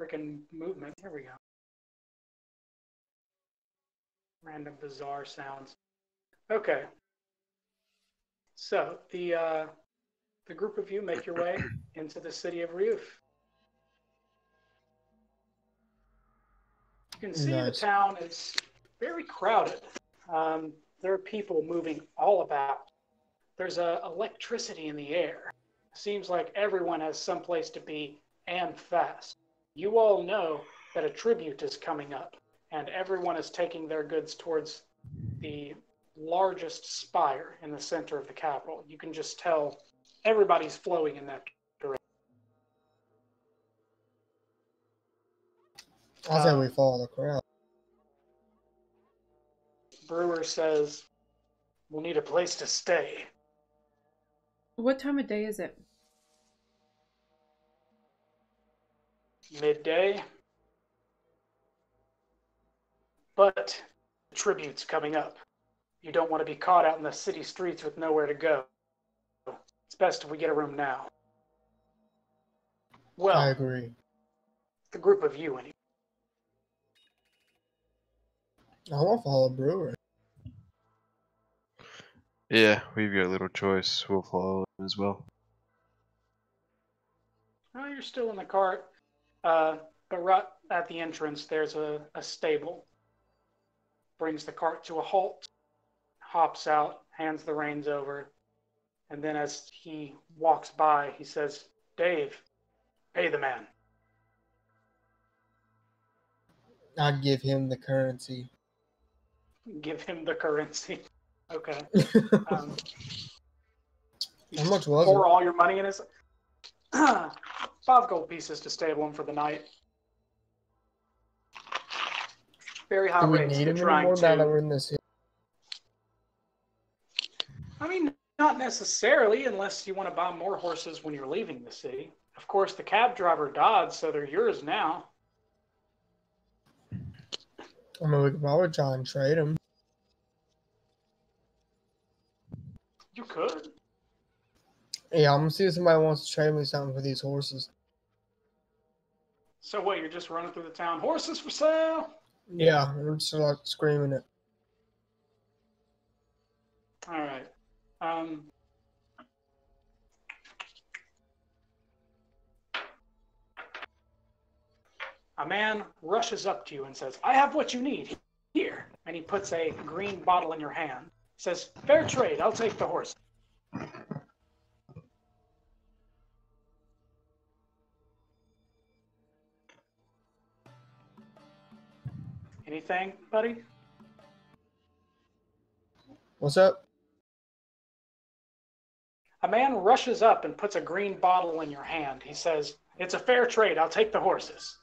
Freaking movement. Here we go. Random bizarre sounds. Okay. So the uh, the group of you make your way into the city of Ryuph. You can see nice. The town is very crowded. Um, there are people moving all about. There's uh, electricity in the air. Seems like everyone has someplace to be and fast. You all know that a tribute is coming up, and everyone is taking their goods towards the largest spire in the center of the capital. You can just tell everybody's flowing in that direction. I say uh, we follow the crowd. Brewer says, "We'll need a place to stay." What time of day is it? Midday, but the tribute's coming up. You don't want to be caught out in the city streets with nowhere to go. It's best if we get a room now. Well, I agree. The group of you, anyway. I won't follow Brewer. Yeah, we've got little choice. We'll follow him as well. Oh, you're still in the cart. Uh, but right at the entrance, there's a, a stable. Brings the cart to a halt, hops out, hands the reins over, and then as he walks by, he says, "Dave, pay the man." I give him the currency. Give him the currency. Okay. Um, How much was it? Pour all your money in his... Five gold pieces to stable him for the night. Very high rates to trying to... I mean, not necessarily, unless you want to buy more horses when you're leaving the city. Of course, the cab driver died, so they're yours now. I mean, we could probably try and trade him. You could. Yeah, I'm going to see if somebody wants to trade me something for these horses. So what, you're just running through the town, horses for sale? Yeah, I'm just like screaming it. Alright. Um, a man rushes up to you and says, "I have what you need here." And he puts a green bottle in your hand. He says, "Fair trade, I'll take the horse." Anything, buddy? What's up? A man rushes up and puts a green bottle in your hand. He says, "It's a fair trade. I'll take the horses."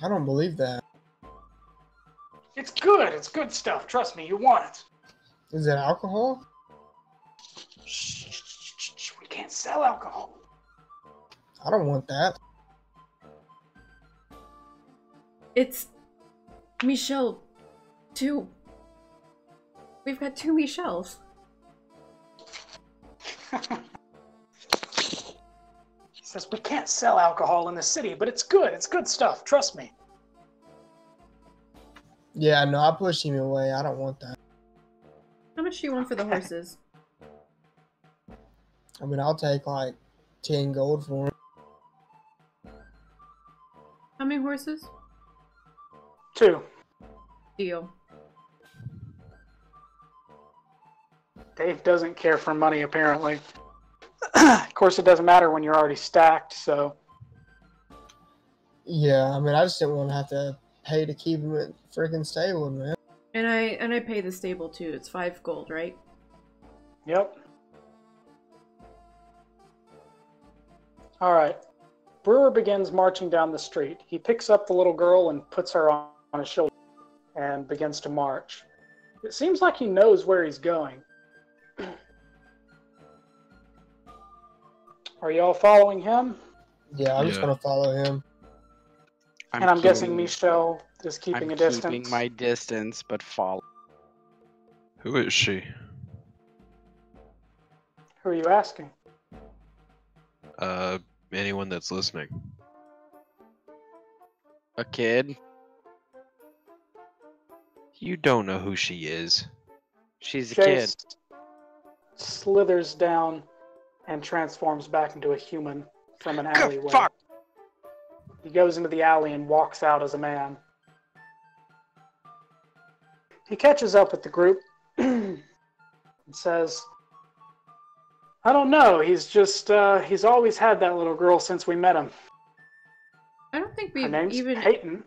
I don't believe that. It's good. It's good stuff. Trust me, you want it. Is that alcohol? Shh, shh, shh, shh, shh. We can't sell alcohol. I don't want that. It's Me'Shelle two. We've got two Me'Shelles. He says, "We can't sell alcohol in the city, but it's good. It's good stuff. Trust me." Yeah, no, I pushed him away. I don't want that. How much do you want for the horses? I mean, I'll take like ten gold for him. How many horses? Two. Deal. Dave doesn't care for money, apparently. Of course, it doesn't matter when you're already stacked, so... Yeah, I mean, I just didn't want to have to pay to keep him at freaking stable, man. And I, and I pay the stable, too. It's five gold, right? Yep. Alright. Brewer begins marching down the street. He picks up the little girl and puts her on on his shoulder and begins to march. It seems like he knows where he's going. Are y'all following him? Yeah, I'm yeah. just going to follow him. I'm and I'm keeping, guessing Me'Shelle is keeping I'm a distance. I'm keeping my distance, but follow. Who is she? Who are you asking? Uh, anyone that's listening. A kid? You don't know who she is. She's a Jace kid. Slithers down and transforms back into a human from an alleyway. God, fuck. He goes into the alley and walks out as a man. He catches up with the group and says, "I don't know. He's just, uh, he's always had that little girl since we met him. I don't think we've even... Her name's even... Peyton.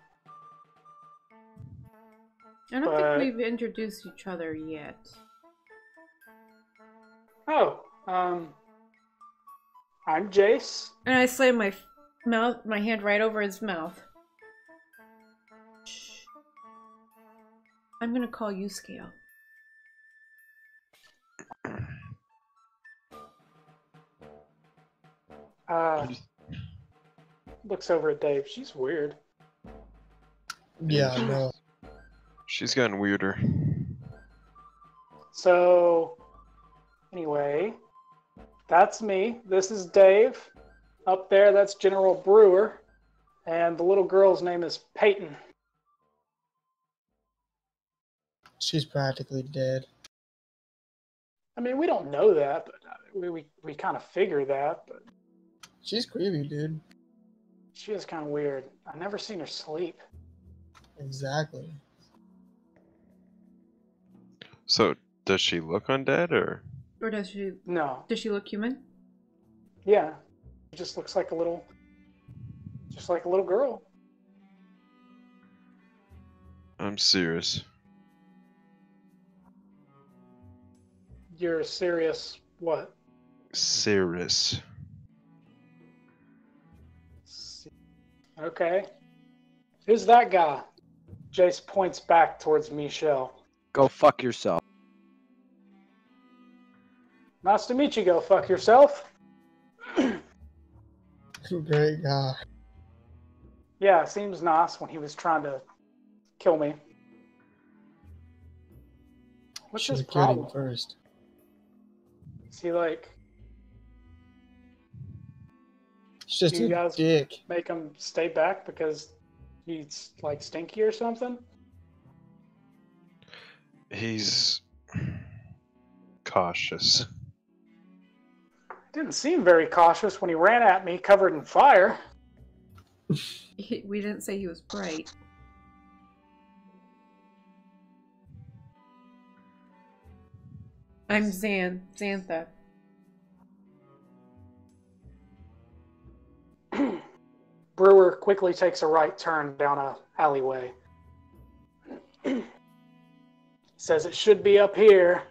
I don't but... think we've introduced each other yet." Oh, um, I'm Jace. And I slam my mouth, my hand right over his mouth. Shh. I'm gonna call you Scale. Uh, looks over at Dave. She's weird. Yeah, I know. She's gotten weirder. So, anyway, that's me. This is Dave. Up there, that's General Brewer. And the little girl's name is Peyton. She's practically dead. I mean, we don't know that, but we we, we kind of figure that. But she's creepy, dude. She is kind of weird. I've never seen her sleep. Exactly. So, does she look undead, or? Or does she? No. Does she look human? Yeah. She just looks like a little, just like a little girl. I'm serious. You're serious what? Sirris. Okay. Who's that guy? Jace points back towards Me'Shelle. Go fuck yourself. Nice to meet you, go fuck yourself. Great guy. Yeah, seems nice when he was trying to kill me. What's his problem? First. Is he like... It's just do you guys dick. Make him stay back because he's like stinky or something? He's cautious. Didn't seem very cautious when he ran at me covered in fire. We didn't say he was bright. I'm Xan. Xan'Tha. Brewer quickly takes a right turn down a alleyway. Says it should be up here.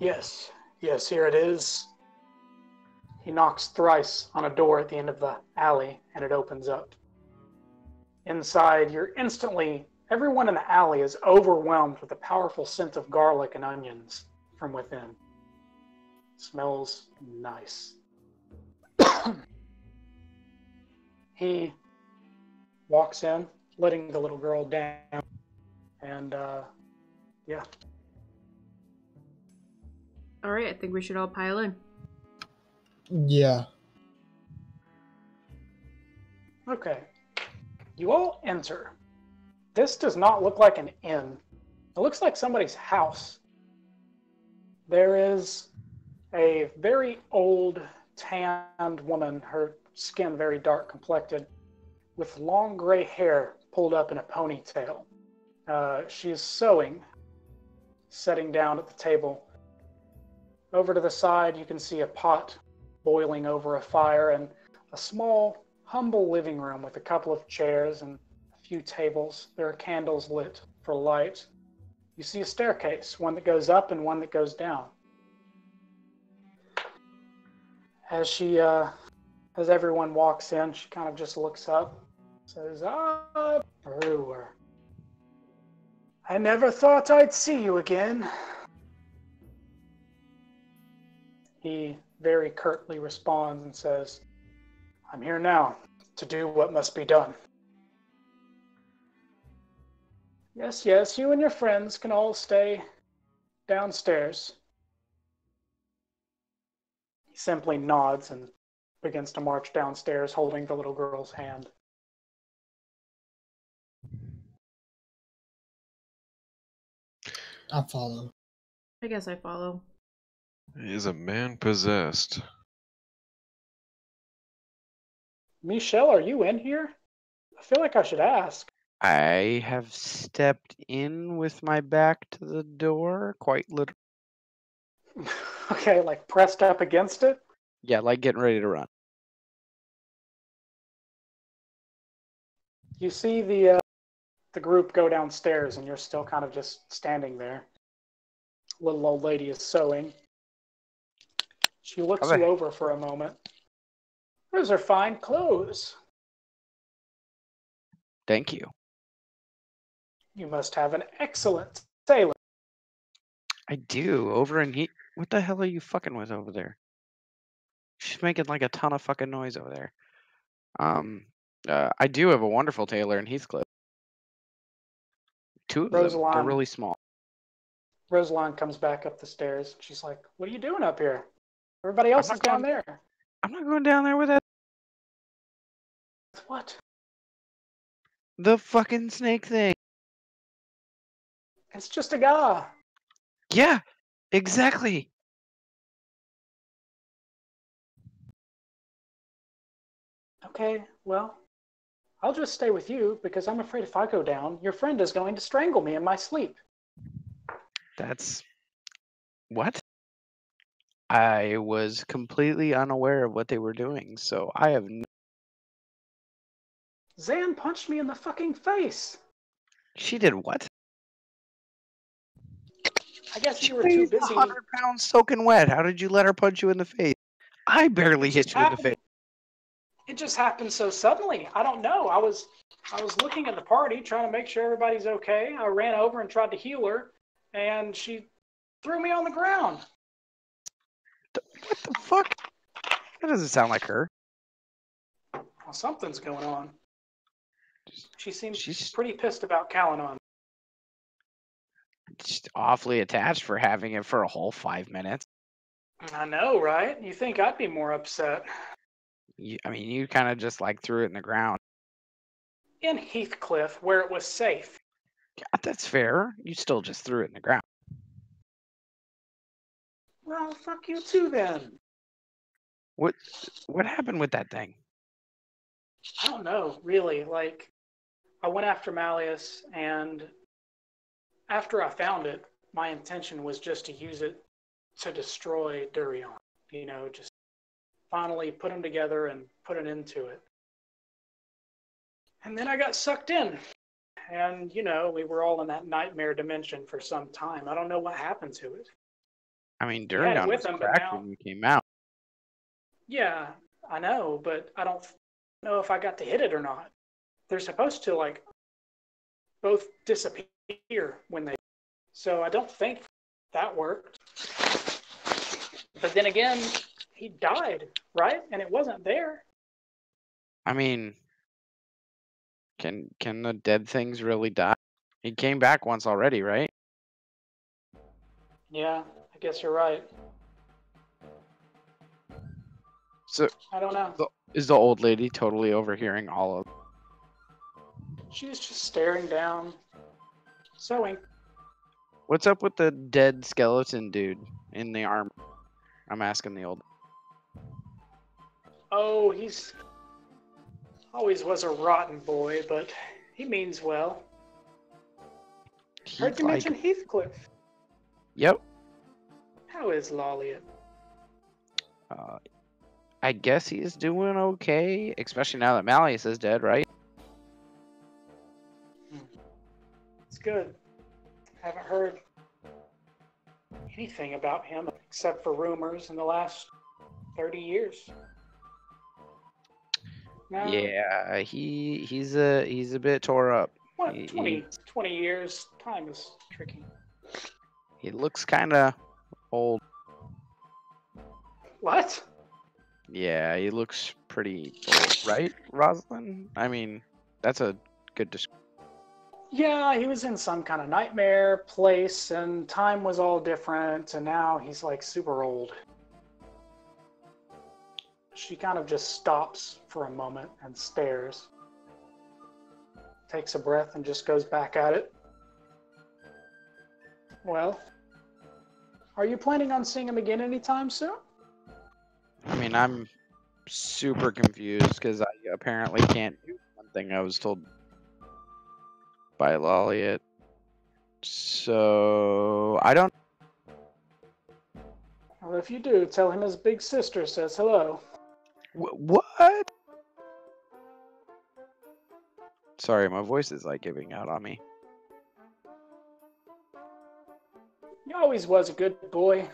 Yes, yes, here it is. He knocks thrice on a door at the end of the alley, and it opens up. Inside, you're instantly... Everyone in the alley is overwhelmed with the powerful scent of garlic and onions from within. Smells nice. He walks in, letting the little girl down, and, uh, yeah. All right, I think we should all pile in. Yeah. Okay. You all enter. This does not look like an inn. It looks like somebody's house. There is a very old, tanned woman, her skin very dark complected, with long gray hair pulled up in a ponytail. Uh, she is sewing, sitting down at the table. Over to the side, you can see a pot boiling over a fire and a small, humble living room with a couple of chairs and a few tables. There are candles lit for light. You see a staircase, one that goes up and one that goes down. As she, uh, as everyone walks in, she kind of just looks up, says, "Ah, Brewer. I never thought I'd see you again." He very curtly responds and says, "I'm here now to do what must be done." "Yes, yes, you and your friends can all stay downstairs." He simply nods and begins to march downstairs, holding the little girl's hand. I follow. I guess I follow. He is a man possessed. Me'Shelle, are you in here? I feel like I should ask. I have stepped in with my back to the door, quite literally. Okay, like pressed up against it? Yeah, like getting ready to run. You see the uh, the group go downstairs, and you're still kind of just standing there. Little old lady is sewing. She looks you over for a moment. "Those are fine clothes." "Thank you. You must have an excellent sailor." "I do. Over in he- What the hell are you fucking with over there? She's making like a ton of fucking noise over there. Um, uh, I do have a wonderful tailor in Heathcliff. Two of Rosaline. them. They're really small." Rosaline comes back up the stairs. She's like, "What are you doing up here? Everybody else is down going, there." "I'm not going down there with that." "What?" "The fucking snake thing." "It's just a guy." "Yeah, exactly." Okay, well, I'll just stay with you because I'm afraid if I go down, your friend is going to strangle me in my sleep. That's... What? I was completely unaware of what they were doing, so I have no... Zan punched me in the fucking face! She did what? I guess you were too busy. She's one hundred pounds soaking wet. How did you let her punch you in the face? I barely hit you in the face. It just happened so suddenly. I don't know. I was I was looking at the party, trying to make sure everybody's okay. I ran over and tried to heal her, and she threw me on the ground. What the fuck? That doesn't sound like her. Well, something's going on. She seems She's... pretty pissed about Kel-Anon. Just awfully attached for having it for a whole five minutes. I know, right? You think I'd be more upset. You, I mean, you kind of just like threw it in the ground. In Heathcliff, where it was safe. God, that's fair. You still just threw it in the ground. Well, fuck you too, then. What, what happened with that thing? I don't know, really. Like, I went after Malleus, and after I found it, my intention was just to use it to destroy Durion. You know, just finally put them together and put an end to it. And then I got sucked in. And, you know, we were all in that nightmare dimension for some time. I don't know what happened to it. I mean, Durion was cracked when you came out. Yeah, I know, but I don't know if I got to hit it or not. They're supposed to, like, both disappear when they... So I don't think that worked. But then again, he died, right? And it wasn't there. I mean, can can the dead things really die? He came back once already, right? Yeah, I guess you're right. So I don't know. The, is the old lady totally overhearing all of? She's just staring down, sewing. What's up with the dead skeleton dude in the armor? I'm asking the old. Oh, he's always was a rotten boy, but he means well. Heath Heard you like... mention Heathcliff. Yep. How is Lolliott? Uh, I guess he is doing okay, especially now that Malleus is dead, right? It's good. I haven't heard anything about him except for rumors in the last thirty years. No. Yeah, he he's a he's a bit tore up. What, he, twenty, twenty years? Time is tricky. He looks kind of old. What? Yeah, he looks pretty old, right, Roslyn? I mean, that's a good description. Yeah, he was in some kind of nightmare place, and time was all different, and now he's like super old. She kind of just stops for a moment and stares. Takes a breath and just goes back at it. Well, are you planning on seeing him again anytime soon? I mean, I'm super confused because I apparently can't do one thing I was told by Lolliott. So, I don't... Well, if you do, tell him his big sister says hello. What? Sorry, my voice is like giving out on me. He always was a good boy.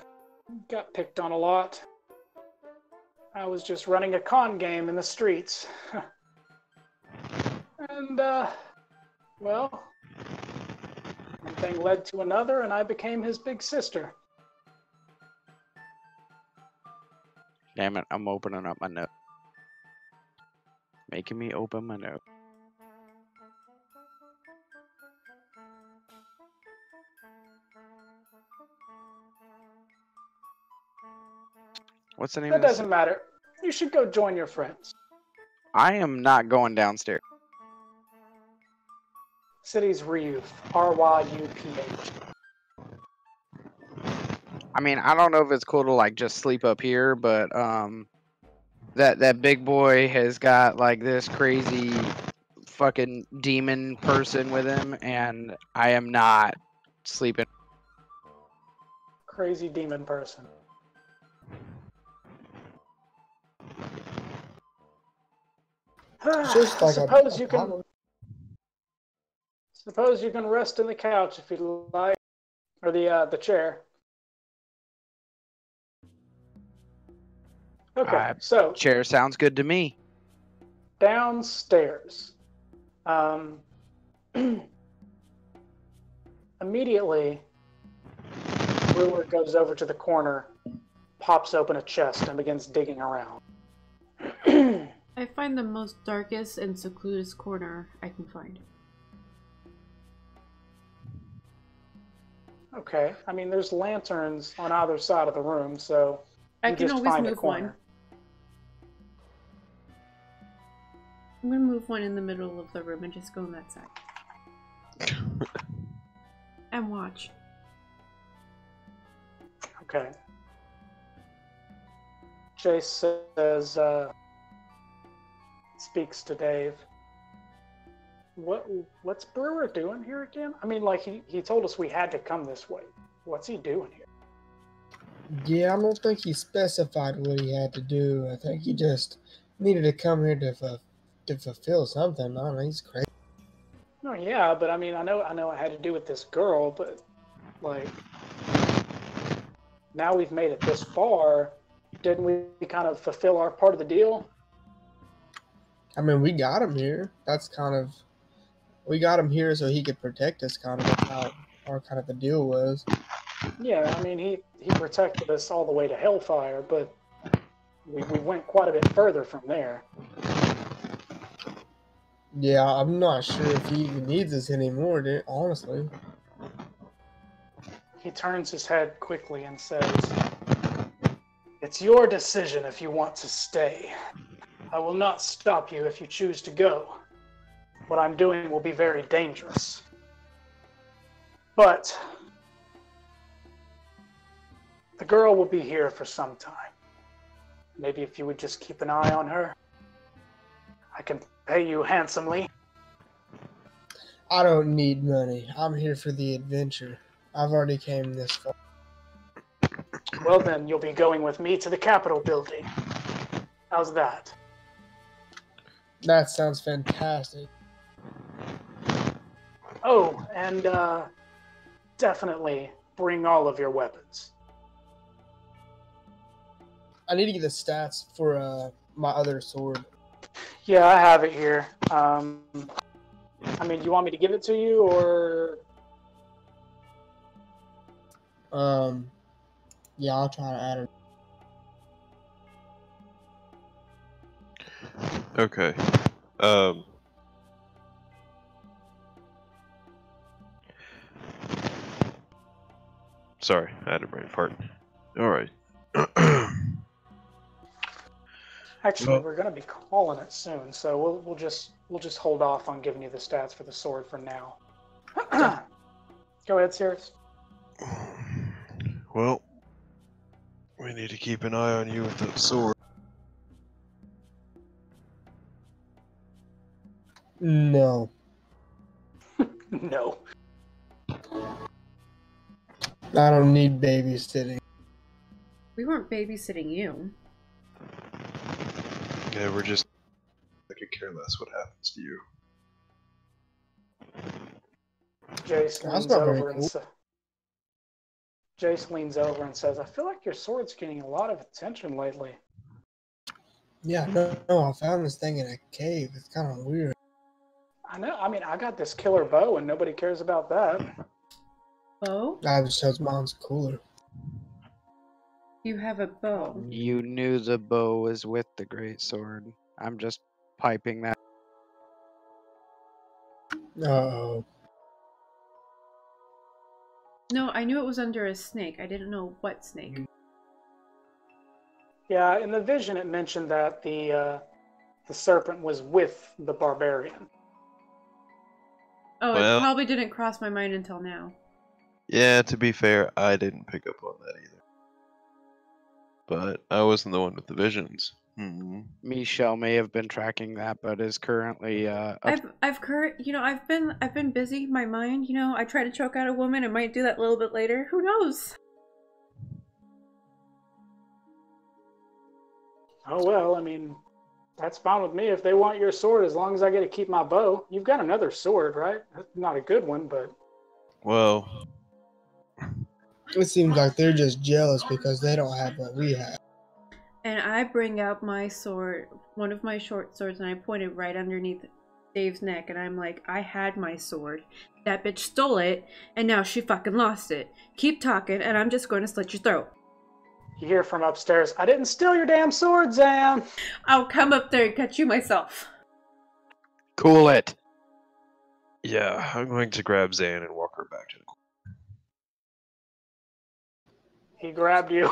Got picked on a lot. I was just running a con game in the streets. And, uh, well, one thing led to another, and I became his big sister. Damn it, I'm opening up my note. Making me open my note. What's the name of this? That doesn't matter. You should go join your friends. I am not going downstairs. City's Ryuph. R Y U P H. I mean, I don't know if it's cool to, like, just sleep up here, but, um, that that big boy has got like this crazy fucking demon person with him, and I am not sleeping. Crazy demon person. Just like suppose a, a you can. Suppose you can rest in the couch if you like, or the uh, the chair. Okay, uh, so chair sounds good to me. Downstairs, um, immediately, Brewer goes over to the corner, pops open a chest, and begins digging around. I find the most darkest and secluded corner I can find. Okay, I mean, there's lanterns on either side of the room, so I can just always find move a corner. One. I'm gonna move one in the middle of the room and just go on that side. And watch. Okay. Jace says, uh, speaks to Dave. What what's Brewer doing here again? I mean, like he, he told us we had to come this way. What's he doing here? Yeah, I don't think he specified what he had to do. I think he just needed to come here to fu to fulfill something. I don't know, he's crazy. No, oh, yeah, but I mean, I know I know it had to do with this girl, but like now we've made it this far, didn't we kind of fulfill our part of the deal? I mean, we got him here. That's kind of we got him here so he could protect us, kind of how our kind of the deal was. Yeah, I mean, he, he protected us all the way to Hellfire, but we, we went quite a bit further from there. Yeah, I'm not sure if he even needs us anymore, dude, honestly. He turns his head quickly and says, "It's your decision if you want to stay. I will not stop you if you choose to go. What I'm doing will be very dangerous. But the girl will be here for some time. Maybe if you would just keep an eye on her, I can pay you handsomely." I don't need money. I'm here for the adventure. I've already came this far. Well then, you'll be going with me to the Capitol building. How's that? That sounds fantastic. Oh, and uh, definitely bring all of your weapons. I need to get the stats for uh, my other sword. Yeah, I have it here. Um, I mean, do you want me to give it to you, or? Um, yeah, I'll try to add it. Okay. Um, sorry, I had a brain fart. All right. Actually, well, we're going to be calling it soon, so we'll we'll just we'll just hold off on giving you the stats for the sword for now. Go ahead, Sirris. Well, we need to keep an eye on you with the sword. No. No. I don't need babysitting. We weren't babysitting you. Yeah, we're just... I could care less what happens to you. Jace leans over and says... Jace leans over and says, "I feel like your sword's getting a lot of attention lately." Yeah, no, no, I found this thing in a cave. It's kind of weird. I know. I mean, I got this killer bow, and nobody cares about that. Bow? I just said mine's cooler. You have a bow. You knew the bow was with the great sword. I'm just piping that. No. No, I knew it was under a snake. I didn't know what snake. Yeah, in the vision, it mentioned that the uh, the serpent was with the barbarian. Oh, well, it probably didn't cross my mind until now. Yeah, to be fair, I didn't pick up on that either. But I wasn't the one with the visions. Mm-hmm. Me'Shelle may have been tracking that, but is currently. Uh, I've I've cur- you know I've been I've been busy. My mind, you know, I try to choke out a woman. I might do that a little bit later. Who knows? Oh well, I mean, that's fine with me if they want your sword, as long as I get to keep my bow. You've got another sword, right? That's not a good one, but. Well. It seems like they're just jealous because they don't have what we have. And I bring out my sword, one of my short swords, and I point it right underneath Dave's neck. And I'm like, I had my sword. That bitch stole it, and now she fucking lost it. Keep talking, and I'm just going to slit your throat. You hear from upstairs, I didn't steal your damn sword, Zan. I'll come up there and cut you myself. Cool it. Yeah, I'm going to grab Zan and walk her back to the corner. He grabbed you.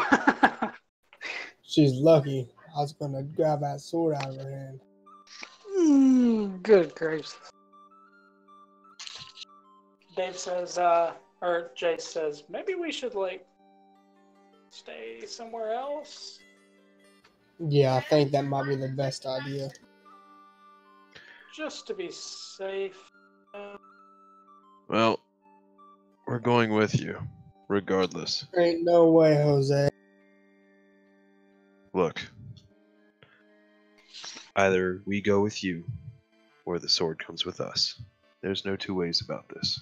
She's lucky. I was going to grab that sword out of her hand. Mm, good gracious. Dave says, uh, or Jace says, maybe we should, like, stay somewhere else? Yeah, I think that might be the best idea. Just to be safe. Uh... Well, we're going with you, regardless. Ain't no way, Jose. Look, either we go with you, or the sword comes with us. There's no two ways about this.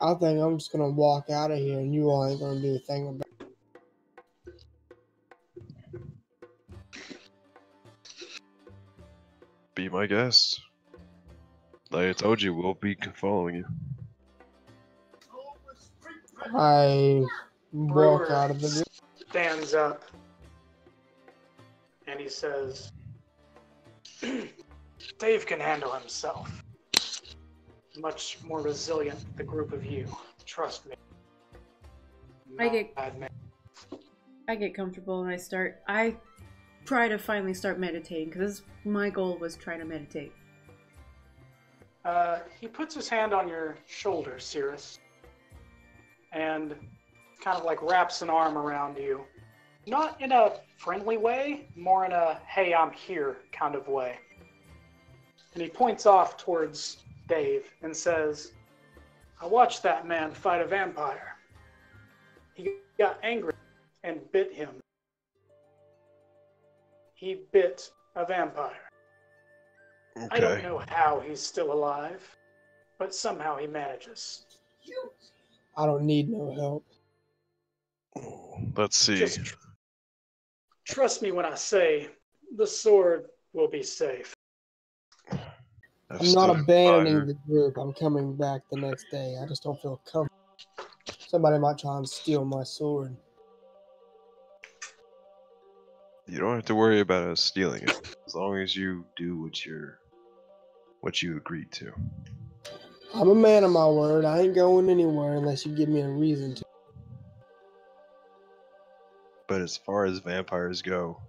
I think I'm just gonna walk out of here, and you all ain't gonna do a thing about it. Be my guest. Like I told you, we'll be following you. I walk Brewer out of the room. Stands up. And he says, Dave can handle himself. Much more resilient, the group of you. Trust me. I get, I get comfortable and I start, I try to finally start meditating, because my goal was trying to meditate. Uh, he puts his hand on your shoulder, Sirris, and kind of like wraps an arm around you. Not in a friendly way, more in a, hey, I'm here kind of way. And he points off towards Dave and says, I watched that man fight a vampire. He got angry and bit him. He bit a vampire. Okay. I don't know how he's still alive, but somehow he manages. I don't need no help. Oh, let's see. Just trust me when I say the sword will be safe. I've I'm not abandoning fired. the group. I'm coming back the next day. I just don't feel comfortable. Somebody might try and steal my sword. You don't have to worry about us stealing it, as long as you do what you're, what you agreed to. I'm a man of my word. I ain't going anywhere unless you give me a reason to. But as far as vampires go,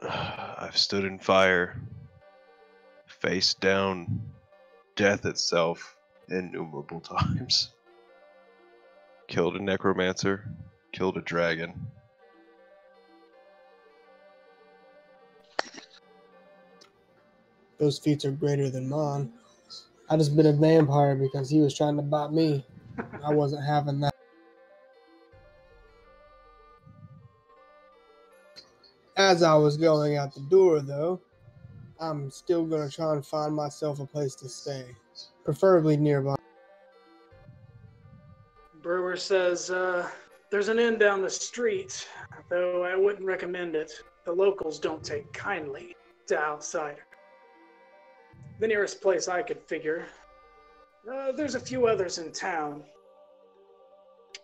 I've stood in fire, faced down death itself innumerable times. Killed a necromancer, killed a dragon. Those feats are greater than mine. I just been a vampire because he was trying to bite me. I wasn't having that. As I was going out the door, though, I'm still going to try and find myself a place to stay, preferably nearby. Brewer says, uh, there's an inn down the street, though I wouldn't recommend it. The locals don't take kindly to outsiders. The nearest place I could figure, uh, there's a few others in town,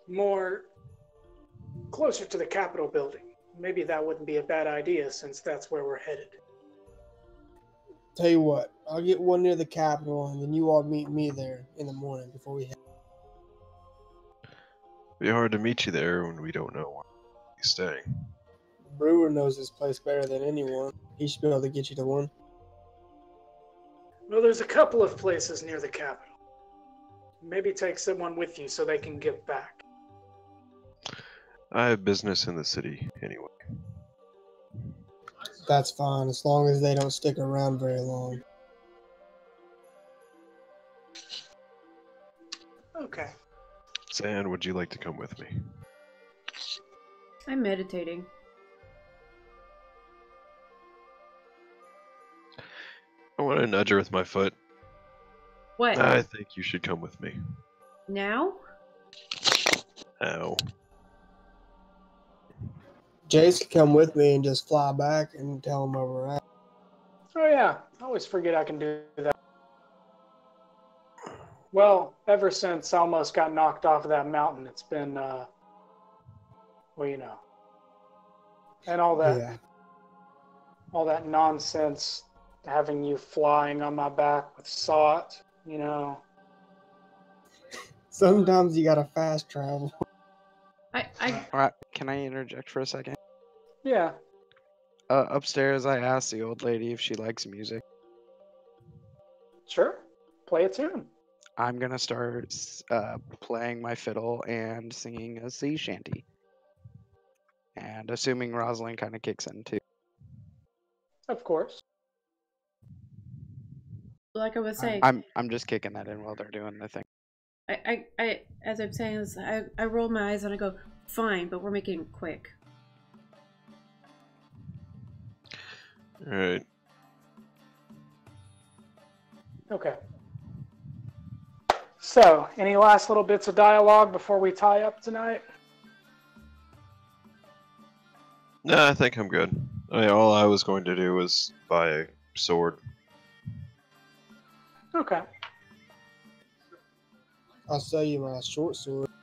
more closer to the Capitol building. Maybe that wouldn't be a bad idea, since that's where we're headed. Tell you what, I'll get one near the Capitol, and then you all meet me there in the morning before we head. It'd be hard to meet you there when we don't know where you're staying. Brewer knows this place better than anyone. He should be able to get you to one. Well, there's a couple of places near the Capitol. Maybe take someone with you so they can give back. I have business in the city anyway. That's fine, as long as they don't stick around very long. Okay. Zan, would you like to come with me? I'm meditating. I want to nudge her with my foot. What? I think you should come with me. Now? Now. Jace can come with me and just fly back and tell him where we're at. Oh yeah, I always forget I can do that. Well, ever since I almost got knocked off of that mountain, it's been, uh, well, you know, and all that, yeah. all that nonsense, having you flying on my back with Sot, you know. Sometimes you gotta fast travel. I, I... All right. Can I interject for a second? Yeah. Uh, upstairs, I asked the old lady if she likes music. Sure. Play a tune. I'm going to start uh, playing my fiddle and singing a sea shanty. And assuming Roslyn kind of kicks in, too. Of course. Like I was saying... I'm, I'm just kicking that in while they're doing the thing. I, I, I, as I'm saying this, I, I roll my eyes and I go, fine, but we're making it quick. Alright. Okay. So, any last little bits of dialogue before we tie up tonight? No, I think I'm good. I mean, all I was going to do was buy a sword. Okay. I'll sell you my short sword.